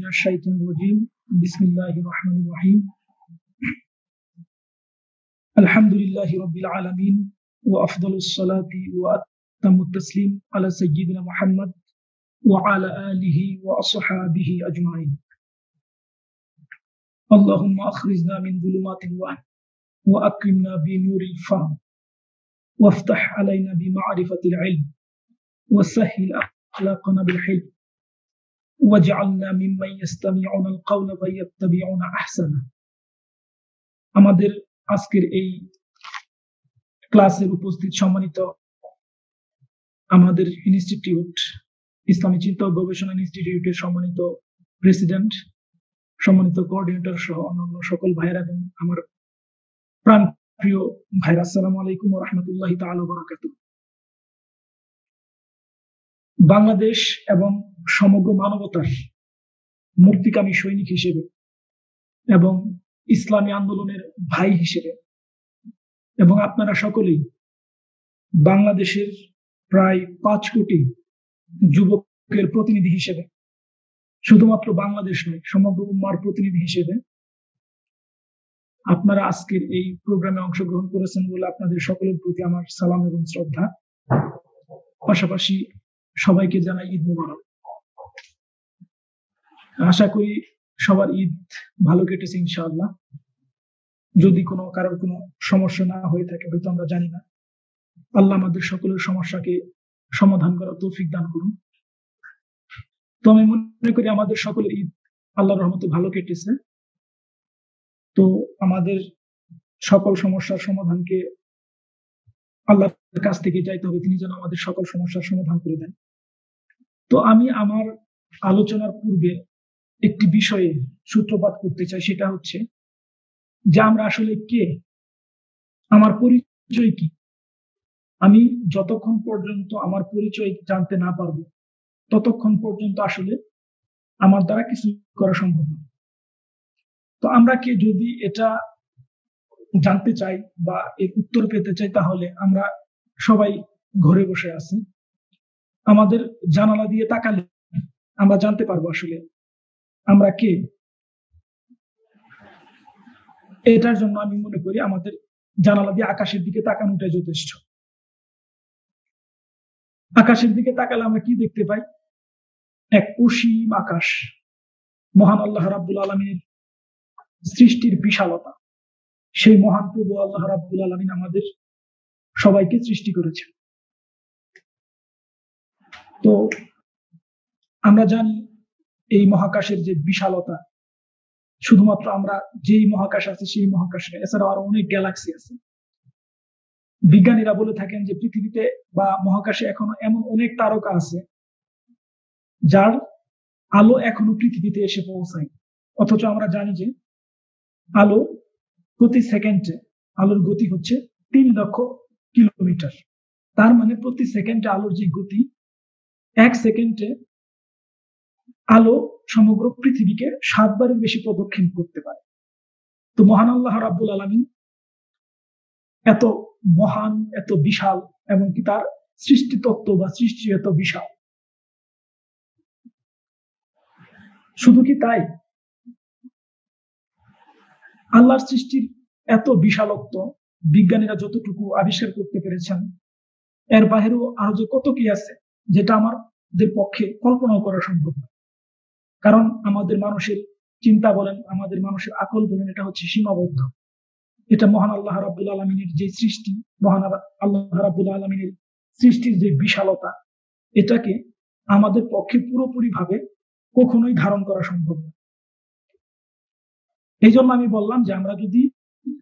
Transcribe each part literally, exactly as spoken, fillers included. मोहम्मद अजमाइन इस्लामी चिंता गवेषणा इन्स्टिट्यूटेर सम्मानित प्रेसिडेंट सम्मानित कोऑर्डिनेटर सह अन्यान्य सकल भाईरा आमार प्राण प्रिय भाईरा अस्सलामु आलैकुम व रहमतुल्लाहि ताआला व बाराकातुहू। বাংলাদেশ এবং সমগ্র মানবতার মুক্তিকামী সৈনিক হিসেবে এবং ইসলামী আন্দোলনের ভাই হিসেবে এবং আপনারা সকলেই বাংলাদেশের প্রায় পাঁচ কোটি যুবকের প্রতিনিধি হিসেবে শুধুমাত্র বাংলাদেশ নয় সমগ্র উম্মার প্রতিনিধি হিসেবে আপনারা আজকের এই প্রোগ্রামে অংশগ্রহণ করেছেন বলে আপনাদের সকলের প্রতি আমার সালাম এবং শ্রদ্ধা। পাশাপাশি সবাইকে জানাই ঈদ মোবারক। আশা করি সবার ঈদ ভালো কেটেছে ইনশাআল্লাহ। যদি কোনো কারোর কোনো সমস্যা না হয়ে থাকে হয়তো আমরা জানি না। আল্লাহ আমাদের সকলের সমস্যাকে সমাধান করার তৌফিক দান করুন। তো আমি মনে করি আমাদের সকলের ঈদ আল্লাহর রহমতে ভালো কেটেছে। তো আমাদের সকল সমস্যার সমাধানকে আল্লাহর কাছ থেকে চাইতে হবে, তিনি যেন আমাদের সকল সমস্যার সমাধান করে দেন। তো আমি আমার আলোচনার পূর্বে একটি বিষয়ে সূত্রপাত করতে চাই, সেটা হচ্ছে যে আমরা আসলে কে, আমার পরিচয় কি। আমি যতক্ষণ পর্যন্ত আমার পরিচয় জানতে না পারবো ততক্ষণ পর্যন্ত আসলে আমার দ্বারা কিছু করা সম্ভব নয়। তো আমরা কে যদি এটা জানতে চাই বা এর উত্তর পেতে চাই তাহলে আমরা সবাই ঘরে বসে আছি, আমাদের জানালা দিয়ে তাকালে আমরা জানতে পারবো আসলে আমরা কে। এটার জন্য আমি মনে করি আমাদের জানালা দিয়ে আকাশের দিকে তাকানোটাই যথেষ্ট। আকাশের দিকে তাকালে আমরা কি দেখতে পাই? এক অসীম আকাশ, মহান আল্লাহ রাব্বুল আলামিনের সৃষ্টির বিশালতা। সেই মহান প্রভু আল্লাহ রাব্বুল আলামিন আমাদের সবাইকে সৃষ্টি করেছেন। তো আমরা জানি এই মহাকাশের যে বিশালতা, শুধুমাত্র আমরা যেই মহাকাশ আছে সেই মহাকাশ নয়, এছাড়াও আরো অনেক গ্যালাক্সি আছে। বিজ্ঞানীরা বলে থাকেন যে পৃথিবীতে বা মহাকাশে এখনো এমন অনেক তারকা আছে যার আলো এখনো পৃথিবীতে এসে পৌঁছায়, অথচ আমরা জানি যে আলো প্রতি সেকেন্ডে, আলোর গতি হচ্ছে তিন লক্ষ কিলোমিটার। তার মানে প্রতি সেকেন্ডে আলোর যে গতি, এক সেকেন্ডে আলো সমগ্র পৃথিবীকে সাতবারের বেশি প্রদক্ষিণ করতে পারে। তো মহান আল্লাহ রাব্বুল আলামিন এত মহান, এত বিশাল, এমনকি তার সৃষ্টি তত্ত্ব বা সৃষ্টি এত বিশাল। শুধু কি তাই? আল্লাহর সৃষ্টির এত বিশালত্ব বিজ্ঞানীরা যতটুকু আবিষ্কার করতে পেরেছেন, এর বাইরেও আরো যে কত কি আছে যেটা আমাদের পক্ষে কল্পনাও করা সম্ভব নয়। কারণ আমাদের মানুষের চিন্তা বলেন, আমাদের মানুষের আকল বলেন, এটা হচ্ছে সীমাবদ্ধ। এটা মহান আল্লাহ রাব্বুল আলামিনের যে সৃষ্টি, মহান আল্লাহ রাব্বুল আলামিনের সৃষ্টির যে বিশালতা, এটাকে আমাদের পক্ষে পুরোপুরি ভাবে কখনোই ধারণ করা সম্ভব না। এই জন্য আমি বললাম যে আমরা যদি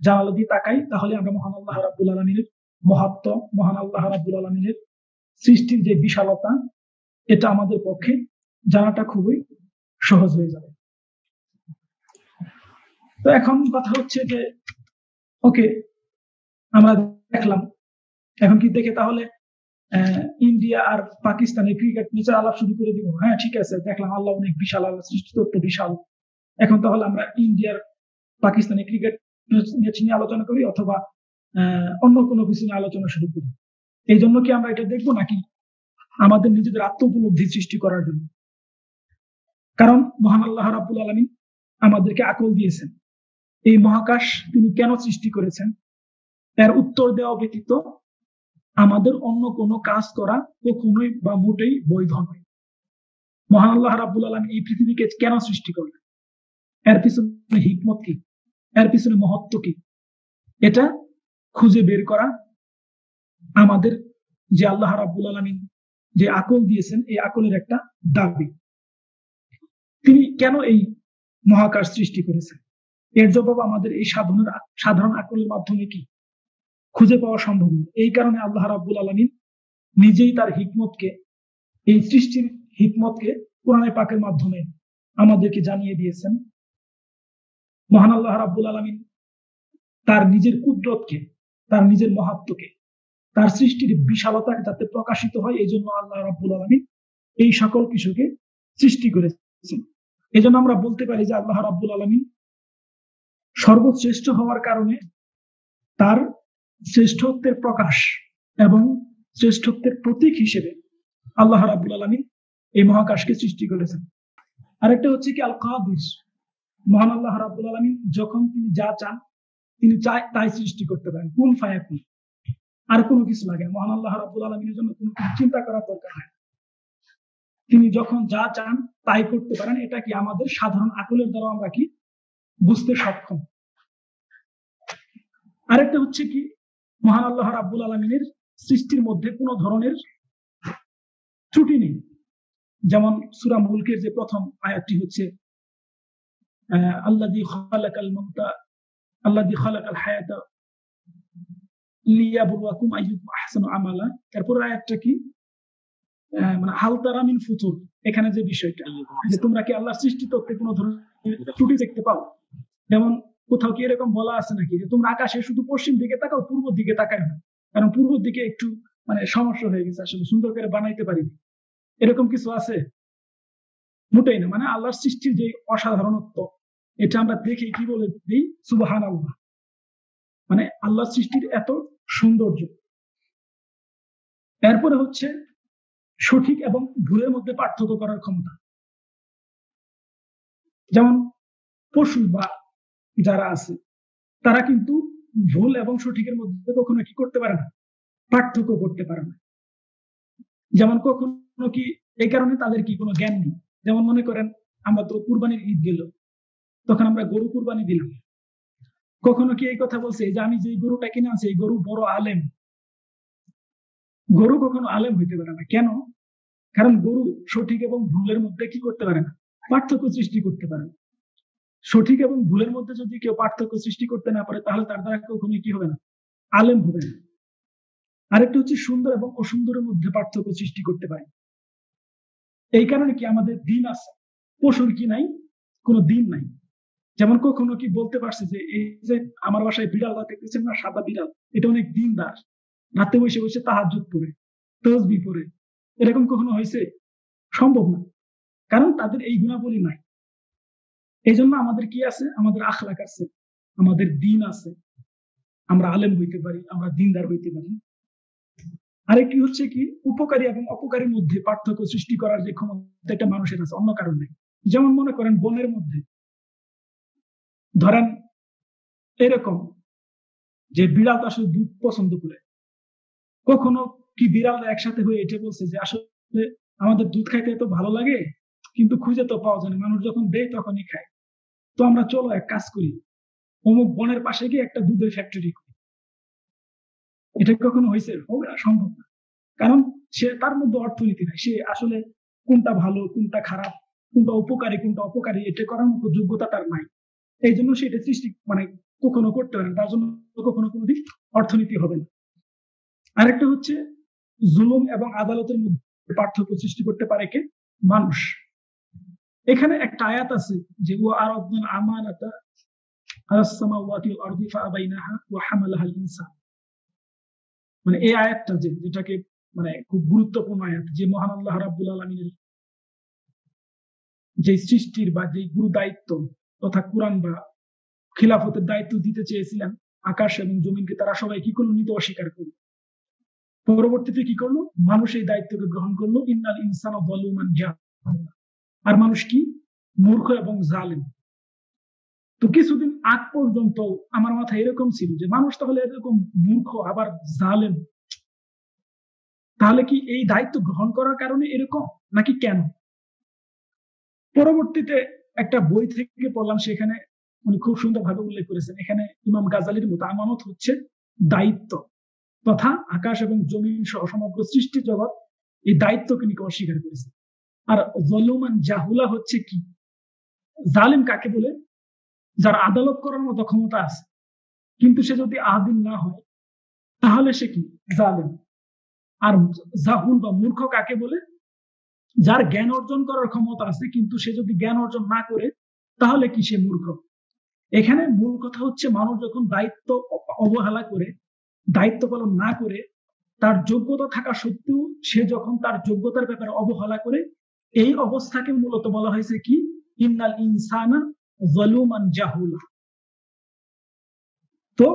জানালা দিয়ে তাকাই তাহলে আমরা মহান আল্লাহ রাব্বুল আলামিনের মহত্ব, মহান আল্লাহ রাব্বুল আলামিনের সৃষ্টির যে বিশালতা, এটা আমাদের পক্ষে জানাটা খুবই সহজ হয়ে যাবে। তো এখন কথা হচ্ছে যে ওকে আমরা দেখলাম, এখন কি দেখে তাহলে ইন্ডিয়া আর পাকিস্তানের ক্রিকেট ম্যাচের আলাপ শুরু করে দিব? হ্যাঁ ঠিক আছে, দেখলাম আল্লাহ অনেক বিশাল, আল্লাহ সৃষ্টিতত্ত্ব বিশাল, এখন তাহলে আমরা ইন্ডিয়ার পাকিস্তানের ক্রিকেট ম্যাচ নিয়ে আলোচনা করি অথবা অন্য কোনো কিছু নিয়ে আলোচনা শুরু করি। এই জন্য কি আমরা এটা দেখবো নাকি আমাদের নিজেদের আত্ম উপলব্ধি সৃষ্টি করার জন্য? কারণ মহান আল্লাহ রাব্বুল আলামিন আমাদেরকে আকল দিয়েছেন। এই মহাকাশ তিনি কেন সৃষ্টি করেছেন এর উত্তর দেওয়া ব্যতীত আমাদের অন্য কোনো কাজ করা কখনোই বা মোটেই বৈধ নয়। মহান আল্লাহ রাব্বুল আলামিন এই পৃথিবীকে কেন সৃষ্টি করলেন, এর পিছনে হিকমত কি, এর পিছনে মহত্ব কি, এটা খুঁজে বের করা আমাদের যে আল্লাহ রাব্বুল আলামিন যে আকল দিয়েছেন এই আকলের একটা দাবি। তিনি কেন এই মহাকাশ সৃষ্টি করেছেন এর জবাব আমাদের এই সাধারণ সাধারণ আকলের মাধ্যমে কি খুঁজে পাওয়া সম্ভব নয়। এই কারণে আল্লাহ রাব্বুল আলামিন নিজেই তার হিকমতকে, এই সৃষ্টির হিকমতকে কোরআনে পাকের মাধ্যমে আমাদেরকে জানিয়ে দিয়েছেন। মহান আল্লাহ রাব্বুল আলামিন তার নিজের কুদরতকে, তার নিজের মহাত্মকে, তার সৃষ্টির বিশালতা যাতে প্রকাশিত হয় এই জন্য আল্লাহ রাব্বুল আলামিন এই সকল কিছুকে সৃষ্টি করেছেন। এই জন্য আমরা বলতে পারি যে আল্লাহ রাব্বুল আলামিন সর্বশ্রেষ্ঠ হওয়ার কারণে তার শ্রেষ্ঠত্বের প্রকাশ এবং শ্রেষ্ঠত্বের প্রতীক হিসেবে আল্লাহ রাব্বুল আলামিন এই মহাকাশকে সৃষ্টি করেছেন। আরেকটা হচ্ছে কি আল কাদির, মহান আল্লাহ রাব্বুল আলামিন যখন তিনি যা চান তিনি চাই তাই সৃষ্টি করতে পারেন, কুন ফায়াকুন, আর কোনো কিছু লাগে মহান আল্লাহ রাব্বুল আলামিনের জন্য কোনো চিন্তা করার দরকার নেই। তিনি যখন যা চান তাই করতে পারেন, এটা কি আমাদের সাধারণ আকলের দ্বারা আমরা কি বুঝতে সক্ষম। আরেকটা হচ্ছে কি মহান আল্লাহ রাব্বুল আলামিনের সৃষ্টির মধ্যে কোনো ধরনের ত্রুটি নেই। যেমন সূরা মুলকের যে প্রথম আয়াতটি হচ্ছে আল্লাযী খালাকাল মাউতা আল্লাযী খালাকাল হায়াতা লিয়াবলুয়াকুম আইয়ুকুম আহসানু আমালা। তারপর আয়াতটা কি মানে হাল তারা মিন ফুতুর, এখানে যে বিষয়টা যে তোমরা কি আল্লাহর সৃষ্টি তত্ত্বে কোনো ধরনের ত্রুটি দেখতে পাও। যেমন কোথাও কি এরকম বলা আছে নাকি যে তোমরা আকাশে শুধু পশ্চিম দিকে তাকাও, পূর্ব দিকে তাকায় না, কারণ পূর্ব দিকে একটু মানে সমস্যা হয়ে গেছে, আসলে সুন্দর করে বানাইতে পারিনি, এরকম কিছু আছে? মোটেই না। মানে আল্লাহর সৃষ্টির যে অসাধারণত্ব এটা আমরা দেখে কি বলে দিই সুবহানাল্লাহ, মানে আল্লাহর সৃষ্টির এত সৌন্দর্য। এরপরে হচ্ছে সঠিক এবং ভুলের মধ্যে পার্থক্য করার ক্ষমতা। যেমন পশু বা যারা আছে তারা কিন্তু ভুল এবং সঠিকের মধ্যে কখনো কি করতে পারে না, পার্থক্য করতে পারে না। যেমন কখনো কি এই কারণে তাদের কি কোনো জ্ঞান নেই। যেমন মনে করেন আমরা তো কুরবানির ঈদ গেল, তখন আমরা গরু কুরবানি দিলাম, কখনো কি এই কথা বলছে যে আমি যে গরুটা কিনে আনছি এই গরু বড় আলেম? গরু কখনো আলেম হইতে পারে না। কেন? কারণ গরু সঠিক এবং ভুলের মধ্যে কি করতে পারে না, পার্থক্য সৃষ্টি করতে পারে না। সঠিক এবং ভুলের মধ্যে যদি কেউ পার্থক্য সৃষ্টি করতে না পারে তাহলে তার দ্বারা কখনো কি হবে না, আলেম হবে না। আরেকটা হচ্ছে সুন্দর এবং অসুন্দরের মধ্যে পার্থক্য সৃষ্টি করতে পারে। এই কারণে কি আমাদের দিন আছে, পশুর কি নাই, কোনো দিন নাই। যেমন কখনো কি বলতে পারছে যে এই যে আমার বাসায় বিড়াল দেখতেছেন না, সাদা বিড়াল, এটা অনেক দিনদার, রাতে বসে বসে তাহাজ্জুদ পড়ে, তাসবিহ পড়ে, এরকম কখনো হয়েছে? সম্ভব না, কারণ তাদের এই গুণাবলী নাই। এই জন্য আমাদের কি আছে, আমাদের আখলাক আছে, আমাদের দিন আছে, আমরা আলেম হইতে পারি, আমরা দিনদার হইতে পারি। আরেকটি হচ্ছে কি উপকারী এবং অপকারীর মধ্যে পার্থক্য সৃষ্টি করার যে ক্ষমতা এটা মানুষের আছে, অন্য কারণ নাই। যেমন মনে করেন বনের মধ্যে ধরেন এরকম যে বিড়াল তো আসলে দুধ পছন্দ করে, কখনো কি বিড়ালরা একসাথে হয়ে এটা বলছে যে আসলে আমাদের দুধ খাইতে এত ভালো লাগে কিন্তু খুঁজে তো পাওয়া যায় না, মানুষ যখন দেয় তখনই খায়, তো আমরা চলো এক কাজ করি অমুক বনের পাশে গিয়ে একটা দুধের ফ্যাক্টরি করি। এটা কখনো হয়েছে? হবে না, সম্ভব না। কারণ সে তার মধ্যে অর্থনীতি নাই, সে আসলে কোনটা ভালো কোনটা খারাপ কোনটা উপকারী কোনটা অপকারী এটা করার মতো যোগ্যতা তার নাই, এই জন্য সে এটা সৃষ্টি মানে কখনো করতে পারে না, তার জন্য কখনো কোনো দিক অর্থনীতি হবে না। আরেকটা হচ্ছে জুলুম এবং আদালতের মধ্যে পার্থক্য সৃষ্টি করতে পারে কে, মানুষ। এখানে একটা আয়াত আছে যে ওয়া আরাদনা আমানাতা আলাস সামাওয়াতি ওয়াল আরদি ফাআবাইনাহা ওয়া হামালাহাল ইনসান, মানে এই আয়াতটা যে যেটাকে মানে খুব গুরুত্বপূর্ণ আয়াত, যে মহান আল্লাহ রাব্বুল আলামিনের যে সৃষ্টির বা যে গুরু দায়িত্ব তথা কুরআন বা খিলাফতের দায়িত্ব দিতে চেয়েছিলেন আকাশ এবং জমিনকে, তারা সবাই কি করলো, নিতে অস্বীকার করলো। পরবর্তীতে কি করলো, মানুষ এই দায়িত্বকে গ্রহণ করলো। ইন্নাল ইনসানা যালুমান জাহুলা, আর মানুষ কি মূর্খ এবং জালিম। তো কিছুদিন আগ পর্যন্ত আমার মাথায় এরকম ছিল যে মানুষ তাহলে এরকম মূর্খ আবার জালেম, তাহলে কি এই দায়িত্ব গ্রহণ করার কারণে এরকম নাকি কেন? পরবর্তীতে একটা বই থেকে পড়লাম, সেখানে উনি খুব সুন্দরভাবে উল্লেখ করেছেন, এখানে ইমাম গাজালির মত আমানত হচ্ছে দায়িত্ব তথা আকাশ এবং জমিন সহ সমগ্র সৃষ্টি জগৎ এই দায়িত্বকে নিয়ে অস্বীকার করেছে। আর জলুমান জাহুলা হচ্ছে কি? জালিম কাকে বলে? যার আদালত করার মতো ক্ষমতা আছে কিন্তু সে যদি আদিল না হয় তাহলে সে কি জালেম। আর জাহুল বা মূর্খ কাকে বলে? যার জ্ঞান অর্জন করার ক্ষমতা আছে কিন্তু সে যদি জ্ঞান অর্জন না করে তাহলে কি সে মূর্খ। এখানে মূল কথা হচ্ছে মানুষ যখন দায়িত্ব অবহেলা করে, দায়িত্ব পালন না করে, তার যোগ্যতা থাকা সত্ত্বেও সে যখন তার যোগ্যতার ব্যাপারে অবহেলা করে, এই অবস্থাকে মূলত বলা হয়েছে কি ইন্নাল ইনসানা জলুমান জাহুলা। তো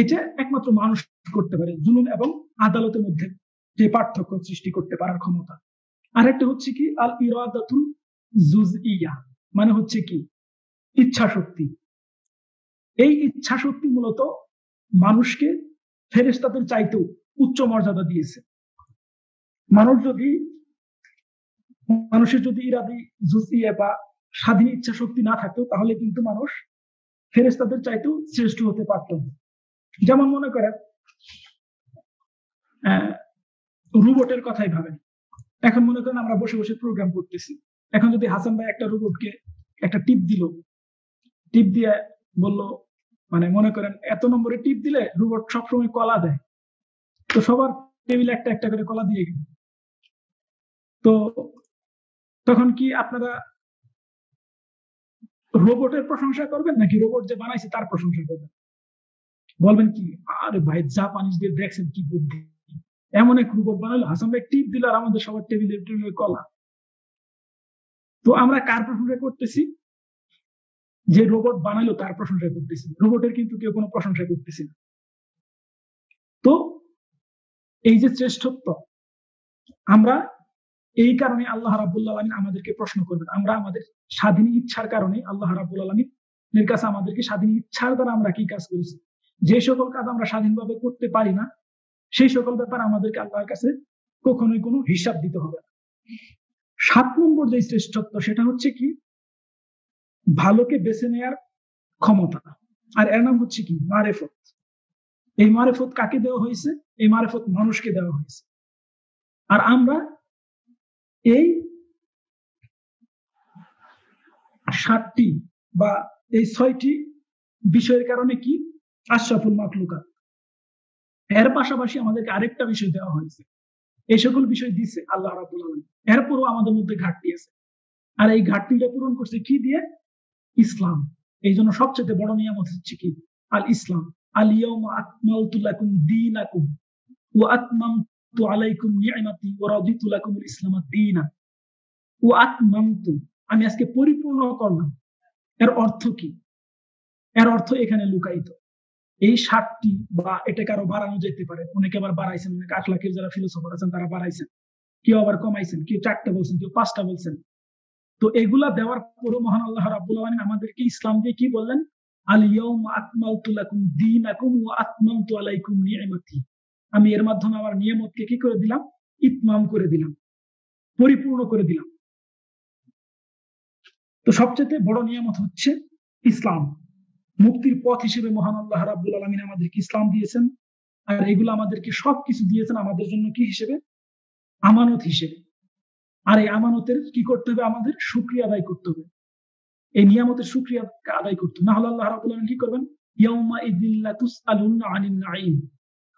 এটা একমাত্র মানুষ করতে পারে, জুলুম এবং আদালতের মধ্যে যে পার্থক্য সৃষ্টি করতে পারার ক্ষমতা। আরেকটা হচ্ছে কি আল ইরাদাতুল জুজইয়া, মানে হচ্ছে কি ইচ্ছা শক্তি। এই ইচ্ছা শক্তি মূলত মানুষকে ফেরেশতাদের চাইতেও উচ্চ মর্যাদা দিয়েছে। মানুষ যদি মানুষের যদি ইরাদি জুজইয়া বা স্বাধীন ইচ্ছা শক্তি না থাকতো তাহলে কিন্তু মানুষ ফেরেশতাদের চাইতেও শ্রেষ্ঠ হতে পারত। যেমন মনে করেন আহ রোবটের কথাই ভাবেন। এখন মনে করেন আমরা বসে বসে প্রোগ্রাম করতেছি, এখন যদি হাসান ভাই একটা রোবটকে একটা টিপ দিল, টিপ দিয়ে বললো মানে মনে করেন এত নম্বরে টিপ দিলে রোবট সবসময় কলা দেয়, তো সবার টেবিলে একটা একটা করে কলা দিয়ে গেল, তো তখন কি আপনারা রোবটের প্রশংসা করবেন নাকি রোবট যে বানাইছে তার প্রশংসা করবেন? বলবেন কি আরে ভাই জাপানিজদের দেখছেন কি বুদ্ধি, এমন এক রোবট বানালো হাসান ভাই টিপ দিল আর আমাদের সবার টেবিলে টেবিলে কলা। তো আমরা কার প্রশংসা করতেছি? যে রোবট বানালো তার প্রশংসা করতেছি, রোবটের কিন্তু কেউ কোনো প্রশংসা করতেছি না। তো এই যে শ্রেষ্ঠত্ব, আমরা এই কারণে আল্লাহ রাব্বুল আলামিন আমাদেরকে প্রশ্ন করবেন। আমরা আমাদের স্বাধীন ইচ্ছার কারণে আল্লাহ রাব্বুল আলামিনের কাছে আমাদেরকে স্বাধীন ইচ্ছার দ্বারা আমরা কি কাজ করেছি, যে সকল কাজ আমরা স্বাধীনভাবে করতে পারি না সেই সকল ব্যাপার আমাদেরকে আল্লাহর কাছে কখনোই কোনো হিসাব দিতে হবে না। সাত নম্বর যে শ্রেষ্ঠত্ব সেটা হচ্ছে কি ভালোকে বেছে নেয়ার ক্ষমতা, আর এর নাম হচ্ছে কি মারেফত। এই মারেফত কাকে দেওয়া হয়েছে? এই মারেফত মানুষকে দেওয়া হয়েছে। আর আমরা এই সাতটি বা এই ছয়টি বিষয়ের কারণে কি আশরাফুল মাখলুকাত। এর পাশাপাশি আমাদেরকে আরেকটা বিষয় দেওয়া হয়েছে, এই সকল বিষয় দিচ্ছে আল্লাহ রাব্বুল আলামিন, এরপরও আমাদের মধ্যে ঘাটতি আছে। আর এই ঘাটতিটা পূরণ করছে কি দিয়ে? ইসলাম। এই জন্য সবচেয়ে বড় নিয়ামত হচ্ছে কি আল ইসলাম। আল ইয়াউমা আকমালতু লাকুম দীনাকুম ওয়া আতমামতু আলাইকুম নি'মাতি ওয়া রাদিতু লাকুমুল ইসলামা দীনা ওয়া আতমামতু, আমি আজকে পরিপূর্ণ করলাম। এর অর্থ কি? এর অর্থ এখানে লুকায়িত। এই সাতটি বা এটাকে আরো বাড়ানো যেতে পারে, অনেকে আবার বাড়াইছেন, অনেক আখলাকের যারা ফিলোসফার আছেন তারা বাড়াইছেন, কেউ আবার কমাইছেন, কেউ চারটা বলছেন, কেউ পাঁচটা বলছেন। তো এগুলা দেওয়ার পরে মহান আল্লাহ রাব্বুল আলামিন আমাদেরকে ইসলাম দিয়ে কি বললেন? আল ইয়াউমা আকমালতু লাকুম দীনাকুম ওয়া আতমামতু আলাইকুম নি'মাতি, আমি এর মাধ্যমে আমার নিয়ামতকে কি করে দিলাম? ইতমাম করে দিলাম, পরিপূর্ণ করে দিলাম। তো সবচেয়ে বড় নিয়ামত হচ্ছে ইসলাম। মুক্তির পথ হিসেবে মহান আল্লাহ রাব্বুল আলামিন আমাদেরকে ইসলাম দিয়েছেন। আর এগুলো আমাদেরকে সবকিছু দিয়েছেন আমাদের জন্য কি হিসেবে? আমানত হিসেবে। আর এই আমানতের কি করতে হবে? আমাদের শুকরিয়া আদায় করতে হবে, এই নিয়ামতের শুকরিয়া আদায় করতে হবে। না হলে আল্লাহ রাব্বুল আলামিন কি করবেন? ইয়াউমা ইযিল্লা তুসআলুনা আনিন নাঈম,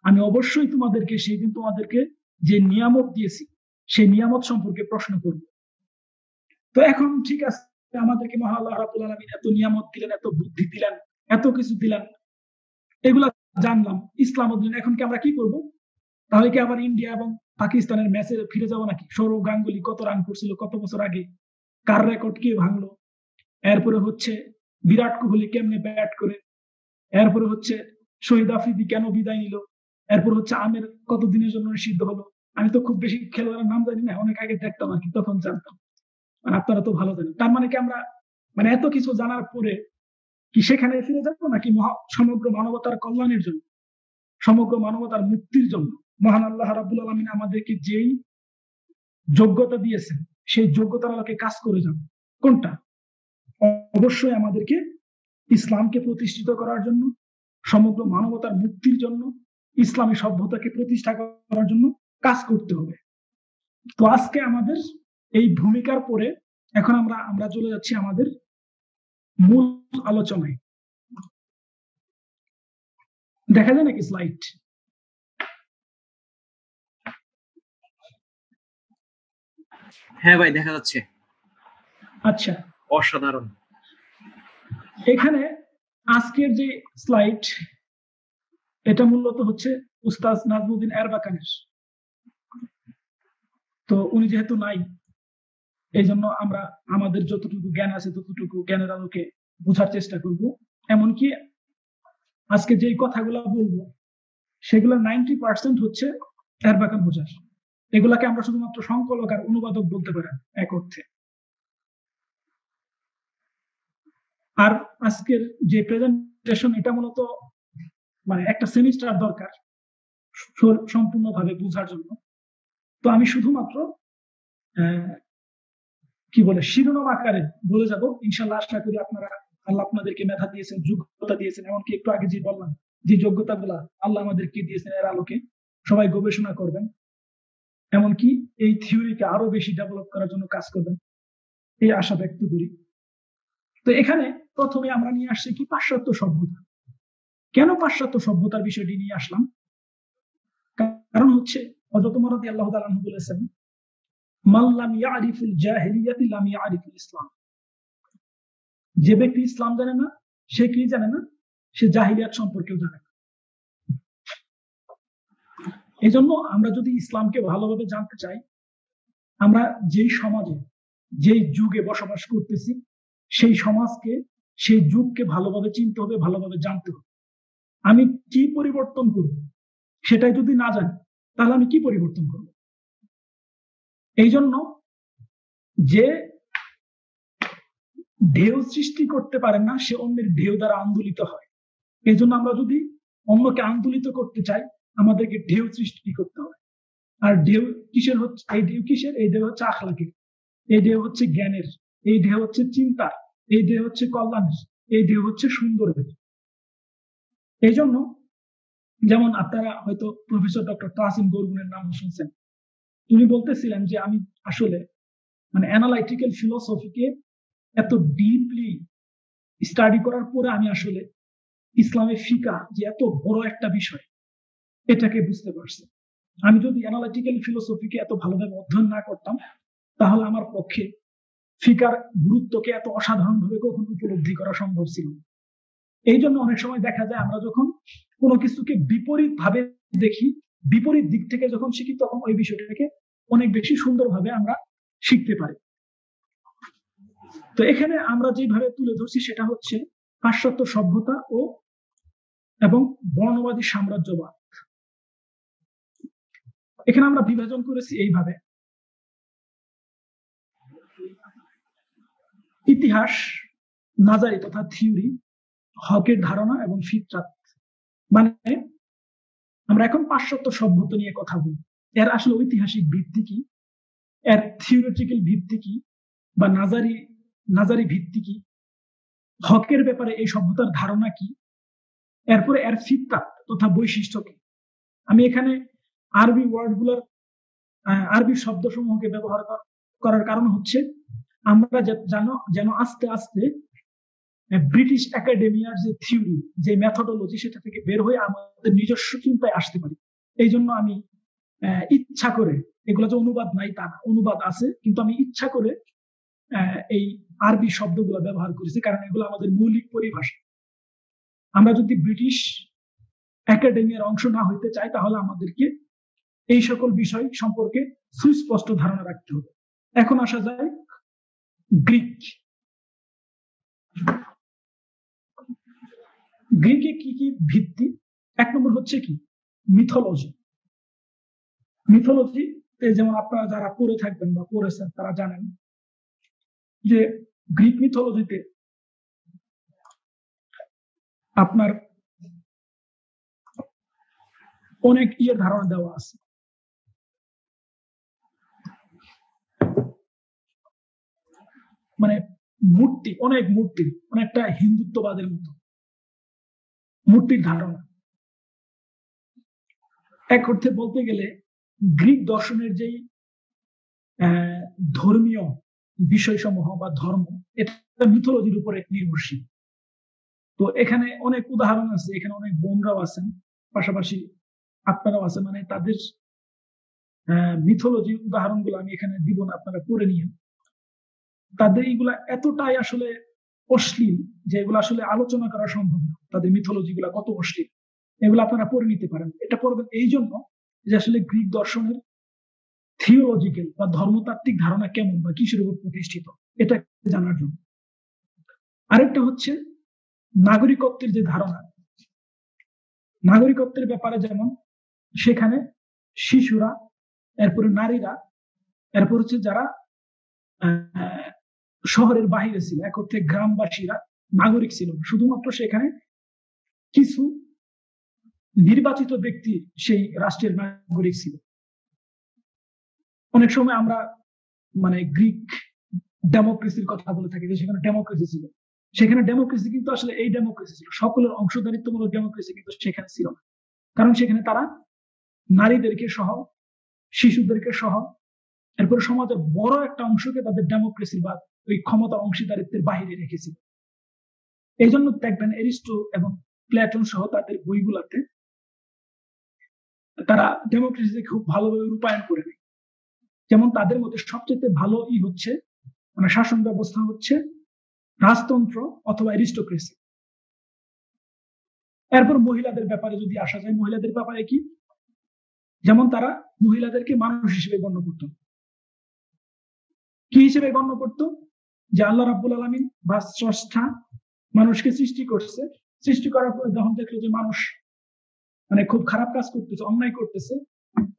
আমি অবশ্যই তোমাদেরকে সেই দিন তোমাদেরকে যে নিয়ামত দিয়েছি সেই নিয়ামত সম্পর্কে প্রশ্ন করব। তো এখন ঠিক আছে, আমাদেরকে মহান আল্লাহ রাব্বুল আলামিন এত নিয়ামত দিলেন, এত বুদ্ধি দিলেন, এত কিছু দিলেন, এগুলা জানলাম, ইসলামও দিলেন, এখন কি আমরা কি করব? তাহলে কি আবার ইন্ডিয়া এবং পাকিস্তানের ম্যাচে ফিরে যাব নাকি? সৌরভ গাঙ্গুলি কত রান করছিল কত বছর আগে, কার রেকর্ড কে ভাঙলো, এরপরে হচ্ছে বিরাট কোহলি কেমনে ব্যাট করে, এরপরে হচ্ছে শহীদ আফ্রিদি কেন বিদায় নিল, এরপর হচ্ছে আমের কতদিনের জন্য নিষিদ্ধ হলো। আমি তো খুব বেশি খেলোয়াড়ের নাম জানি না, অনেক আগে দেখতাম আর কি, তখন জানতাম। মানে আপনারা তো ভালো জানেন। তার মানে কি আমরা মানে এত কিছু জানার পরে কি সেখানে ফিরে যাবো, নাকি সমগ্র মানবতার কল্যাণের জন্য, সমগ্র মানবতার মুক্তির জন্য মহান আল্লাহ রাব্বুল আলামিন আমাদেরকে যেই যোগ্যতা দিয়েছেন সেই যোগ্যতার আলোকে কাজ করে যাব? কোনটা? অবশ্যই আমাদেরকে ইসলামকে প্রতিষ্ঠিত করার জন্য, সমগ্র মানবতার মুক্তির জন্য, ইসলামী সভ্যতাকে প্রতিষ্ঠা করার জন্য কাজ করতে হবে। তো আজকে আমাদের এই ভূমিকার পরে এখন আমরা আমরা চলে যাচ্ছি আমাদের মূল আলোচনায়। দেখা যায় নাকি স্লাইড? হ্যাঁ ভাই দেখা যাচ্ছে। আচ্ছা অসাধারণ। এখানে আজকের যে স্লাইড এটা মূলত হচ্ছে উস্তাদ নাজমুদ্দিন এরবাকানের। তো উনি যেহেতু নাই এই জন্য আমরা আমাদের যতটুকু জ্ঞান আছে ততটুকু জ্ঞানের আলোকে বোঝার চেষ্টা করব। এমনকি আজকে যে কথাগুলো বলবো সেগুলো নাইনটি পার্সেন্ট হচ্ছে এরবাকান বোঝার, এগুলাকে আমরা শুধুমাত্র সংকলক আর অনুবাদক বলতে পারেন এক অর্থে। আর আজকের যে প্রেজেন্টেশন এটা মূলত মানে একটা সেমিস্টার দরকার সম্পূর্ণভাবে বোঝার জন্য। তো আমি শুধুমাত্র কি বলে শিরোনাম আকারে বলে যাব। ইনশাল্লাহ আশা করি আপনারা, আল্লাহ আপনাদেরকে মেধা দিয়েছেন, যোগ্যতা দিয়েছেন, এমনকি একটু আগে যে বললাম যে যোগ্যতাগুলা আল্লাহ আমাদেরকে দিয়েছেন এর আলোকে সবাই গবেষণা করবেন, এমনকি এই থিওরিকে আরো বেশি ডেভেলপ করার জন্য কাজ করবেন, এই আশা ব্যক্ত করি। তো এখানে প্রথমে আমরা নিয়ে আসছি কি পাশ্চাত্য সভ্যতা। কেন পাশ্চাত্য সভ্যতার বিষয়টি নিয়ে আসলাম? কারণ হচ্ছে হযরত ওমর রাদিয়াল্লাহু তাআলা আনহু বলেছেন, মান লাম ইয়ারিফুল জাহিলিয়াতি লাম ইয়ারিফুল ইসলাম। যে ব্যক্তি ইসলাম জানে না সে কি জানে না? সে জাহিলিয়াত সম্পর্কেও জানে না। এই জন্য আমরা যদি ইসলামকে ভালোভাবে জানতে চাই, আমরা যেই সমাজে যেই যুগে বসবাস করতেছি সেই সমাজকে সেই যুগকে ভালোভাবে চিনতে হবে, ভালোভাবে জানতে হবে। আমি কি পরিবর্তন করব সেটাই যদি না জানি তাহলে আমি কি পরিবর্তন করব? এই জন্য যে ঢেউ সৃষ্টি করতে পারে না সে অন্যের ঢেউ দ্বারা আন্দোলিত হয়। এই জন্য আমরা যদি অন্যকে আন্দোলিত করতে চাই আমাদেরকে ঢেউ সৃষ্টি করতে হবে। আর ঢেউ কিসের হচ্ছে? এই ঢেউ কিসের? এই ঢেউ হচ্ছে আখলাকের, এই ঢেউ হচ্ছে জ্ঞানের, এই ঢেউ হচ্ছে চিন্তার, এই ঢেউ হচ্ছে কল্যাণের, এই ঢেউ হচ্ছে সুন্দরের। এই জন্য যেমন আপনারা হয়তো প্রফেসর ডক্টর তাহসিন গরগুনের নাম শুনছেন, উনি বলতেছিলেন যে আমি আসলে মানে অ্যানালাইটিক্যাল ফিলোসফিকে এত ডিপলি স্টাডি করার পরে আমি আসলে ইসলামের ফিকা যে এত বড় একটা বিষয় এটাকে বুঝতে পারছি। আমি যদি অ্যানালাইটিক্যাল ফিলোসফিকে এত ভালোভাবে অধ্যয়ন না করতাম তাহলে আমার পক্ষে ফিকার গুরুত্বকে এত অসাধারণভাবে কখনো উপলব্ধি করা সম্ভব ছিল না। এই জন্য অনেক সময় দেখা যায় আমরা যখন কোনো কিছুকে বিপরীত ভাবে দেখি, বিপরীত দিক থেকে যখন শিখি তখন ওই বিষয়টাকে অনেক বেশি সুন্দরভাবে আমরা শিখতে পারি। তো এখানে আমরা যেভাবে তুলে ধরছি সেটা হচ্ছে পাশ্চাত্য সভ্যতা ও এবং বর্ণবাদী সাম্রাজ্যবাদ। এখানে আমরা বিভাজন করেছি এইভাবে, ইতিহাস, নাজারি তথা থিওরি, হকের ধারণা এবং ফিতরাত। মানে আমরা এখন পাশ্চাত্য সভ্যতা নিয়ে কথা বলি, এর আসলে ঐতিহাসিক ভিত্তি কি, এর থিওরিটিক্যাল ভিত্তি কি, বা নাজারি নাজারি ভিত্তি কি, হকের ব্যাপারে এই সভ্যতার ধারণা কি, এরপরে এর ফিতরাত তথা বৈশিষ্ট্য কি। আমি এখানে আরবি ওয়ার্ড গুলার আরবি শব্দ সমূহকে ব্যবহার করার কারণ হচ্ছে আমরা জানো যেন আস্তে আস্তে ব্রিটিশ একাডেমিয়ার যে থিওরি, যে মেথডোলজি সেটা থেকে বের হয়ে আমাদের নিজস্ব চিন্তায় আসতে পারি। এই জন্য আমি ইচ্ছা করে, এগুলো যে অনুবাদ নাই তা না, অনুবাদ আছে, কিন্তু আমি ইচ্ছা করে এই আরবি শব্দগুলো ব্যবহার করেছি কারণ এগুলো আমাদের মৌলিক পরিভাষা। আমরা যদি ব্রিটিশ একাডেমিয়ার অংশ না হইতে চাই তাহলে আমাদেরকে এই সকল বিষয় সম্পর্কে সুস্পষ্ট ধারণা রাখতে হবে। এখন আসা যায় গ্রিক। গ্রিকে কি কি ভিত্তি? এক নম্বর হচ্ছে কি মিথোলজি। মিথোলজি যেমন আপনারা যারা পড়ে থাকবেন বা পড়েছেন তারা জানেন ये গ্রিক মিথোলজিতে আপনার অনেক ইয়ের ধারণা দেওয়া আছে। মানে মূর্তি, অনেক মূর্তি, অনেকটা হিন্দুত্ববাদের মতো মূর্তির ধারণা। এক অর্থে বলতে গেলে গ্রিক দর্শনের যেই ধর্মীয় বিষয়সমূহ বা ধর্ম, এটা মিথোলজির উপরে নির্ভরশীল। তো এখানে অনেক উদাহরণ আছে, এখানে অনেক বোনরাও আছেন, পাশাপাশি আপনারাও আছেন। মানে তাদের মিথোলজির উদাহরণগুলো আমি এখানে দিব না, আপনারা পড়ে নিন। তাদের এইগুলা এতটাই আসলে অশ্লীল যে এগুলো আসলে আলোচনা করা সম্ভব না। তাদের মিথোলজি গুলা কত অশ্লীল, এগুলো আপনারা পড়ে নিতে পারেন। এটা পড়বেন এই জন্য যে আসলে গ্রিক দর্শনের থিওলজিক্যাল বা ধর্মতাত্ত্বিক ধারণা কেমন বা কিসের উপর প্রতিষ্ঠিত, এটা জানার জন্য। আরেকটা হচ্ছে নাগরিকত্বের যে ধারণা, নাগরিকত্বের ব্যাপারে যেমন সেখানে শিশুরা, এরপরে নারীরা, এরপর হচ্ছে যারা শহরের বাহিরে ছিল, এক অর্থে গ্রামবাসীরা নাগরিক ছিল। শুধুমাত্র সেখানে কিছু নির্বাচিত ব্যক্তি সেই রাষ্ট্রের নাগরিক ছিল। অনেক সময় আমরা মানে গ্রিক ডেমোক্রেসির কথা বলে থাকি যে সেখানে ডেমোক্রেসি ছিল। সেখানে ডেমোক্রেসি কিন্তু আসলে এই ডেমোক্রেসি ছিল, সকলের অংশদারিত্বমূলক ডেমোক্রেসি কিন্তু সেখানে ছিল না। কারণ সেখানে তারা নারীদেরকে সহ, শিশুদেরকে সহ, এরপরে সমাজের বড় একটা অংশকে তাদের ডেমোক্রেসি বা ওই ক্ষমতা অংশীদারিত্বের বাহিরে রেখেছিল। এই জন্য দেখবেন এরিস্টো এবং প্লেটন সহ তাদের বইগুলাতে তারা ডেমোক্রেসিকে খুব ভালোভাবে রূপায়ণ করে নেয়। যেমন তাদের মধ্যে সবচেয়ে ভালো ই হচ্ছে মানে শাসন ব্যবস্থা হচ্ছে রাজতন্ত্র অথবা এরিস্টোক্রেসি। এরপর মহিলাদের ব্যাপারে যদি আসা যায়, মহিলাদের ব্যাপারে কি, যেমন তারা মহিলাদেরকে মানুষ হিসেবে গণ্য করত। কি হিসেবে গণ্য করত? যে আল্লাহ রাব্বুল আলামিন বা স্রষ্টা মানুষকে সৃষ্টি করছে, সৃষ্টি করার পরে যখন দেখলো যে মানুষ মানে খুব খারাপ কাজ করতেছে, অন্যায় করতেছে,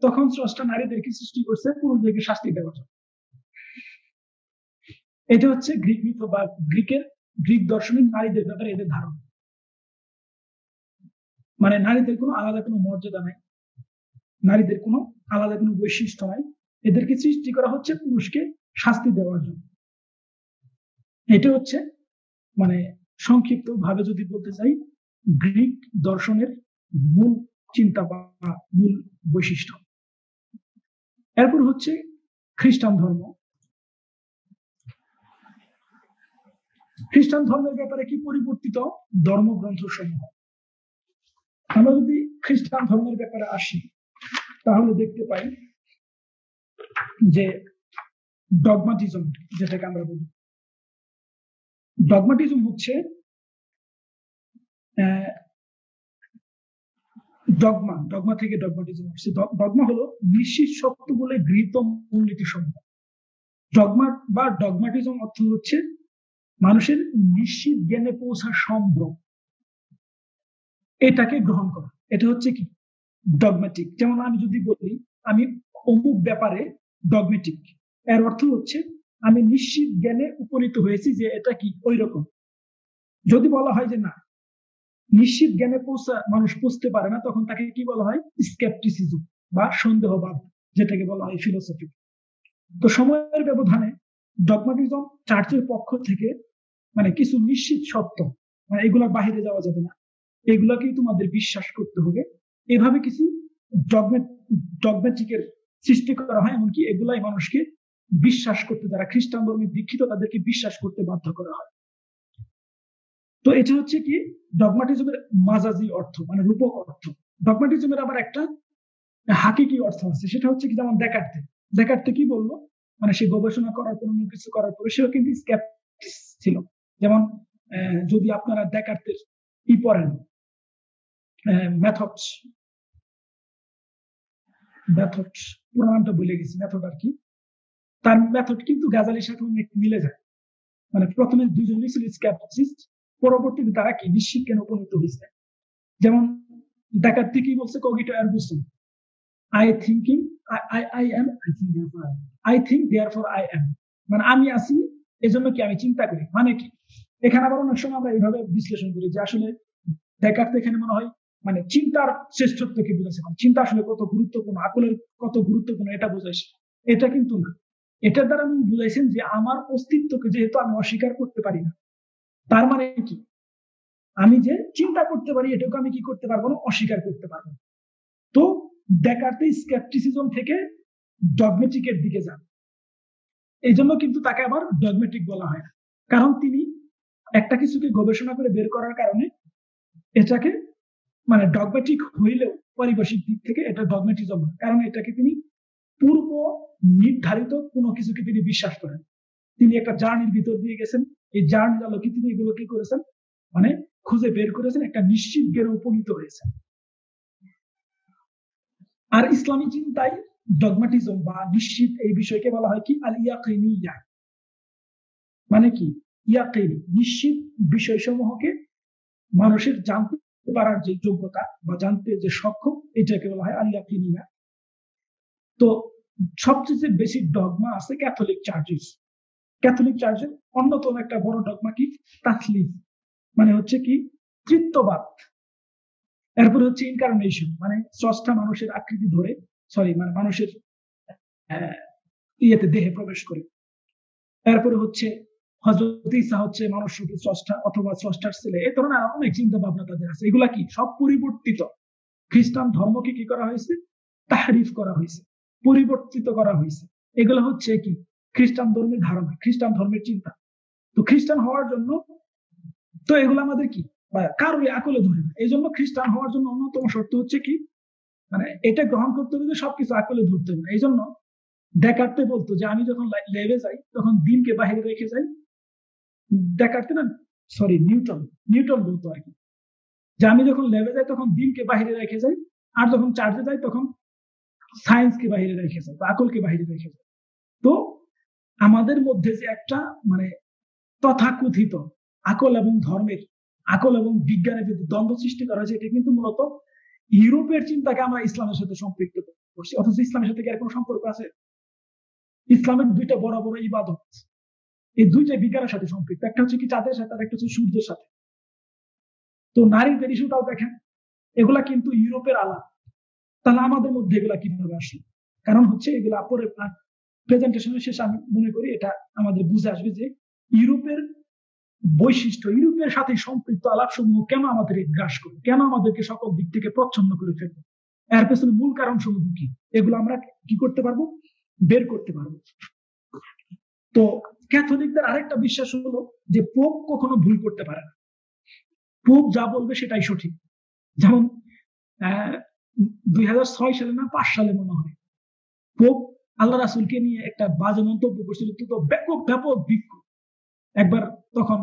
তখন স্রষ্টা নারীদেরকে সৃষ্টি করছে পুরুষদেরকে শাস্তি দেওয়ার জন্য। এটা হচ্ছে গ্রিক মিথ বা গ্রিকের গ্রিক দর্শনের নারীদের ব্যাপারে এদের ধারণা। মানে নারীদের কোনো আলাদা কোনো মর্যাদা নাই, নারীদের কোনো আলাদা কোনো বৈশিষ্ট্য নাই, এদেরকে সৃষ্টি করা হচ্ছে পুরুষকে শাস্তি দেওয়ার জন্য। এটা হচ্ছে মানে সংক্ষিপ্ত ভাবে যদি বলতে চাই গ্রিক দর্শনের মূল চিন্তা বা মূল বৈশিষ্ট্য। এরপর হচ্ছে খ্রিস্টান ধর্ম। খ্রিস্টান ধর্মের ব্যাপারে কি পরিবর্তিত ধর্মগ্রন্থ সমূহ। আমরা যদি খ্রিস্টান ধর্মের ব্যাপারে আসি তাহলে দেখতে পাই যে ডগমাটিজম, যেটাকে আমরা বলি, ডগমাটিজম হচ্ছে ডগমা, ডগমা থেকে ডগমাটিজম আসছে। ডগমা হলো নিশ্চিত সত্য বলে গৃহীত মূলনীতি সমূহ। ডগমা বা ডগমাটিজম অর্থ হচ্ছে মানুষের নিশ্চিত জ্ঞানে পৌঁছা সম্ভব, এটাকে গ্রহণ করা। এটা হচ্ছে কি ডগমেটিক। যেমন আমি যদি বলি আমি অমুক ব্যাপারে ডগমেটিক, এর অর্থ হচ্ছে আমি নিশ্চিত জ্ঞানে উপনীত হয়েছি যে এটা কি ওই রকম। যদি বলা হয় যে না, নিশ্চিত জ্ঞানে পৌঁছা মানুষ পৌঁছতে পারে না, তখন তাকে কি বলা হয়? স্কেপটিসিজম বা সন্দেহবাদ, যেটাকে বলা হয় ফিলোসফি। তো সময়ের ব্যবধানে ডগমাটিজম চার্চের পক্ষ থেকে মানে কিছু নিশ্চিত সত্য, মানে এগুলার বাহিরে যাওয়া যাবে না, এগুলাকেই তোমাদের বিশ্বাস করতে হবে, এভাবে কিছু ডগমেটিকের সৃষ্টি করা হয়। এমনকি এগুলাই মানুষকে বিশ্বাস করতে, যারা খ্রিস্টান ধর্মে দীক্ষিত তাদেরকে বিশ্বাস করতে বাধ্য করা হয়। তো এটা হচ্ছে কি ডগমাটিজমের মাজাজি অর্থ, মানে রূপক অর্থ। ডগমাটিজমের আবার একটা হাকিকি অর্থ আছে, সেটা হচ্ছে কি যেমন দেখার্তে। দেখার্তে কি বললো, মানে সে গবেষণা করার পর, অন্য কিছু করার পরে সেও কিন্তু স্কেপটিক ছিল। যেমন যদি আপনারা দেখার্তের ই পড়েন, মেথডস, মেথড পুরো নামটা ভুলে গেছি, মেথড আর কি, তার মেথড কিন্তু গাজালির সাথে অনেক মিলে যায়। মানে প্রথমে দুজনই ছিল স্কেপটিসিস্ট, পরবর্তীতে তারা কি নিশ্চিত কেন উপনীত হয়েছে। যেমন দেখার্তে কি বলছে, কগিটো এয়ার বুসুম, I thinking, I, I, I am, I think therefore I am. I think therefore I am. মানে আমি আছি, এই জন্য কি আমি চিন্তা করি মানে কি এখানে আবার অনেক সময় আমরা এইভাবে বিশ্লেষণ করি যে আসলে দেখাতে এখানে মনে হয় মানে চিন্তার শ্রেষ্ঠত্বকে বোঝাচ্ছে মানে চিন্তা আসলে কত গুরুত্বপূর্ণ আকলের কত গুরুত্বপূর্ণ এটা বোঝাইছে এটা কিন্তু না এটার দ্বারা আমি বুঝাইছেন যে আমার অস্তিত্বকে যেহেতু আমি অস্বীকার করতে পারি না তার মানে কি আমি যে চিন্তা করতে পারি এটাকে আমি কি করতে পারবো না অস্বীকার করতে পারবো তো দেখাতে স্কেপটিসিজম থেকে ডগমেটিকের দিকে যান এই জন্য কিন্তু তাকে আবার ডগমেটিক বলা হয় না কারণ তিনি একটা কিছুকে গবেষণা করে বের করার কারণে এটাকে মানে ডগমেটিক হইলেও পারিভাষিক দিক থেকে এটা ডগমেটিজম কারণ এটাকে তিনি পূর্ব নির্ধারিত কোনো কিছুকে তিনি বিশ্বাস করেন তিনি একটা জার্নির ভিতর দিয়ে গেছেন এই জার্নির আলোকে তিনি এগুলো কি করেছেন মানে খুঁজে বের করেছেন একটা নিশ্চিত জ্ঞানে উপনীত হয়েছেন আর ইসলামী চিন্তায় ডগমাটিজম বা নিশ্চিত এই বিষয়কে বলা হয় কি আল ইয়াকিনিয়া মানে কি ইয়াকিনি নিশ্চিত বিষয়সমূহকে মানুষের জানতে পারার যে যোগ্যতা বা জানতে যে সক্ষম এটাকে বলা হয় আল ইয়াকিনিয়া তো সবচেয়ে বেশি ডগমা আছে ক্যাথলিক চার্চেস ক্যাথলিক চার্চের অন্যতম একটা বড় ডগমা কি তাসলিম মানে হচ্ছে কি তৃতীয়বাদ এরপর হচ্ছে ইনকারনেশন মানে স্রষ্টা মানুষের আকৃতি ধরে সরি মানে মানুষের ইয়েতে দেহে প্রবেশ করে তারপরে হচ্ছে হযরত ঈসা হচ্ছে মানুষ রূপী স্রষ্টা অথবা স্রষ্টার ছেলে এই ধরনের অনেক চিন্তা ভাবনা তাদের আছে এগুলা কি সব পরিবর্তিত খ্রিস্টান ধর্মকে কি করা হয়েছে তাহরিফ করা হয়েছে পরিবর্তিত করা হয়েছে এগুলো হচ্ছে কি খ্রিস্টান ধর্মের ধারণা খ্রিস্টান ধর্মের চিন্তা তো খ্রিস্টান হওয়ার জন্য তো এগুলো আমাদের কি কারোর আকলে ধরে না এই জন্য খ্রিস্টান হওয়ার জন্য অন্যতম শর্ত হচ্ছে কি মানে এটা গ্রহণ করতে হবে যে সবকিছু আকলে ধরতে হবে না এই জন্য দেখাতে বলতো যে আমি যখন লেবে যাই তখন দিনকে বাহিরে রেখে যাই দেখাতে না সরি নিউটন নিউটন বলতো আর কি যে আমি যখন লেবে যাই তখন দিনকে বাহিরে রেখে যাই আর যখন চার্জে যাই তখন সায়েন্সকে বাহিরে রেখে যাই বা আকলকে বাহিরে রেখে যাই তো আমাদের মধ্যে যে একটা মানে তথাকথিত আকল এবং ধর্মের আকল এবং বিজ্ঞানের যে দ্বন্দ্ব সৃষ্টি করা হয়েছে এটা কিন্তু মূলত ইউরোপের চিন্তাকে আমরা ইসলামের সাথে সম্পৃক্ত করছি অথচ ইসলামের সাথে কি আর কোনো সম্পর্ক আছে ইসলামের দুইটা বড় বড় ইবাদত এই দুইটা বিজ্ঞানের সাথে সম্পৃক্ত একটা হচ্ছে কি চাঁদের সাথে আর একটা হচ্ছে সূর্যের সাথে তো নারীদের ইস্যুটাও দেখেন এগুলা কিন্তু ইউরোপের আলাপ তাহলে আমাদের মধ্যে এগুলা কিভাবে আসলো কারণ হচ্ছে এগুলা পরে প্রেজেন্টেশনের শেষে আমি মনে করি এটা আমাদের বুঝে আসবে যে ইউরোপের বৈশিষ্ট্য ইউরোপের সাথে সম্পৃক্ত আলাপসমূহ কেন আমাদের গ্রাস করবে কেন আমাদেরকে সকল দিক থেকে প্রচ্ছন্ন করে ফেলবে এর পেছনে মূল কারণ সমূহ কি এগুলো আমরা কি করতে পারবো বের করতে পারবো তো ক্যাথলিকদের আরেকটা বিশ্বাস হলো যে পোপ কখনো ভুল করতে পারে না পোপ যা বলবে সেটাই সঠিক যেমন আহ দুই হাজার ছয় সালে না পাঁচ সালে মনে হয় পোপ আল্লাহ রাসুলকে নিয়ে একটা বাজে মন্তব্য করছিল তো ব্যাপক ব্যাপক বিক্ষোভ একবার তখন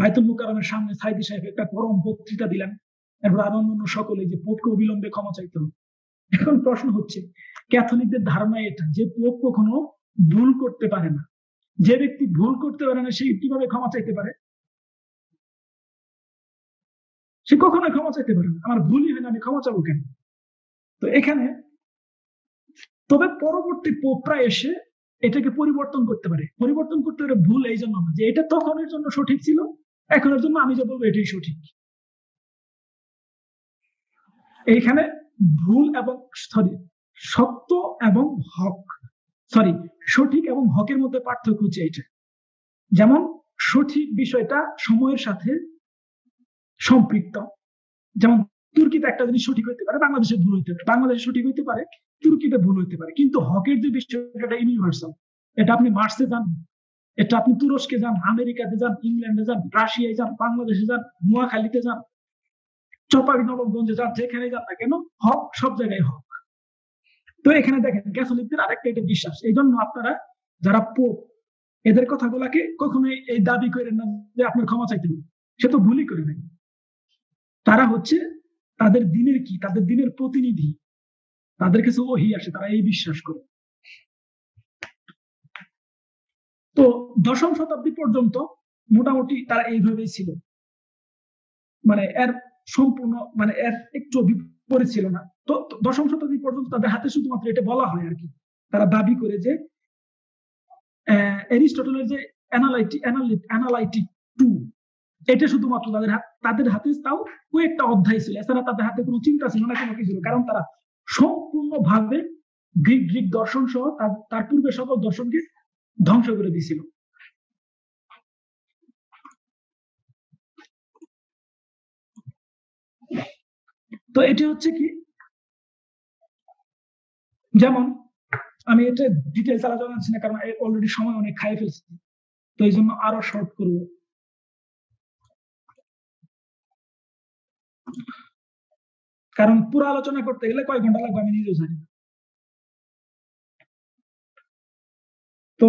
বাইতুল মুকাররমের সামনে সাইদি সাহেব একটা গরম বক্তৃতা দিলেন এরপর আর অন্যান্য সকলে যে পোপকে অবিলম্বে ক্ষমা চাইতে হবে এখন প্রশ্ন হচ্ছে ক্যাথলিকদের ধারণা এটা যে পোপ কখনো ভুল করতে পারে না যে ব্যক্তি ভুল করতে পারে না সে কিভাবে ক্ষমা চাইতে পারে সে কখনো ক্ষমা চাইতে পারে না আমার ভুলই হয় না আমি ক্ষমা চাবো কেন তো এখানে তবে পরবর্তী পোপরা এসে এটাকে পরিবর্তন করতে পারে পরিবর্তন করতে পারে ভুল এই জন্য যে এটা তখনের জন্য সঠিক ছিল এখনের জন্য আমি যা বলবো এটাই সঠিক এইখানে ভুল এবং সরি সত্য এবং হক সরি সঠিক এবং হকের মধ্যে পার্থক্য হচ্ছে এটা যেমন সঠিক বিষয়টা সময়ের সাথে সম্পৃক্ত যেমন তুর্কিতে একটা জিনিস সঠিক হইতে পারে বাংলাদেশে ভুল হইতে পারে বাংলাদেশে সঠিক হইতে পারে তুর্কিতে ভুল হইতে পারে কিন্তু হকের যে বিষয়টা ইউনিভার্সাল এটা আপনি মার্সে যান এটা আপনি তুরস্কে যান আমেরিকাতে যান ইংল্যান্ডে যান রাশিয়ায় যান বাংলাদেশে যান নোয়াখালীতে যান চপারিনগরগঞ্জে যান যেখানে যান না কেন হক সব জায়গায় হক তো এখানে দেখেন ক্যাথলিকদের আরেকটা এটা বিশ্বাস এই জন্য আপনারা যারা পোপ এদের কথাগুলাকে কখনোই এই দাবি করেন না যে আপনার ক্ষমা চাইতে হবে সে তো ভুলই করে নাই তারা হচ্ছে তাদের দিনের কি তাদের দিনের প্রতিনিধি তাদের কাছে ওহী আসে তারা এই বিশ্বাস করে তো দশম শতাব্দী পর্যন্ত মোটামুটি তারা এইভাবেই ছিল মানে এর সম্পূর্ণ মানে এর একটু বিপরীত ছিল না তো দশম শতাব্দী পর্যন্ত তাদের হাতে শুধুমাত্র এটা বলা হয় আর কি তারা দাবি করে যে অ্যারিস্টটলের যে analytic analytic analytic tool এটা শুধুমাত্র তাদের তাদের হাতে তাও কয়েকটা অধ্যায় ছিল, এছাড়া তাদের হাতে কোনো চিন্তা ছিল না কোনো কিছু, কারণ তারা সম্পূর্ণভাবে গ্রিক গ্রিক দর্শন সহ তার পূর্বে সকল দর্শনকে ধ্বংস করে দিয়েছিল। তো এটি হচ্ছে কি, যেমন আমি এটা ডিটেলস আলোচনা করছি না কারণ অলরেডি সময় অনেক খাই ফেলছি, তো এই জন্য আরো শর্ট করবো। কারণ পুরো আলোচনা করতে গেলে কয় ঘন্টা লাগবে আমি নিজেও জানি। তো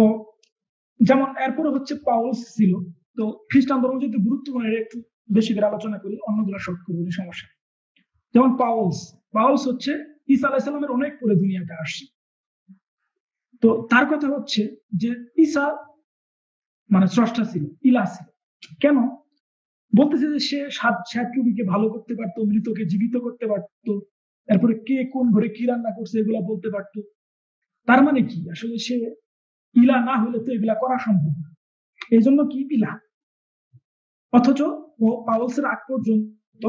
যেমন এরপরে হচ্ছে পাউলস ছিল, তো খ্রিস্টান ধর্ম যদি গুরুত্বপূর্ণ একটু বেশি করে আলোচনা করি, অন্যগুলো শর্ট করবো সমস্যা। যেমন পাউলস পাউলস হচ্ছে ঈসা আলাইহিস সালামের অনেক পরে দুনিয়াতে আসছে। তো তার কথা হচ্ছে যে ঈসা মানে স্রষ্টা ছিল, ইলাহ ছিল। কেন বলতেছে যে সে সাত সাত রোগীকে ভালো করতে পারতো, মৃতকে জীবিত করতে পারতো, তারপরে কে কোন ঘরে কি রান্না করছে এগুলা বলতে পারতো। তার মানে কি আসলে সে ইলা না হলে তো এগুলা করা সম্ভব না, এই জন্য কি ইলা। অথচ ও পাউলসের আগ পর্যন্ত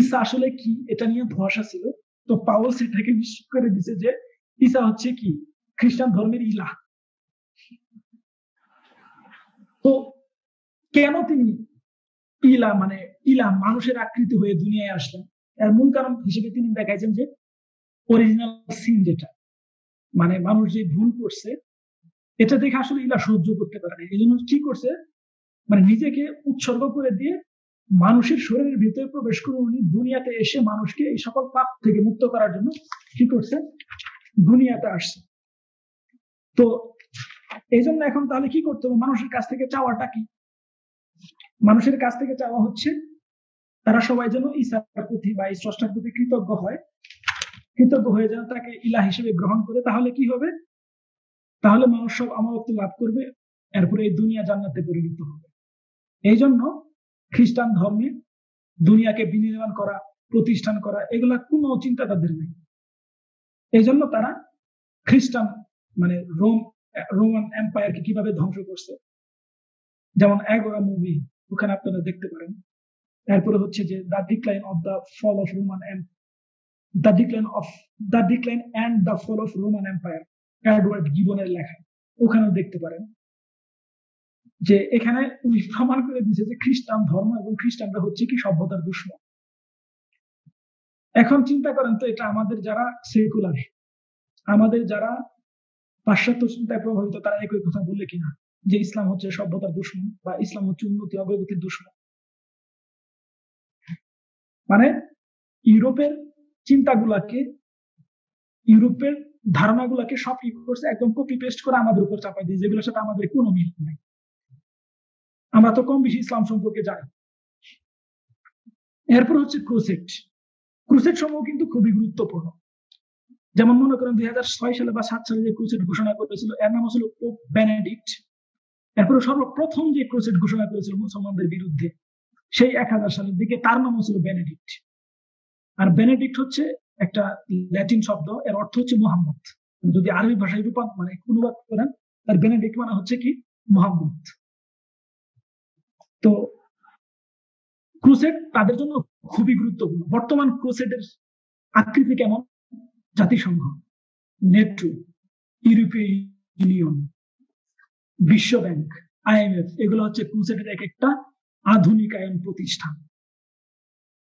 ঈসা আসলে কি এটা নিয়ে ভরসা ছিল। তো পাউলস এটাকে নিশ্চিত করে দিছে যে ঈসা হচ্ছে কি খ্রিস্টান ধর্মের ইলা। তো কেন তিনি ইলা মানে ইলা মানুষের আকৃতি হয়ে দুনিয়ায় আসলেন, এর মূল কারণ হিসেবে তিনি দেখাইছেন যে অরিজিনাল সিন, যেটা মানে মানুষ যে ভুল করছে এটা দেখে আসলে ইলা সহ্য করতে পারে না, এই জন্য কি করছে মানে নিজেকে উৎসর্গ করে দিয়ে মানুষের শরীরের ভিতরে প্রবেশ করে উনি দুনিয়াতে এসে মানুষকে এই সকল পাপ থেকে মুক্ত করার জন্য কি করছে দুনিয়াতে আসছে। তো এই জন্য এখন তাহলে কি করতে হবে, মানুষের কাছ থেকে চাওয়াটা কি, মানুষের কাছ থেকে চাওয়া হচ্ছে তারা সবাই যেন ঈসার প্রতি বা স্রষ্টার প্রতি কৃতজ্ঞ হয়, কৃতজ্ঞ হয়ে যেন তাকে ইলাহ হিসেবে গ্রহণ করে। তাহলে কি হবে, তাহলে মানুষ সব আমানত লাভ করবে, এরপরে এই দুনিয়া জান্নাতে পরিণত হবে। এই জন্য খ্রিস্টান ধর্মে দুনিয়াকে বিনির্মাণ করা, প্রতিষ্ঠান করা এগুলা কোনো চিন্তা তাদের নেই। এই জন্য তারা খ্রিস্টান মানে রোম রোমান এম্পায়ারকে কিভাবে ধ্বংস করছে, যেমন অ্যাগোরা মুভি ওখানে আপনারা দেখতে পারেন। তারপরে হচ্ছে যে the decline of the fall of Roman এম the decline of the decline and the fall of Roman empire Edward গিবনের লেখা, ওখানেও দেখতে পারেন যে এখানে উনি প্রমাণ করে দিয়েছে যে খ্রিস্টান ধর্ম এবং খ্রিস্টানরা হচ্ছে কি সভ্যতার দুশ্মন। এখন চিন্তা করেন তো এটা আমাদের যারা সেকুলার, আমাদের যারা পাশ্চাত্য চিন্তায় প্রভাবিত তারা একই কথা বললে কিনা যে ইসলাম হচ্ছে সভ্যতার দুশ্মন বা ইসলাম হচ্ছে উন্নতি অগ্রগতির দুশ্মন। মানে ইউরোপের চিন্তাগুলাকে, ইউরোপের ধারণাগুলাকে সব কি করছে একদম কপি পেস্ট করে আমাদের উপর চাপাই দিয়ে, যেগুলোর সাথে আমাদের কোনো মিল নাই। আমরা তো কম বেশি ইসলাম সম্পর্কে জানি। এরপর হচ্ছে ক্রুসেড, ক্রুসেড সমূহ কিন্তু খুবই গুরুত্বপূর্ণ। যেমন মনে করেন দুই হাজার ছয় সালে বা সাত সালে যে ক্রুসেড ঘোষণা করেছিল এর নাম হচ্ছিল পোপ বেনেডিক্ট। এরপরে সর্বপ্রথম যে ক্রুসেড ঘোষণা করেছিল মুসলমানদের বিরুদ্ধে সেই এক হাজার সালের দিকে, তার নাম হচ্ছিল বেনেডিক্ট। আর বেনেডিক্ট হচ্ছে একটা ল্যাটিন শব্দ, এর অর্থ হচ্ছে মোহাম্মদ। যদি আরবি ভাষায় রূপান মানে অনুবাদ করেন তার বেনেডিক্ট মানে হচ্ছে কি মোহাম্মদ। তো ক্রুসেড তাদের জন্য খুবই গুরুত্বপূর্ণ। বর্তমান ক্রুসেডের আকৃতি কেমন, জাতিসংঘ, নেটো, ইউরোপীয় ইউনিয়ন, বিশ্ব ব্যাংক, আইএমএফ এগুলো হচ্ছে ক্রুসেডের এক একটা আধুনিকায়ন প্রতিষ্ঠান।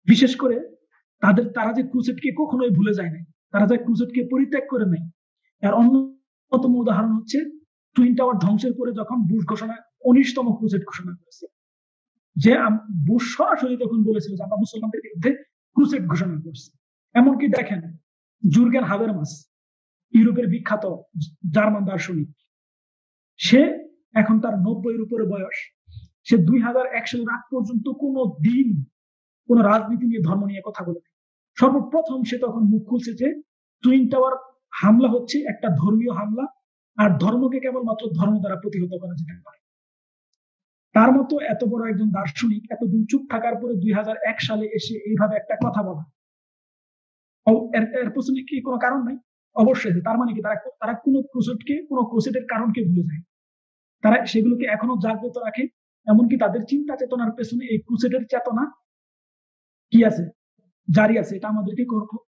বিশেষ করে তাদের তারা যে ক্রুসেডকে কখনোই ভুলে যায় নাই, তারা যে ক্রুসেডকে পরিত্যাগ করে নাই এর অন্যতম উদাহরণ হচ্ছে টুইন টাওয়ার ধ্বংসের পরে যখন বুশ ঘোষণা উনিশতম ক্রুসেড ঘোষণা করেছে, যে বুশ সরাসরি তখন বলেছিল যে আমরা মুসলমানদের বিরুদ্ধে ক্রুসেড ঘোষণা করছি। এমনকি দেখেন জুর্গেন হাবেরমাস, ইউরোপের বিখ্যাত জার্মান দার্শনিক, সে এখন তার নব্বইয়ের উপরে বয়স, সে দুই হাজার এক সালের আগ পর্যন্ত কোনো দিন কোনো রাজনীতি নিয়ে ধর্ম নিয়ে কথা বলে। সর্বপ্রথম সে তখন মুখ খুলছে যে টুইন টাওয়ার হামলা হচ্ছে একটা ধর্মীয় হামলা, আর ধর্মকে কেবলমাত্র ধর্ম দ্বারা প্রতিহত করা যেতে পারে। তার মতো এত বড় একজন দার্শনিক এতদিন চুপ থাকার পরে দুই হাজার এক সালে এসে এইভাবে একটা কথা বলা, এর পেছনে কি কোনো কারণ নাই? অবশ্যই। তার মানে কি তারা তারা কোনো ক্রুসেডকে কোনো ক্রুসেডের কারণকে ভুলে যায়, তারা সেগুলোকে এখনো জাগ্রত রাখে, এমনকি তাদের চিন্তা চেতনার পেছনে এই ক্রুসেডের চেতনা কি আছে, জারি আছে। এটা আমাদেরকে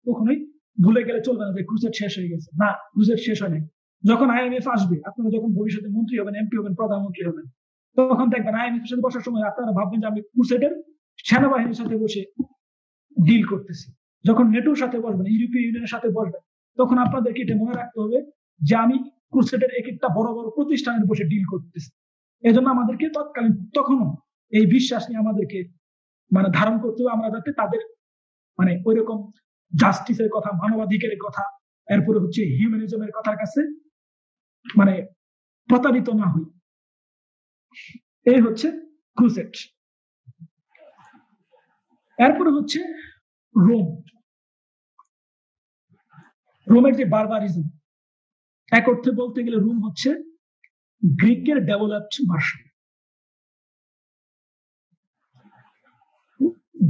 কখনোই ভুলে গেলে চলবে না যে ক্রুসেড শেষ হয়ে গেছে। না, ক্রুসেড শেষ হয় নাই। যখন আইএমএফ আসবে, আপনারা যখন ভবিষ্যতে মন্ত্রী হবেন, এমপি হবেন, প্রধানমন্ত্রী হবেন, তখন দেখবেন আইএমএফ এর সাথে বসার সময় আপনারা ভাববেন যে আমি ক্রুসেডের সেনাবাহিনীর সাথে বসে ডিল করতেছি। যখন নেটোর সাথে বসবেন, ইউরোপীয় ইউনিয়নের সাথে বসবেন, তখন আপনাদেরকে এটা মনে রাখতে হবে যে আমি ক্রুসেডের এক একটা বড় বড় প্রতিষ্ঠানের বসে ডিল করতেছি। এজন্য আমাদেরকে তৎকালীন তখনও এই বিশ্বাস নিয়ে আমাদেরকে মানে ধারণ করতে হবে, আমরা যাতে তাদের মানে ওই রকম জাস্টিসের কথা, মানবাধিকারের কথা, এরপরে হচ্ছে হিউম্যানিজমের কথার কাছে মানে প্রতারিত না হই। এই হচ্ছে ক্রুসেড। এরপরে হচ্ছে রোম, রোমের যে বারবারিজম, এক অর্থে বলতে গেলে রোম হচ্ছে গ্রিকের ডেভেলপড ভার্সন।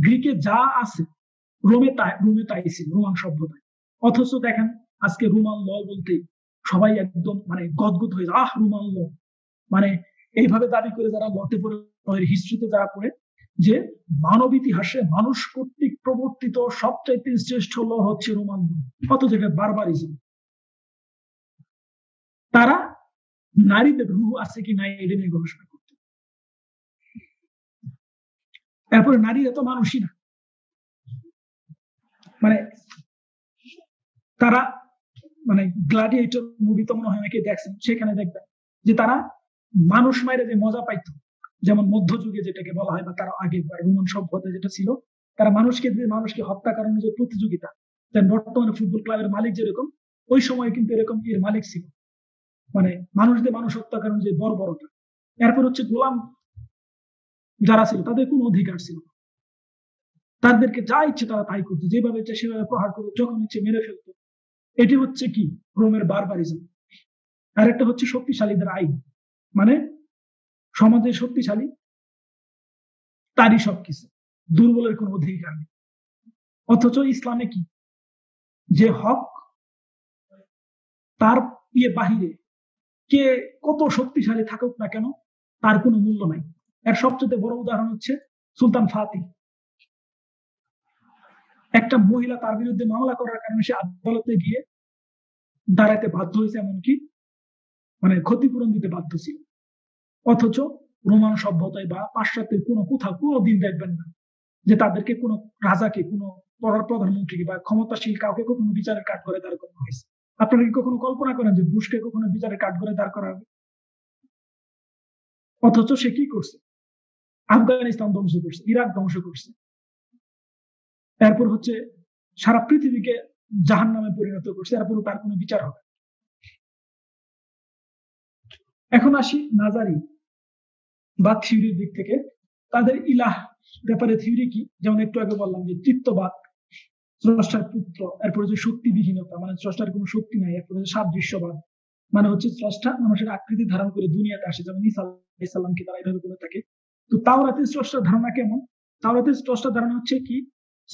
গ্রিকে যা আছে রোমে তাই, রোমে তাই ছিল, রোমান সভ্যতায়। অথচ দেখেন আজকে রোমান ল বলতে সবাই একদম মানে গদগদ হয়ে যায়, আহ রোমান ল, মানে এইভাবে দাবি করে যারা লতে পড়ে, হিস্ট্রিতে যারা পড়ে, যে মানব ইতিহাসে মানুষ কর্তৃক প্রবর্তিত সবচাইতে শ্রেষ্ঠ ল হচ্ছে রোমান ল। অথচ এটা বারবারিজম। তারা নারীদের রুহ আছে কি নাই এটা নিয়ে গবেষণা করতো। এরপরে নারীরা তো মানুষই না, মানে তারা মানে গ্লাডিয়েটর মুভি তো মনে হয় নাকি দেখছেন, সেখানে দেখবেন যে তারা মানুষ মায়ের যে মজা পাইতো, যেমন মধ্যযুগে যেটাকে বলা হয় বা তারা আগে রোমান সভ্যতা যেটা ছিল, তারা মানুষকে মানুষকে হত্যা করানোর যে প্রতিযোগিতা, বর্তমানে ফুটবল ক্লাবের মালিক যেরকম, ওই সময় কিন্তু এরকম এর মালিক ছিল, মানে মানুষদের মানুষ হত্যা করানোর যে বর্বরতা। এরপর হচ্ছে গোলাম যারা ছিল তাদের কোনো অধিকার ছিল না, তাদেরকে যা ইচ্ছে তারা তাই করতো, যেভাবে ইচ্ছে সেভাবে প্রহার করতো, যখন ইচ্ছে মেরে ফেলতো। এটি হচ্ছে কি রোমের বারবারিজম। আর একটা হচ্ছে শক্তিশালীদের আইন, মানে সমাজে শক্তিশালী তারই সবকিছু, দুর্বলের কোনো অধিকার নেই। অথচ ইসলামে কি যে হক তার ইয়ে বাহিরে কে কত শক্তিশালী থাকুক না কেন তার কোনো মূল্য নাই। এর সবচেয়ে বড় উদাহরণ হচ্ছে সুলতান ফাতিহ। একটা মহিলা তার বিরুদ্ধে মামলা করার কারণে সে আদালতে গিয়ে দাঁড়াতে বাধ্য হয়েছে, এমনকি মানে ক্ষতিপূরণ দিতে বাধ্য ছিল। অথচ রোমান সভ্যতায় বা পাশ্চাত্যের কোনো কোথাও কোনো দিন দেখবেন না যে তাদেরকে কোনো রাজাকে, কোনো প্রধানমন্ত্রীকে বা ক্ষমতাশীল কাউকে কখনো বিচারের কাঠগড়ে দাঁড় করানো হয়েছে। আপনারা কি কখনো কল্পনা করেন যে বুশকে কখনো বিচারের কাঠগড়ে দাঁড় করা হবে? অথচ সে কি করছে? আফগানিস্তান ধ্বংস করছে, ইরাক ধ্বংস করছে, এরপর হচ্ছে সারা পৃথিবীকে জাহান্নামে পরিণত করছে, এরপরও তার কোনো বিচার হবে। এখন আসি নাজারি বা থিওরির দিক থেকে। তাদের ইলাহ ব্যাপারে থিওরি কি, যেমন একটু আগে বললাম যে চিত্তবাদ, স্রষ্টার পুত্র, এরপরে যে শক্তিবিহীনতা, মানে স্রষ্টার কোনো শক্তি নাই, এরপরে সাদৃশ্যবাদ, মানে হচ্ছে স্রষ্টা মানুষের আকৃতি ধারণ করে দুনিয়াতে আসে, যেমন ঈসা আলাইহিস সালামকে তারা এভাবে বলে থাকে। তো তাওরাতের স্রষ্টার ধারণা কেমন? তাওরাতের স্রষ্টার ধারণা হচ্ছে কি,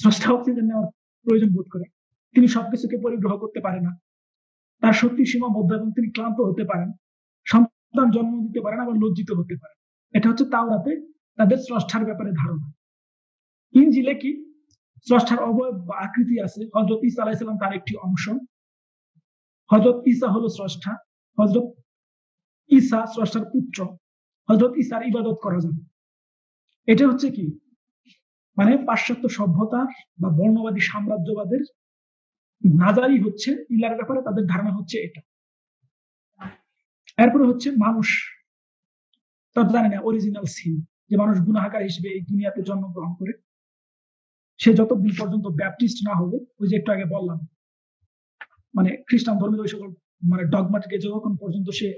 স্রষ্টা অক্সিজেন নেওয়ার প্রয়োজন বোধ করে, তিনি সবকিছুকে পরিগ্রহ করতে পারে না, তার শক্তি সীমাবদ্ধ এবং তিনি ক্লান্ত হতে পারেন, সন্তান জন্ম দিতে পারেন, আবার লজ্জিত হতে পারেন। এটা হচ্ছে তাওরাতে তাদের স্রষ্টার ব্যাপারে ধারণা। ইনজিলে কি স্রষ্টার অবয়ব বা আকৃতি আছে, হযরত ঈসা আলাইহিস সালাম তার একটি অংশ, হযরত ঈসা হলো স্রষ্টা, হযরত ঈসা স্রষ্টার পুত্র, হযরত ঈসার ইবাদত করা যাবে। এটা হচ্ছে কি মানে পাশ্চাত্য সভ্যতার বা বর্ণবাদী সাম্রাজ্যবাদের নাজারি হচ্ছে ইলার ব্যাপারে তাদের ধারণা হচ্ছে এটা। এরপরে হচ্ছে মানুষ, তার জানে না অরিজিনাল সিন, যে মানুষ গুনাহগার হিসেবে এই দুনিয়াতে জন্মগ্রহণ করে, সে যতদিন পর্যন্ত ব্যাপটিস্ট না হবে, ওই যে একটু আগে বললাম মানে খ্রিস্টান ধর্মের ওই সকল মানে ডগমাটিকে যতক্ষণ পর্যন্ত সে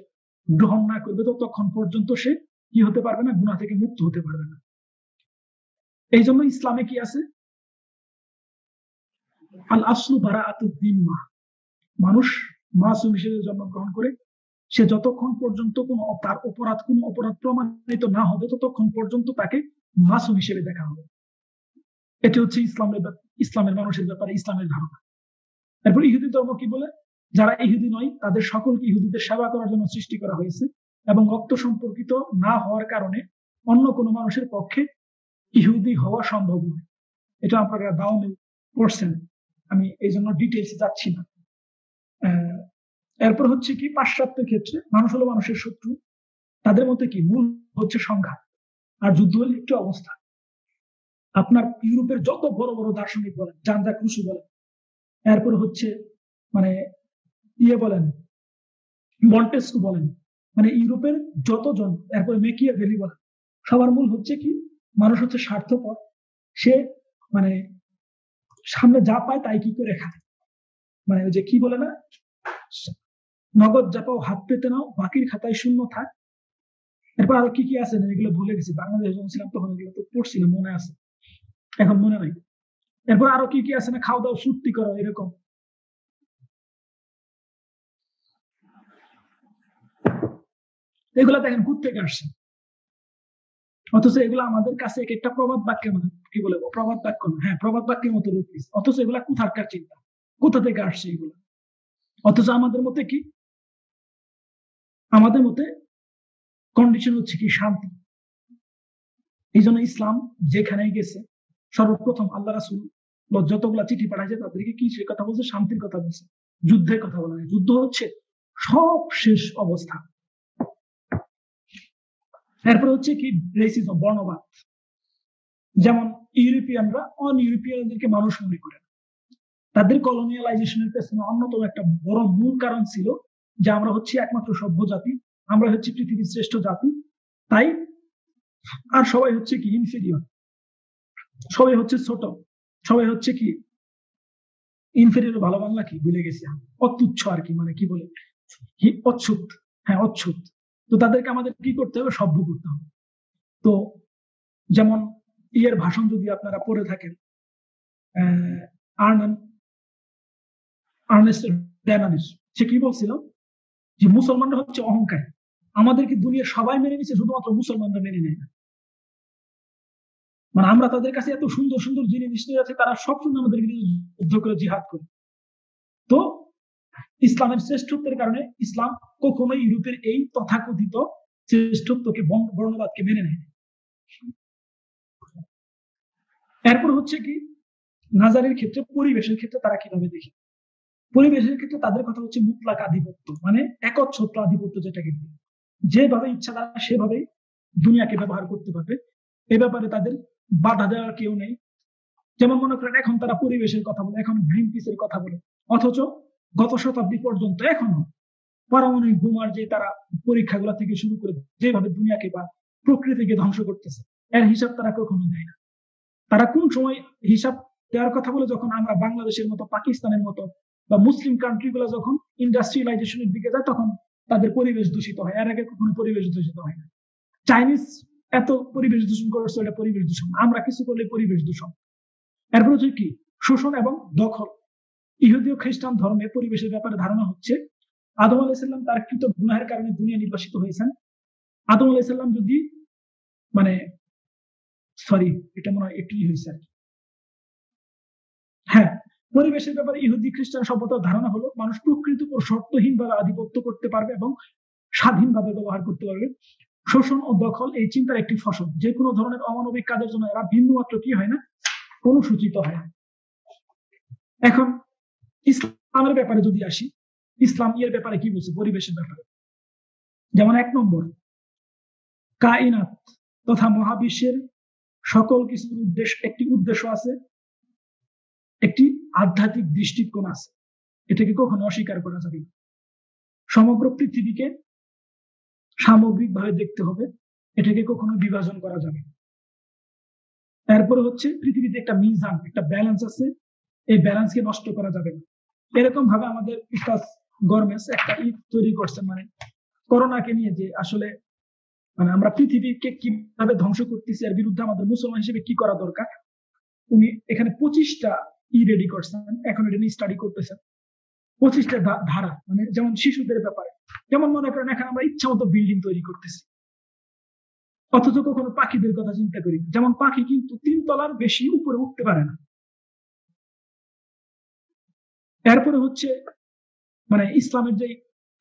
গ্রহণ না করবে, ততক্ষণ পর্যন্ত সে কি হতে পারবে না, গুনাহ থেকে মুক্ত হতে পারবে না। এই জন্য ইসলামে কি আছে, আল আসলু বারাআতুদ জিম্মা, মানুষ মাসুম হিসেবে জন্মগ্রহণ করে, সে যতক্ষণ পর্যন্ত কোনো তার অপরাধ কোনো অপরাধ প্রমাণিত না হবে, ততক্ষণ পর্যন্ত তাকে মাসুম হিসেবে দেখা হবে। এটা হচ্ছে ইসলামের ইসলামের মানুষের ব্যাপারে ইসলামের ধারণা। এরপর ইহুদি ধর্ম কি বলে, যারা ইহুদি নয় তাদের সকলকে ইহুদিদের সেবা করার জন্য সৃষ্টি করা হয়েছে, এবং রক্ত সম্পর্কিত না হওয়ার কারণে অন্য কোনো মানুষের পক্ষে ইহুদি হওয়া সম্ভব নয়। এটা আপনারা দাওমে পড়ছেন, আমি এই জন্য ডিটেলস যাচ্ছি না। এরপর হচ্ছে কি, পাশ্চাত্যের ক্ষেত্রে মানুষ হলো মানুষের শত্রু, তাদের মধ্যে কি মূল হচ্ছে সংঘাত আর যুদ্ধ হলো একটি অবস্থা। আপনার ইউরোপের যত বড় বড় দার্শনিক বলেন, জানজা ক্রুশু বলেন, এরপর হচ্ছে মানে ইয়ে বলেন, মন্টেস্কু বলেন, মানে ইউরোপের যতজন, এরপর মেকিয়াভেলি বলেন, সবার মূল হচ্ছে কি মানুষ হচ্ছে স্বার্থপর, সে মানে সামনে যা পায় তাই কি করে খায়, মানে ওই যে কি বলে না, নগদ যা পাও হাত পেতে নাও বাকির খাতায় শূন্য থাক। এরপর আরো কি কি আছে এগুলো ভুলে গেছি, বাংলাদেশে যখন ছিলাম তখন এগুলো তো পড়ছিলাম, মনে আছে, এখন মনে নাই। এরপর আরো কি কি আছে না, খাও দাও ফুর্তি করো এরকম। এগুলা দেখেন ঘুরতে আসছে, অথচ এগুলো আমাদের কাছে এক একটা প্রবাদ বাক্যের মতো, কি বলে প্রবাদ বাক্য, হ্যাঁ প্রবাদ বাক্যের মতো রূপ নিচ্ছে, অথচ এগুলা কোথাকার চিন্তা, কোথা থেকে আসছে এগুলো। অথচ আমাদের মতে কি, আমাদের মতে কন্ডিশন হচ্ছে কি শান্তি। এই জন্য ইসলাম যেখানে গেছে সর্বপ্রথম আল্লাহ রাসূল যতগুলা চিঠি পাঠাইছে তাদেরকে কি সে কথা বলছে, শান্তির কথা বলছে, যুদ্ধের কথা বলা। যুদ্ধ হচ্ছে সব শেষ অবস্থা। এরপরে হচ্ছে কি রেসিজম, বর্ণবাদ। যেমন ইউরোপিয়ানরা অন ইউরোপিয়ানদেরকে মানুষ মনে করে না, তাদের কলোনিয়ালাইজেশনের পেছনে অন্যতম একটা বড় মূল কারণ ছিল যে আমরা হচ্ছে একমাত্র সভ্য জাতি, আমরা হচ্ছে পৃথিবীর শ্রেষ্ঠ জাতি, তাই আর সবাই হচ্ছে কি ইনফেরিয়র, সবাই হচ্ছে ছোট, সবাই হচ্ছে কি ইনফেরিয়র, ভালো বাংলা কি ভুলে গেছি, অতুচ্ছ আর কি, মানে কি বলে অচ্ছুত, হ্যাঁ অচ্ছুত। তো তাদেরকে আমাদের কি করতে হবে, সভ্য করতে হবে। তো যেমন ইয়ের ভাষণ যদি আপনারা পড়ে থাকেন, সে কি বলছিল যে মুসলমানরা হচ্ছে অহংকার, আমাদেরকে দুনিয়ার সবাই মেনে নিচ্ছে, শুধুমাত্র মুসলমানরা মেনে নেয় না। মানে আমরা তাদের কাছে এত সুন্দর সুন্দর জিনিস নিয়ে আছে, তারা সবসময় আমাদের বিরুদ্ধে যুদ্ধ করে, জিহাদ করে। তো ইসলামের শ্রেষ্ঠত্বের কারণে ইসলাম কখনো ইউরোপের এই তথাকথিত শ্রেষ্ঠত্বকে, বর্ণবাদকে মেনে নেয়। এরপর হচ্ছে কি নাজারের ক্ষেত্রে, পরিবেশের ক্ষেত্রে তারা কিভাবে দেখে, পরিবেশের ক্ষেত্রে তাদের কথা হচ্ছে মুতলাক আধিপত্য, মানে একচ্ছত্র আধিপত্য, যেটাকে যেভাবে ইচ্ছা তারা সেভাবেই দুনিয়াকে ব্যবহার করতে পারবে, এ ব্যাপারে তাদের বাধা দেওয়ার কেউ নেই। যেমন মনে করেন এখন তারা পরিবেশের কথা বলে, এখন গ্রিন পিসের কথা বলে, অথচ গত শতাব্দী পর্যন্ত এখনো পারমাণবিক বোমার যে তারা পরীক্ষাগুলো থেকে শুরু করে যেভাবে দুনিয়াকে বা প্রকৃতিকে ধ্বংস করতেছে, এর হিসাব তারা কখনো দেয় না। তারা কোন সময় হিসাব দেওয়ার কথা বলে, যখন আমরা বাংলাদেশের মতো, পাকিস্তানের মতো বা মুসলিম কান্ট্রিগুলো যখন ইন্ডাস্ট্রিয়ালাইজেশনের দিকে যায়, তখন তাদের পরিবেশ দূষিত হয়। এর আগে কখনো পরিবেশ দূষিত হয় না। চাইনিজ এত পরিবেশ দূষণ করছে, এটা পরিবেশ দূষণ। আমরা কিছু করলে পরিবেশ দূষণ। এরপর হচ্ছে কি শোষণ এবং দখল। ইহুদি ও খ্রিস্টান ধর্মে পরিবেশের ব্যাপারে ধারণা হচ্ছে আদম আলাইহিস সালাম তার কৃত গুনাহের কারণে দুনিয়া নির্বাসিত হয়েছেন। আদম আলাইহিস সালাম যদি মানে সরি এটা মনে হয় এটাই হয়েছে আর কি, হ্যাঁ পরিবেশের ব্যাপারে ইহুদি খ্রিস্টান সভ্যতার ধারণা হলো মানুষ প্রকৃতির উপর শর্তহীন ভাবে আধিপত্য করতে পারবে এবং স্বাধীনভাবে ব্যবহার করতে পারবে। শোষণ ও দখল এই চিন্তার একটি ফসল। যে কোনো ধরনের অমানবিক কাজের জন্য এরা বিন্দুমাত্র কি হয় না, অনুসূচিত হয় না। এখন ইসলামের ব্যাপারে যদি আসি, ইসলাম এর ব্যাপারে কি বলছে, পরিবেশের ব্যাপারে। যেমন এক নম্বর, কায়নাত তথা মহাবিশ্বের সকল কিছুর উদ্দেশ্য, একটি উদ্দেশ্য আছে, একটি আধ্যাত্মিক দৃষ্টিকোণ আছে, এটাকে কখনো অস্বীকার করা যাবে না। সমগ্র পৃথিবীকে সামগ্রিকভাবে দেখতে হবে, এটাকে কখনো বিভাজন করা যাবে না। তারপরে হচ্ছে পৃথিবীতে একটা মিজান, একটা ব্যালেন্স আছে, এই ব্যালেন্সকে নষ্ট করা যাবে না। এরকম ভাবে আমাদের উস্তাদ গর্মেন্টস একটা ই তৈরি করছে, মানে করোনাকে নিয়ে, যে আসলে মানে আমরা পৃথিবীকে কিভাবে ধ্বংস করতেছি, এর বিরুদ্ধে আমাদের মুসলমান হিসেবে কি করা দরকার। উনি এখানে পঁচিশটা ই রেডি করছেন, এখন এটা নিয়ে স্টাডি করতেছেন, পঁচিশটা ধারা। মানে যেমন শিশুদের ব্যাপারে, যেমন মনে করেন এখন আমরা ইচ্ছা মতো বিল্ডিং তৈরি করতেছি, অথচ কখনো পাখিদের কথা চিন্তা করি। যেমন পাখি কিন্তু তিন তলার বেশি উপরে উঠতে পারে না। এরপরে হচ্ছে মানে ইসলামের যে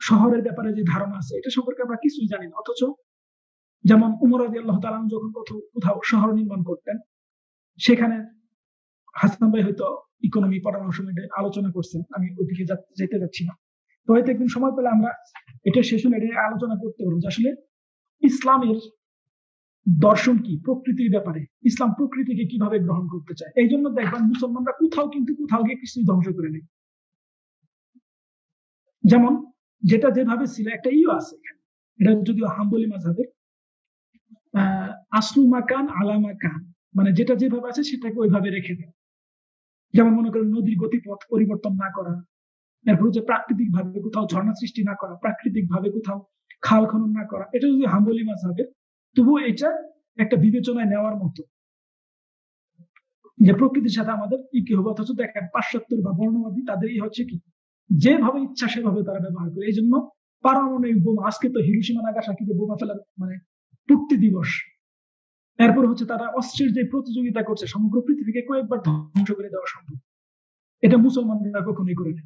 শহরের ব্যাপারে যে ধারণা আছে এটা সম্পর্কে আমরা কিছুই জানি না। অথচ যেমন উমর রাদিয়াল্লাহু তাআলা যখন কোথাও শহর নির্মাণ করতেন, সেখানে হাসান ভাই হয়তো ইকোনমি পরামর্শ নিয়ে আলোচনা করছেন, আমি ওইদিকে যেতে যাচ্ছি না। তো হয়তো একদিন সময় পেলে আমরা এটা সেশন এটা আলোচনা করতে পারবো যে আসলে ইসলামের দর্শন কি, প্রকৃতির ব্যাপারে ইসলাম প্রকৃতিকে কিভাবে গ্রহণ করতে চায়। এই জন্য দেখবেন মুসলমানরা কোথাও কিন্তু কোথাও গিয়ে কিছুই ধ্বংস করে নেই, যেমন যেটা যেভাবে ছিল একটা ইও আছে এখানে, এটা যদিও হাম্বলি মাযহাবের আহ আসলু মাকান আলা মাকান, মানে যেটা যেভাবে আছে সেটাকে ওইভাবে রেখে দেয়। যেমন মনে করেন নদীর গতিপথ পরিবর্তন না করা, এরপর হচ্ছে প্রাকৃতিক ভাবে কোথাও ঝর্ণা সৃষ্টি না করা, প্রাকৃতিক ভাবে কোথাও খাল খনন না করা, এটা যদি হাম্বলি মাযহাবের, তবুও এটা একটা বিবেচনায় নেওয়ার মতো যে প্রকৃতির সাথে আমাদের কি কি হবে। অথচ দেখেন পাশ্চাত্যের বা বর্ণবাদী তাদের এই হচ্ছে কি যেভাবে ইচ্ছা সেভাবে তারা ব্যবহার করে। এই জন্য পারমাণবিক বোমা, আজকে তো হিরোশিমা নাগাসাকিতে বোমা ফেলার মানে পূর্তি দিবস, এরপর হচ্ছে তারা অস্ত্রের যে প্রতিযোগিতা করছে সমগ্র পৃথিবীকে কয়েকবার ধ্বংস করে দেওয়া সম্ভব, এটা মুসলমানরা কখনোই করে না।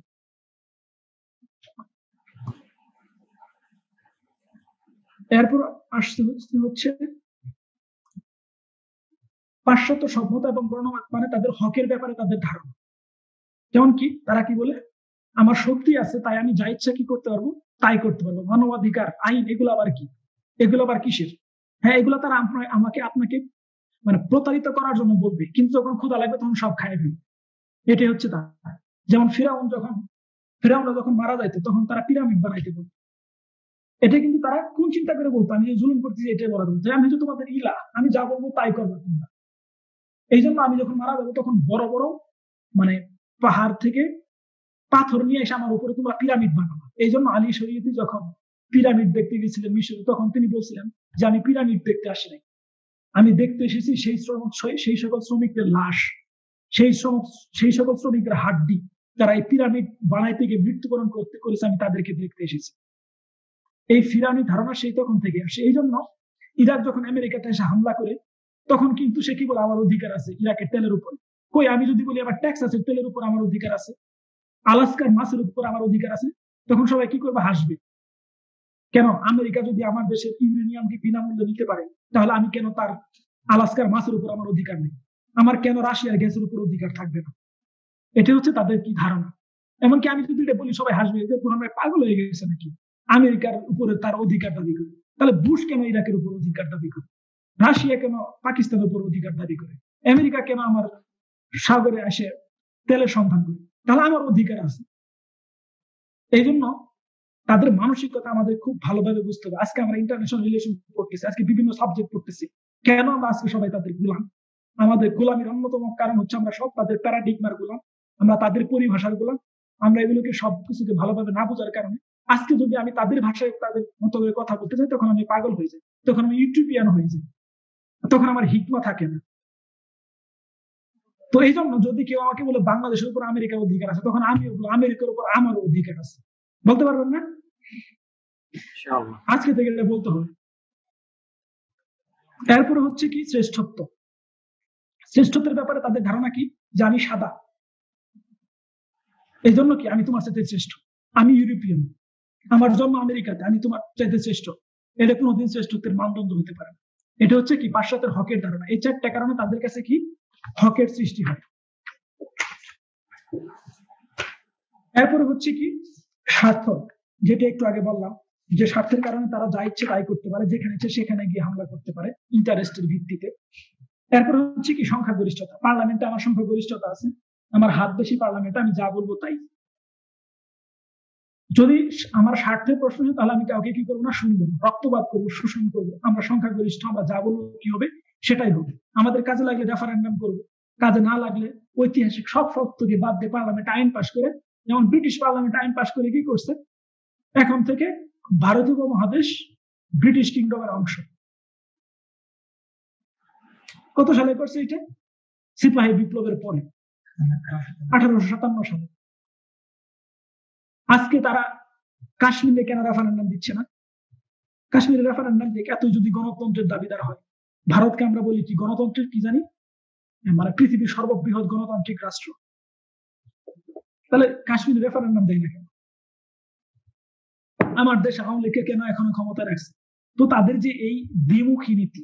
এরপর আসতে হচ্ছে হচ্ছে পাশ্চাত্য সভ্যতা এবং বর্ণবাদ মানে তাদের হকের ব্যাপারে তাদের ধারণা, যেমন কি তারা কি বলে আমার শক্তি আছে তাই আমি যা ইচ্ছা কি করতে পারবো তাই করতে পারবো, মানবাধিকার আইন এগুলো আবার কি, এগুলো আবার কিসের। হ্যাঁ, এগুলো তারা আমাকে আপনাকে মানে প্রতারিত করার জন্য বলবে, কিন্তু যখন ক্ষুধা লাগবে তখন সব খাইয়ে ফেলবে, এটাই হচ্ছে তারা। যেমন ফিরাউন যখন ফিরাউনরা যখন মারা যাইতো তখন তারা পিরামিড বানাইতে বলতো, এটা কিন্তু তারা কোন চিন্তা করে বলতো আমি জুলুম করতেছি এটাই বলা বলতো, আমি তো তোমাদের ইলা, আমি যা বলবো তাই করবো তোমরা। এই জন্য আমি যখন মারা যাবো তখন বড় বড় মানে পাহাড় থেকে পাথর নিয়ে এসে আমার উপরে তোমরা পিরামিড বানাবো। এই জন্য আলী শরীয়তি যখন পিরামিড দেখতে গেছিলেন মিশরে, তখন তিনি বলছিলেন যে আমি পিরামিড দেখতে আসি নাই, আমি দেখতে এসেছি সেই শ্রম সেই সকল শ্রমিকদের লাশ, সেই শ্রম সেই সকল শ্রমিকদের হাড্ডি যারা এই পিরামিড বানাইতে গিয়ে মৃত্যুবরণ করতে করেছে, আমি তাদেরকে দেখতে এসেছি। এই ফিরাউনি ধারণা সেই তখন থেকে আসে। এই জন্য ইরাক যখন আমেরিকাতে এসে হামলা করে তখন কিন্তু সে কি বলে আমার অধিকার আছে ইরাকের তেলের উপর, কই আমি যদি বলি আমার টেক্সাসের তেলের উপর আমার অধিকার আছে, আলাস্কার মাছের উপর আমার অধিকার আছে, তখন সবাই কি করবে, হাসবে। কেন আমেরিকা যদি আমার দেশের ইউরেনিয়ামকে বিনামূল্যে নিতে পারে, তাহলে আমি কেন তার আলাস্কার মাছের উপর আমার অধিকার নেই, আমার কেন রাশিয়ার গ্যাসের উপর অধিকার থাকবে না। এটা হচ্ছে তাদের কি ধারণা। এমনকি আমি যদি এটা বলি সবাই হাসবে, পুনরায় পাগল হয়ে গেছে নাকি, আমেরিকার উপরে তার অধিকার দাবি করে, তাহলে বুশ কেন ইরাকের উপর অধিকার দাবি করে, রাশিয়া কেন পাকিস্তানের উপর অধিকার দাবি করে, আমেরিকা কেন আমার সাগরে আসে তেলের সন্ধান করে, তাহলে আমার অধিকার আছে। এই জন্য তাদের মানসিকতা আমাদের খুব ভালোভাবে বুঝতে হবে। আজকে আমরা ইন্টারন্যাশনাল রিলেশন পড়তেছি, আজকে বিভিন্ন সাবজেক্ট পড়তেছি, কেন আমরা আজকে সবাই তাদের গোলাম। আমাদের গোলামের অন্যতম কারণ হচ্ছে আমরা সব তাদের প্যারাডিগমার গোলাম, আমরা তাদের পরিভাষার গোলাম, আমরা এগুলোকে সবকিছুকে ভালোভাবে না বোঝার কারণে আজকে যদি আমি তাদের ভাষায় তাদের মতো করে কথা বলতে চাই তখন আমি পাগল হয়ে যাই, তখন আমি ইউটিউবিয়ান হয়ে যাই, তখন আমার হিকমা থাকে না। তো এই জন্য যদি কেউ আমাকে বলে বাংলাদেশের উপর আমেরিকার অধিকার আছে, তখন আমি আমেরিকার উপর আমারও অধিকার আছে বলতে পারবেন না। আজকে থেকে এটা বলতে হবে। এরপরে হচ্ছে কি শ্রেষ্ঠত্ব। শ্রেষ্ঠত্বের ব্যাপারে তাদের ধারণা কি যে আমি সাদা, এই জন্য কি আমি তোমার সাথে শ্রেষ্ঠ, আমি ইউরোপিয়ান, আমার জন্ম আমেরিকাতে, আমি তোমার চাইতে শ্রেষ্ঠ। এটা কোনোদিন শ্রেষ্ঠত্বের মানদণ্ড হতে পারে না। এটা হচ্ছে কি পাশ্চাত্যের হকের ধারণা। এই চারটা কারণে তাদের কাছে কি হকের সৃষ্টি হয়। এরপরে হচ্ছে কি স্বার্থ, যেটা একটু আগে বললাম যে স্বার্থের কারণে তারা যা ইচ্ছে তাই করতে পারে, যেখানে ইচ্ছে সেখানে গিয়ে হামলা করতে পারে ইন্টারেস্টের ভিত্তিতে। এরপরে হচ্ছে কি সংখ্যাগরিষ্ঠতা, পার্লামেন্টে আমার সংখ্যাগরিষ্ঠতা আছে, আমার হাত বেশি পার্লামেন্টে, আমি যা বলবো তাই। যদি আমার স্বার্থের প্রশ্ন হয় তাহলে আমি কাউকে কি করবো না, শুনবো না, রক্তপাত করবো, শোষণ করবো। আমরা সংখ্যাগরিষ্ঠ, আমরা যা বলবো কি হবে সেটাই হবে। আমাদের কাজে লাগলে রেফারেন্ডাম করবো, কাজে না লাগলে ঐতিহাসিক সব সত্যকে বাদ দিয়ে পার্লামেন্ট আইন পাশ করে, যেমন ব্রিটিশ পার্লামেন্ট আইন পাশ করে কি করছে, এখন থেকে ভারত উপমহাদেশ ব্রিটিশ কিংডমের অংশ। কত সালে করছে এটা, সিপাহী বিপ্লবের পরে আঠারোশো সাতান্ন সালে। আজকে তারা কাশ্মীরে কেন রেফারেন্ডাম দিচ্ছে না, কাশ্মীরে রেফারেন্ডাম দিয়ে এতই যদি গণতন্ত্রের দাবিদার হয়, ভারতকে আমরা বলি কি গণতন্ত্রের কি জানি, মানে পৃথিবীর সর্ববৃহৎ গণতান্ত্রিক রাষ্ট্র, তাহলে কাশ্মীরে রেফারেন্ডাম দেয় না কেন। আমার দেশ আওয়ামী লীগকে কেন এখনো ক্ষমতা রাখছে। তো তাদের যে এই দ্বিমুখী নীতি,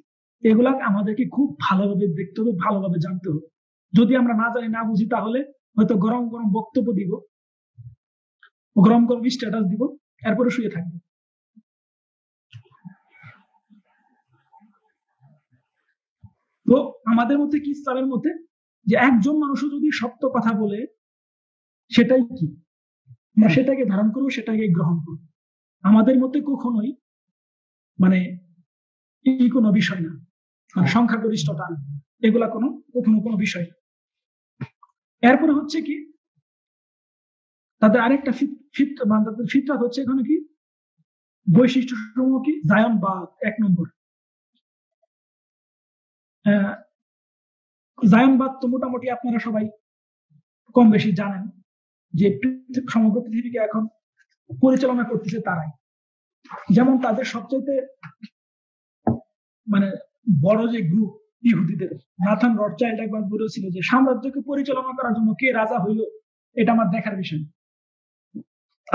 এগুলাকে আমাদেরকে খুব ভালোভাবে দেখতে হবে, ভালোভাবে জানতে হবে। যদি আমরা না জানি না বুঝি তাহলে হয়তো গরম গরম বক্তব্য দিব, গরম গরম স্ট্যাটাস দিব, এরপরে শুয়ে থাকবো। তো আমাদের মধ্যে কি, ইসলামের মধ্যে যে একজন মানুষও যদি সত্য কথা বলে সেটাই কি আমরা সেটাকে ধারণ করবো, সেটাকে গ্রহণ করবো। আমাদের মধ্যে কখনোই মানে এই কোনো বিষয় না, সংখ্যাগরিষ্ঠতা এগুলা কোনো কখনো কোনো বিষয় না। এরপরে হচ্ছে কি তাদের আরেকটা ফিতরাত হচ্ছে এখানে কি বৈশিষ্ট্য সমূহ কি জায়নবাদ। এক নম্বর আহ জায়নবাদ তো মোটামুটি আপনারা সবাই কম বেশি জানেন যে সমগ্র পৃথিবীকে এখন পরিচালনা করতেছে তারাই। যেমন তাদের সবচেয়ে মানে বড় যে গ্রুপ ইহুদিদের, নাথান রথচাইল্ড একবার বলেছিল যে সাম্রাজ্যকে পরিচালনা করার জন্য কে রাজা হইল এটা আমার দেখার বিষয়।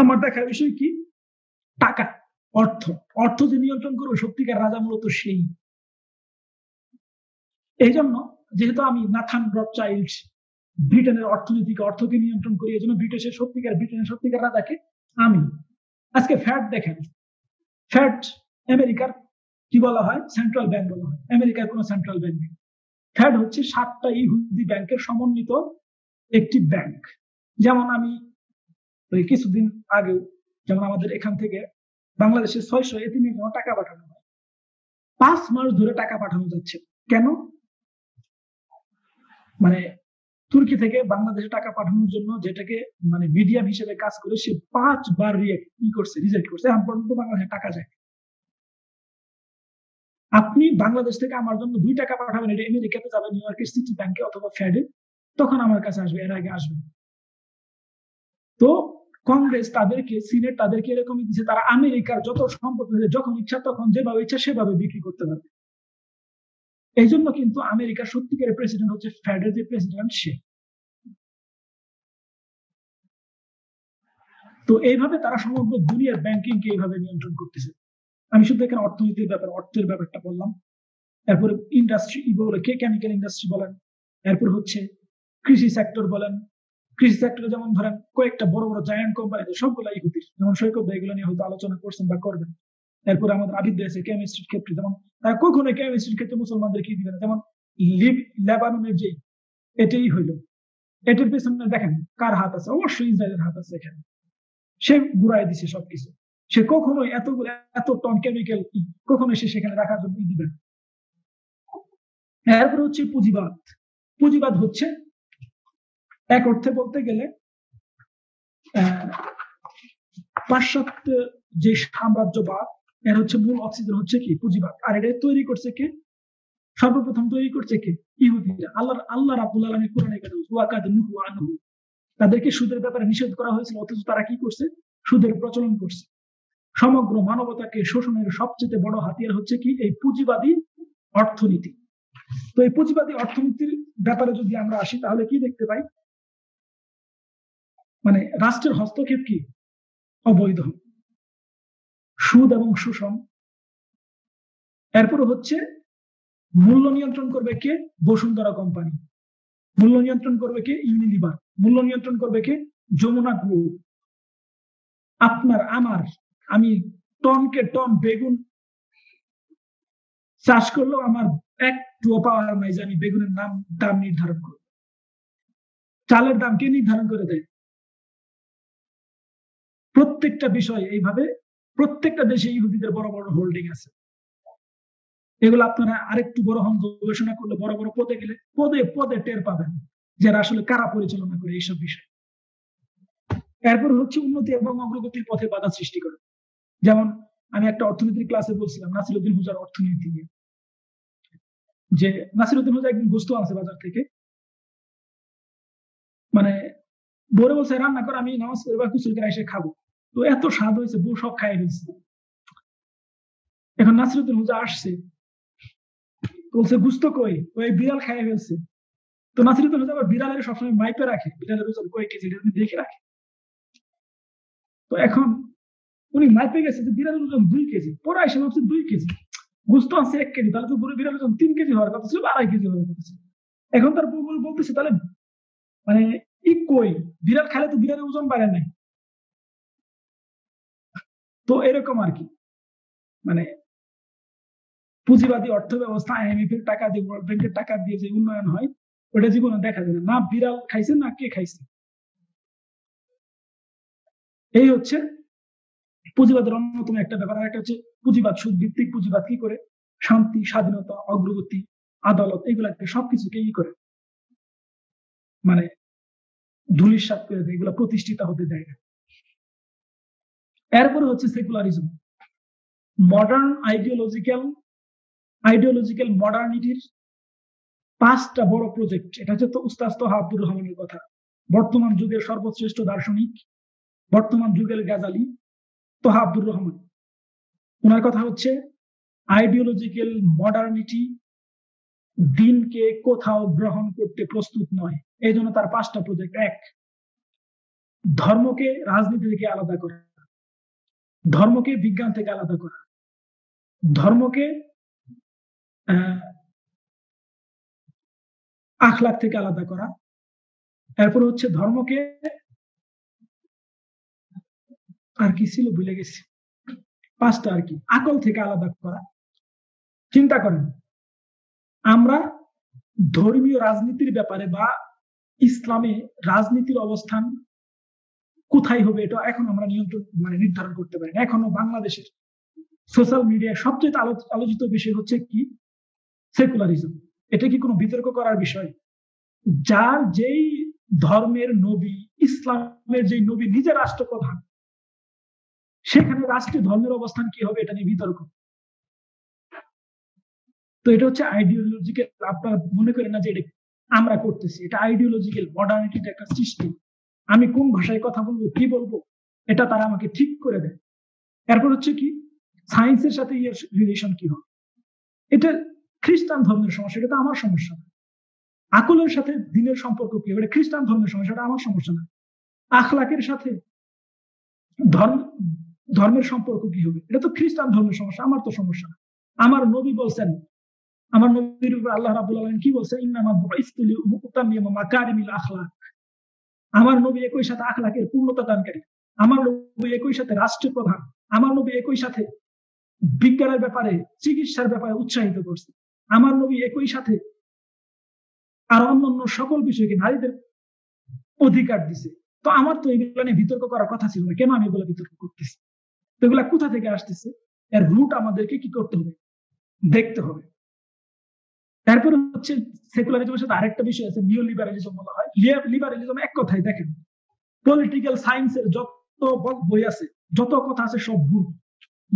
আমার দেখার বিষয় কি টাকা, অর্থ। অর্থ যে নিয়ন্ত্রণ করবে সত্যিকার রাজা মূলত সেই। এই জন্য যেহেতু আমি নাথান রথচাইল্ড ব্রিটেনের অর্থনীতিকে, অর্থকে নিয়ন্ত্রণ করি, এই জন্য ব্রিটিশের সত্যিকার ব্রিটেনের সত্যিকার রাজাকে আমি। আজকে ফ্যাট দেখেন, ফ্যাট আমেরিকার কি বলা হয়, সেন্ট্রাল ব্যাংক বলা হয়। আমেরিকার কোন সেন্ট্রাল ব্যাংক নেই। ফ্যাট হচ্ছে সাতটা ইহুদি ব্যাংকের সমন্বিত একটি ব্যাংক। যেমন আমি ওই কিছুদিন আগে যেমন আমাদের এখান থেকে বাংলাদেশে ছয়শো এতিমের জন্য টাকা পাঠানো হয়, পাঁচ মাস ধরে টাকা পাঠানো যাচ্ছে। কেন? মানে তুর্কি থেকে বাংলাদেশে টাকা পাঠানোর জন্য যেটাকে মানে মিডিয়াম হিসেবে কাজ করে সে পাঁচবার রিজেক্ট করছে, রিজেক্ট করছে। এখন পর্যন্ত বাংলাদেশে টাকা যায়। আপনি বাংলাদেশ থেকে আমার জন্য দুই টাকা পাঠাবেন, এটা আমেরিকাতে যাবে নিউ ইয়র্কের সিটি ব্যাংকে অথবা ফেডে, তখন আমার কাছে আসবে, এর আগে আসবে। তো কংগ্রেস তাদেরকে, সিনেট তাদেরকে এরকমই দিচ্ছে তারা আমেরিকার যত সম্পদ যখন ইচ্ছা তখন যেভাবে ইচ্ছা সেভাবে বিক্রি করতে পারবে। এই জন্য কিন্তু আমেরিকার সত্যিকারের প্রেসিডেন্ট হচ্ছে ফেডের যে প্রেসিডেন্ট সে। তো এইভাবে তারা সমগ্র দুনিয়ার ব্যাংকিং কে এইভাবে নিয়ন্ত্রণ করতেছে। আমি শুধু এখানে অর্থনীতির ব্যাপার, অর্থের ব্যাপারটা বললাম। এরপরে ইন্ডাস্ট্রি বলে, কে কেমিক্যাল ইন্ডাস্ট্রি বলেন, এরপর হচ্ছে কৃষি সেক্টর বলেন। কৃষি সেক্টরে যেমন ধরেন কয়েকটা বড় বড় জায়ান্ট কোম্পানি সবগুলা ইহুদির, যেমন সৈকত এগুলো নিয়ে হয়তো আলোচনা করছেন বা করবেন। এরপরে আমাদের আবিদ আছে কেমিস্ট্রির ক্ষেত্রে, যেমন তারা কখনো কেমিস্ট্রির ক্ষেত্রে মুসলমানদের কি দিবে না। যেমন লেবাননের যে এটাই হইল, এটার পেছনে দেখেন কার হাত আছে, অবশ্যই ইসরায়েলের হাত আছে। এখানে সে ঘুরাই দিছে সবকিছু। সে কখনোই এতগুলো এত টন কেমিক্যাল কখনোই সে সেখানে রাখার জন্য দিবে না। এরপরে হচ্ছে পুঁজিবাদ। পুঁজিবাদ হচ্ছে এক অর্থে বলতে গেলে আহ পাশ্চাত্য যে সাম্রাজ্যবাদ, এর হচ্ছে মূল অক্সিজেন হচ্ছে কি পুঁজিবাদ। আর এটা তৈরি করছে কে? সর্বপ্রথম তৈরি করছে কে? ইহুদিরা। আল্লাহ আল্লাহ রাব্বুল আলামিন কোরআনে কারীমে ওয়াকাদুহু আনহু, তাদেরকে সুদের ব্যাপারে নিষেধ করা হয়েছিল, অথচ তারা কি করছে? সুদের প্রচলন করছে। সমগ্র মানবতাকে শোষণের সবচেয়ে বড় হাতিয়ার হচ্ছে কি এই পুঁজিবাদী অর্থনীতি। তো এই পুঁজিবাদী অর্থনীতির ব্যাপারে যদি আমরা আসি তাহলে কি দেখতে পাই, মানে রাষ্ট্রের হস্তক্ষেপ কি অবৈধ, সুদ এবং শোষণ। এরপরে হচ্ছে মূল্য নিয়ন্ত্রণ করবে কে? বসুন্ধরা কোম্পানি। মূল্য নিয়ন্ত্রণ করবে কে? ইউনিলিভার। মূল্য নিয়ন্ত্রণ করবে কে? যমুনা গ্রুপ। আপনার আমার আমি টনকে টন বেগুন চাষ করলেও আমার একটু পাওয়ার নাই যে আমি বেগুনের নাম দাম নির্ধারণ করব। চালের দাম কে নির্ধারণ করে দেয়? প্রত্যেকটা বিষয় এইভাবে প্রত্যেকটা দেশে ইহুদিদের বড় বড় হোল্ডিং আছে। এগুলো আপনারা আরেকটু বড় হন, গবেষণা করলে বড় বড় পদে গেলে পদে পদে টের পাবেন যারা আসলে কারা পরিচালনা করে এইসব বিষয়। এরপর হচ্ছে উন্নতি এবং অগ্রগতির পথে বাধা সৃষ্টি করে। যেমন আমি একটা অর্থনীতির ক্লাসে বলছিলাম নাসিরুদ্দিন হুজার অর্থনীতি নিয়ে, যে নাসিরুদ্দিন হুজা একদিন বস্তু আছে বাজার থেকে, মানে বলে বলছে রান্না করে আমি নামাজ পড়ে বা কিছু করে এসে খাবো, তো এত স্বাদ হয়েছে বউ সব খাই হয়েছে। এখন নাসিরুদ্দিন হুজা আসছে বলছে গুস্ত কই, ওই বিড়াল খাই হয়েছে। তো নাসিরুদ্দিন হুজা আবার বিড়ালের সবসময় মাইপে রাখে, বিড়ালের ওজন কয়েক কেজি দেখে রাখে। তো এখন उन्हें माइपे के साथ बिराल ओजन दो केजी पूरा हिसाब से दो केजी गोश्त আছে এক কেজি তাহলে তো পুরো বিরাল ওজন तीन কেজি হওয়ার কথা ছিল আড়াই কেজি হওয়ার কথা ছিল এখন তার পুরো বলতেছে তাহলে মানে ই কই বিরাল খেলে তো বিরাল ওজন বাড়ে না তো এরকম আর কি মানে পুঁজিবাদী অর্থব্যবস্থা এমএফের টাকা দিয়ে ওয়ার্ল্ড ব্যাংকের টাকা দিয়ে যে উন্নয়ন হয় ওটা জীবনে দেখা যায় না না বিড়াল খাইছে না কে খাইছে এই হচ্ছে পুঁজিবাদের অন্যতম একটা ব্যাপার আর একটা হচ্ছে পুঁজিবাদ সুদ ভিত্তিক পুঁজিবাদ কি করে শান্তি স্বাধীনতা অগ্রগতি আদালত এগুলাকে সবকিছুকে ই করে মানে ধূলিসাৎ করে দেয় এগুলা প্রতিষ্ঠিত হতে দেয় না এরপরে হচ্ছে সেকুলারিজম মডার্ন আইডিওলজিক্যাল আইডিওলজিক্যাল মডার্নিটির পাঁচটা বড় প্রজেক্ট এটা হচ্ছে তো উস্তাদ তোহা আব্দুর রহমানের কথা বর্তমান যুগের সর্বশ্রেষ্ঠ দার্শনিক বর্তমান যুগের গাজালি তোহা আব্দুর রহমান ওনার কথা হচ্ছে আইডিওলজিক্যাল মডার্নিটি দিনকে কোথাও গ্রহণ করতে প্রস্তুত নয় এই জন্য তার পাঁচটা প্রজেক্ট এক ধর্মকে রাজনীতি থেকে আলাদা করা ধর্মকে বিজ্ঞান থেকে আলাদা করা ধর্মকে আখলাক থেকে আলাদা করা এরপর হচ্ছে ধর্মকে আর কি ছিল ভুলে গেছি পাঁচটা আর কি আকল থেকে আলাদা করা চিন্তা করেন আমরা ধর্মীয় রাজনীতির ব্যাপারে বা ইসলামে রাজনীতির অবস্থান কোথায় হবে এটা এখন আমরা নিয়ন্ত্রণ মানে নির্ধারণ করতে পারি না এখনো বাংলাদেশের সোশ্যাল মিডিয়ায় সবচেয়ে আলোচিত বিষয় হচ্ছে কি সেকুলারিজম এটা কি কোনো বিতর্ক করার বিষয় যার যেই ধর্মের নবী ইসলামের যেই নবী নিজে রাষ্ট্রপ্রধান সেখানে রাষ্ট্রের ধর্মের অবস্থান কি হবে এটা নিয়ে বিতর্ক তো এটা হচ্ছে আইডিওলজিক্যাল আপনারা মনে করেন না যে এটা আমরা করতেছি এটা আইডিওলজিক্যাল মডার্নিটির একটা সৃষ্টি আমি কোন ভাষায় কথা বলবো কি বলবো এটা তারা আমাকে ঠিক করে দেয় এরপর হচ্ছে কি সায়েন্সের সাথে এর রিলেশন কি হবে এটা খ্রিস্টান ধর্মের সমস্যা এটা আমার সমস্যা না আকলের সাথে দিনের সম্পর্ক কি এটা খ্রিস্টান ধর্মের সমস্যা এটা আমার সমস্যা না আখলাকের সাথে ধর্ম ধর্মের সম্পর্ক কি হবে এটা তো খ্রিস্টান ধর্মের সমস্যা আমার তো সমস্যা না আমার নবী বলছেন আমার নবীর উপর আল্লাহ রাব্বুল আলামিন কি বলছেন ইন্নামা বুইস্তুলি মুতাম্মিমা মাকারিমিল আখলাক আমার নবী একই সাথে আখলাকের পূর্ণতা দানকারী আমার নবী একই সাথে রাষ্ট্রপ্রধান আমার নবী একই সাথে বিজ্ঞানের ব্যাপারে চিকিৎসার ব্যাপারে উৎসাহিত করছে আমার নবী একই সাথে আর অন্যান্য সকল বিষয়কে নারীদের অধিকার দিছে তো আমার তো এগুলো নিয়ে বিতর্ক করার কথা ছিল না কেন আমি এগুলো বিতর্ক করতেছি তো এগুলা কোথা থেকে আসতেছে এর রুট আমাদেরকে কি করতে হবে দেখতে হবে তারপরে হচ্ছে সেকুলারিজমের সাথে আরেকটা বিষয় আছে নিও লিবারালিজম বলা হয় লিবারালিজম এক কথায় দেখেন পলিটিক্যাল সায়েন্সের যত বই আছে যত কথা আছে সব ভুল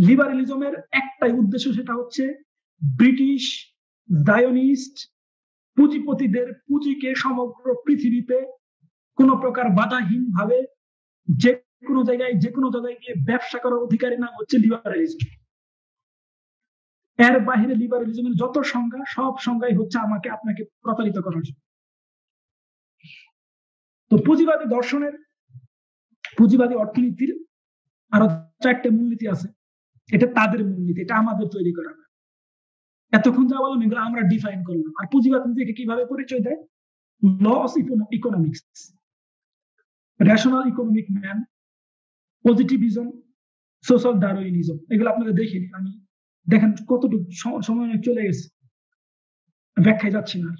লিবারালিজমের একটাই উদ্দেশ্য সেটা হচ্ছে ব্রিটিশ জায়নিস্ট পুঁজিপতিদের পুঁজিকে সমগ্র পৃথিবীতে কোনো প্রকার বাধাহীন ভাবে যে কোনো জায়গায় যে কোনো জায়গায় গিয়ে ব্যবসা করার অধিকারের নাম হচ্ছে লিবারালিজম এর বাহিরে লিবারালিজমের যত সংজ্ঞা সব সংজ্ঞাই হচ্ছে আমাকে আপনাকে প্রতারিত করার জন্য তো পুঁজিবাদী দর্শনের পুঁজিবাদী অর্থনীতির আরো চারটে মূলনীতি আছে এটা তাদের মূলনীতি এটা আমাদের তৈরি করা না এতক্ষণ যা বললাম এগুলো আমরা ডিফাইন করলাম আর পুঁজিবাদ নিজেকে কিভাবে পরিচয় দেয় লস economics rational economic man positivism social Darwinism এগুলো আপনারা দেখেন আমি দেখেন কতটুকু সময় চলে গেছে ব্যাখ্যায় যাচ্ছি না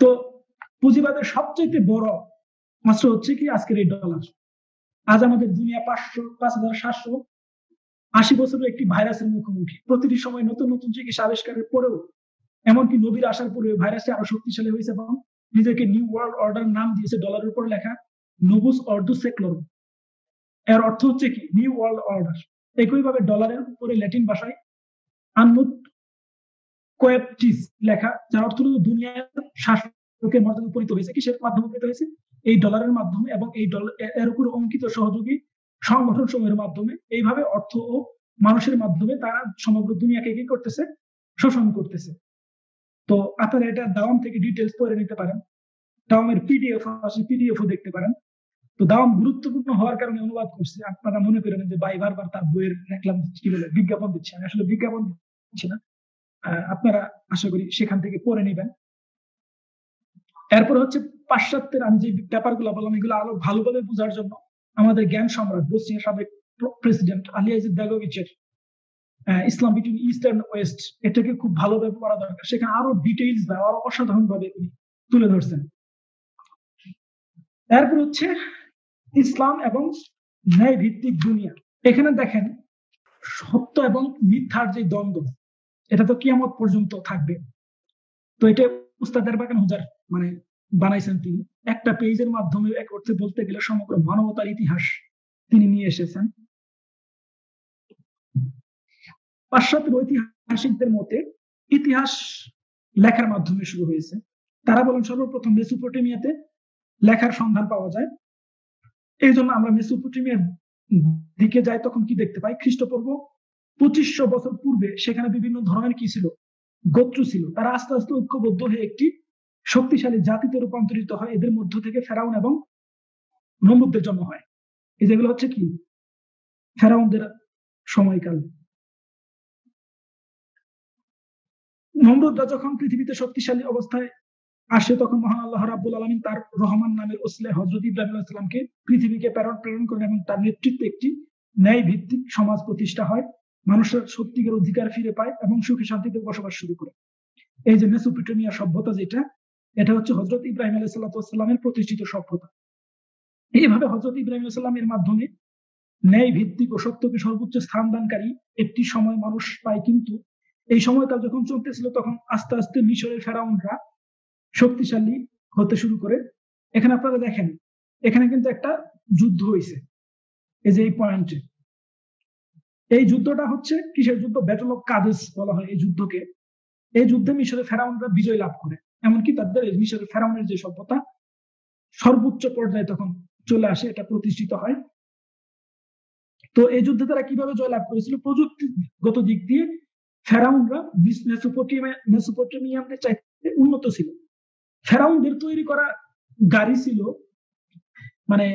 তো পুঁজিবাদের সবচেয়ে বড় অস্ত্র হচ্ছে কি আজকের এই ডলার আজ আমাদের দুনিয়া পাঁচশো পাঁচ হাজার সাতশো আশি বছরের একটি ভাইরাসের মুখোমুখি প্রতিটি সময় নতুন নতুন চিকিৎসা আবিষ্কারের পরেও এমনকি নবীর আসার পরে ভাইরাসটি আরো শক্তিশালী হয়েছে এবং নিজেকে নিউ ওয়ার্ল্ড অর্ডার নাম দিয়েছে ডলারের উপর লেখা নোভুস অর্ডুস সেকুলারুম এর অর্থ হচ্ছে কি নিউ ওয়ার্ল্ড অর্ডার একইভাবে ডলারের উপরে ল্যাটিন ভাষায় আনমুট কোয়েপটিস লেখা যার অর্থ হলো দুনিয়ার শাসকের মর্যাদা উপনীত হয়েছে কিসের মাধ্যমে উপনীত হয়েছে এই ডলারের মাধ্যমে এবং এই এর উপর অঙ্কিত সহযোগী সংগঠন সমূহের মাধ্যমে এইভাবে অর্থ ও মানুষের মাধ্যমে তারা সমগ্র দুনিয়াকে কি করতেছে শোষণ করতেছে তো আপনারা এটা দাওয়াম থেকে ডিটেলস পড়ে নিতে পারেন দাওয়ামের পিডিএফ আছে পিডিএফও দেখতে পারেন দাম গুরুত্বপূর্ণ হওয়ার কারণে অনুবাদ করছি। আপনারা মনে করেন যে ভাই বারবার তার বইয়ের রেকলাম কি বলে বিজ্ঞাপন দিচ্ছে, আমি আসলে বিজ্ঞাপন দিচ্ছি না, আপনারা আশা করি সেখান থেকে পড়ে নেবেন। এরপর হচ্ছে পাশ্চাত্যের আমি যে ব্যাপারগুলো বললাম এগুলো আরো ভালোভাবে বোঝার জন্য আমাদের জ্ঞান সম্রাট বসনিয়ার সাবেক প্রেসিডেন্ট আলী আজিজ দাগোভিচের Islam between east and West এটাকে খুব ভালোভাবে পড়া দরকার, সেখানে আরো ডিটেইলস বা আরো অসাধারণ ভাবে তিনি তুলে ধরছেন। তারপর হচ্ছে ইসলাম এবং ন্যায় ভিত্তিক দুনিয়া, এখানে দেখেন সত্য এবং মিথ্যার যে দ্বন্দ্ব এটা তো কিয়ামত পর্যন্ত থাকবে, তো এটা উস্তাদ এরবাকান হুজার মানে বানাইছেন তিনি, একটা পেজের মাধ্যমে এক অর্থে বলতে গেলে সমগ্র মানবতার ইতিহাস তিনি নিয়ে এসেছেন। পাশ্চাত্যের ঐতিহাসিকদের মতে ইতিহাস লেখার মাধ্যমে শুরু হয়েছে, তারা বলেন সর্বপ্রথম মেসোপটেমিয়াতে লেখার সন্ধান পাওয়া যায়, এই জন্য আমরা মেসোপটেমিয়ার দিকে যাই তখন কি দেখতে পাই খ্রিস্টপূর্ব পঁচিশশো বছর পূর্বে সেখানে বিভিন্ন ধরনের কি ছিল গোত্র ছিল, তারা আস্তে আস্তে ঐক্যবদ্ধ হয়ে একটি শক্তিশালী জাতিতে রূপান্তরিত হয়, এদের মধ্য থেকে ফেরাউন এবং নমরুদের জন্ম হয়। এই যেগুলো হচ্ছে কি ফেরাউনদের সময়কাল। নমরুদরা যখন পৃথিবীতে শক্তিশালী অবস্থায় আসে তখন মহান আল্লাহ রাব্বুল আলামিন তার রহমান নামের ওসিলে হযরত ইব্রাহিম আলাইহিস সালামকে পৃথিবীকে প্রেরণ প্রেরণ করেন এবং তার নেতৃত্বে একটি ন্যায় ভিত্তিক সমাজ প্রতিষ্ঠা হয়, মানুষের সত্যিকার অধিকার ফিরে পায় এবং সুখে শান্তিতে বসবাস শুরু করে। এই যে মেসোপটেমিয়া সভ্যতা যেটা এটা হচ্ছে হযরত ইব্রাহিম আলাইহিস সালামের প্রতিষ্ঠিত সভ্যতা। এইভাবে হযরত ইব্রাহিম আলাইহিস সালামের মাধ্যমে ন্যায় ভিত্তিক ও সত্যকে সর্বোচ্চ স্থান দানকারী একটি সময় মানুষ পায়, কিন্তু এই সময়কাল যখন চলতেছিল তখন আস্তে আস্তে মিশরের ফেরাউনরা শক্তিশালী হতে শুরু করে। এখানে আপনারা দেখেন এখানে কিন্তু একটা যুদ্ধ হয়েছে, এই যে এই পয়েন্টে এই যুদ্ধটা হচ্ছে কিসের যুদ্ধ, ব্যাটল অফ কাদেস বলা হয় এই যুদ্ধকে। এই যুদ্ধে মিশরের ফেরাউনরা বিজয় লাভ করে, এমনকি তাদের মিশরের ফেরাউনের যে সভ্যতা সর্বোচ্চ পর্যায়ে তখন চলে আসে, এটা প্রতিষ্ঠিত হয়। তো এই যুদ্ধে তারা কিভাবে জয়লাভ করেছিল, প্রযুক্তিগত দিক দিয়ে ফেরাউনরা মেসোপটেমিয়ানদের চাইতে উন্নত ছিল, ফেরাউনদের তৈরি করা গাড়ি ছিল মানে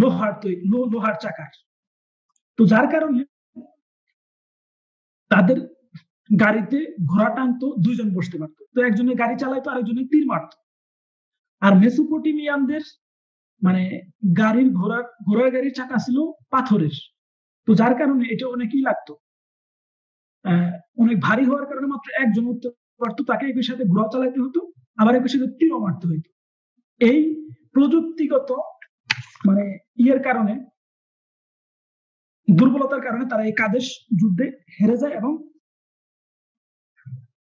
লোহার তৈরি লোহার চাকার, তো যার কারণে তাদের গাড়িতে ঘোড়া টানতো দুইজন বসতে পারতো, তো একজনে গাড়ি চালাইতো আরেকজনে তীর মারতো। আর মেসোপটেমিয়ানদের মানে গাড়ির ঘোড়া ঘোড়ার গাড়ির চাকা ছিল পাথরের, তো যার কারণে এটা অনেকই লাগতো, আহ অনেক ভারী হওয়ার কারণে মাত্র একজন উঠতে পারতো, তাকে একই সাথে ঘোড়া চালাইতে হতো আবার একই সাথে তীরও মারতে হতো। এই প্রযুক্তিগত মানে ইয়ের কারণে দুর্বলতার কারণে তারা এই কাদেশ যুদ্ধে হেরে যায় এবং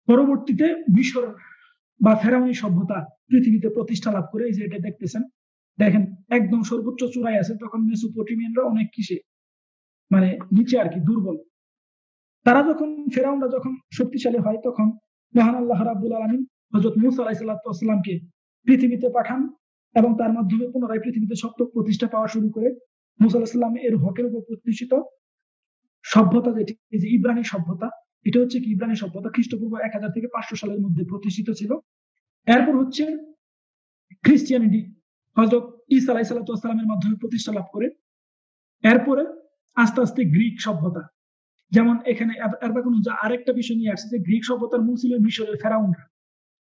পরবর্তীতে মিশর বা ফেরাউনি সভ্যতা পৃথিবীতে প্রতিষ্ঠা লাভ করে। এই যে এটা দেখতেছেন দেখেন একদম সর্বোচ্চ চূড়ায় আছে, তখন মেসোপটেমিয়ানরা অনেক কিসে মানে নিচে আর কি দুর্বল। তারা যখন ফেরাউনরা যখন শক্তিশালী হয় তখন মহান আল্লাহ রাব্বুল আলামিন হযরত মূসা আলাইহিস সালামকে পৃথিবীতে পাঠান এবং তার মাধ্যমে পুনরায় পৃথিবীতে সত্য প্রতিষ্ঠা পাওয়া শুরু করে। মূসা আলাইহিস সালাম এর হকের উপর প্রতিষ্ঠিত সভ্যতা যেটি যে ইব্রানি সভ্যতা, এটা হচ্ছে কি ইব্রানি সভ্যতা খ্রিস্টপূর্ব এক হাজার থেকে পাঁচশো সালের মধ্যে প্রতিষ্ঠিত ছিল। এরপর হচ্ছে খ্রিস্টিয়ানিটি হযরত ঈসা আলাইহিস সালামের মাধ্যমে প্রতিষ্ঠা লাভ করে। এরপরে আস্তে আস্তে গ্রিক সভ্যতা, যেমন এখানে আরেকটা বিষয় নিয়ে আসছে যে গ্রিক সভ্যতার মূল ছিল মিশরের ফেরাউনরা,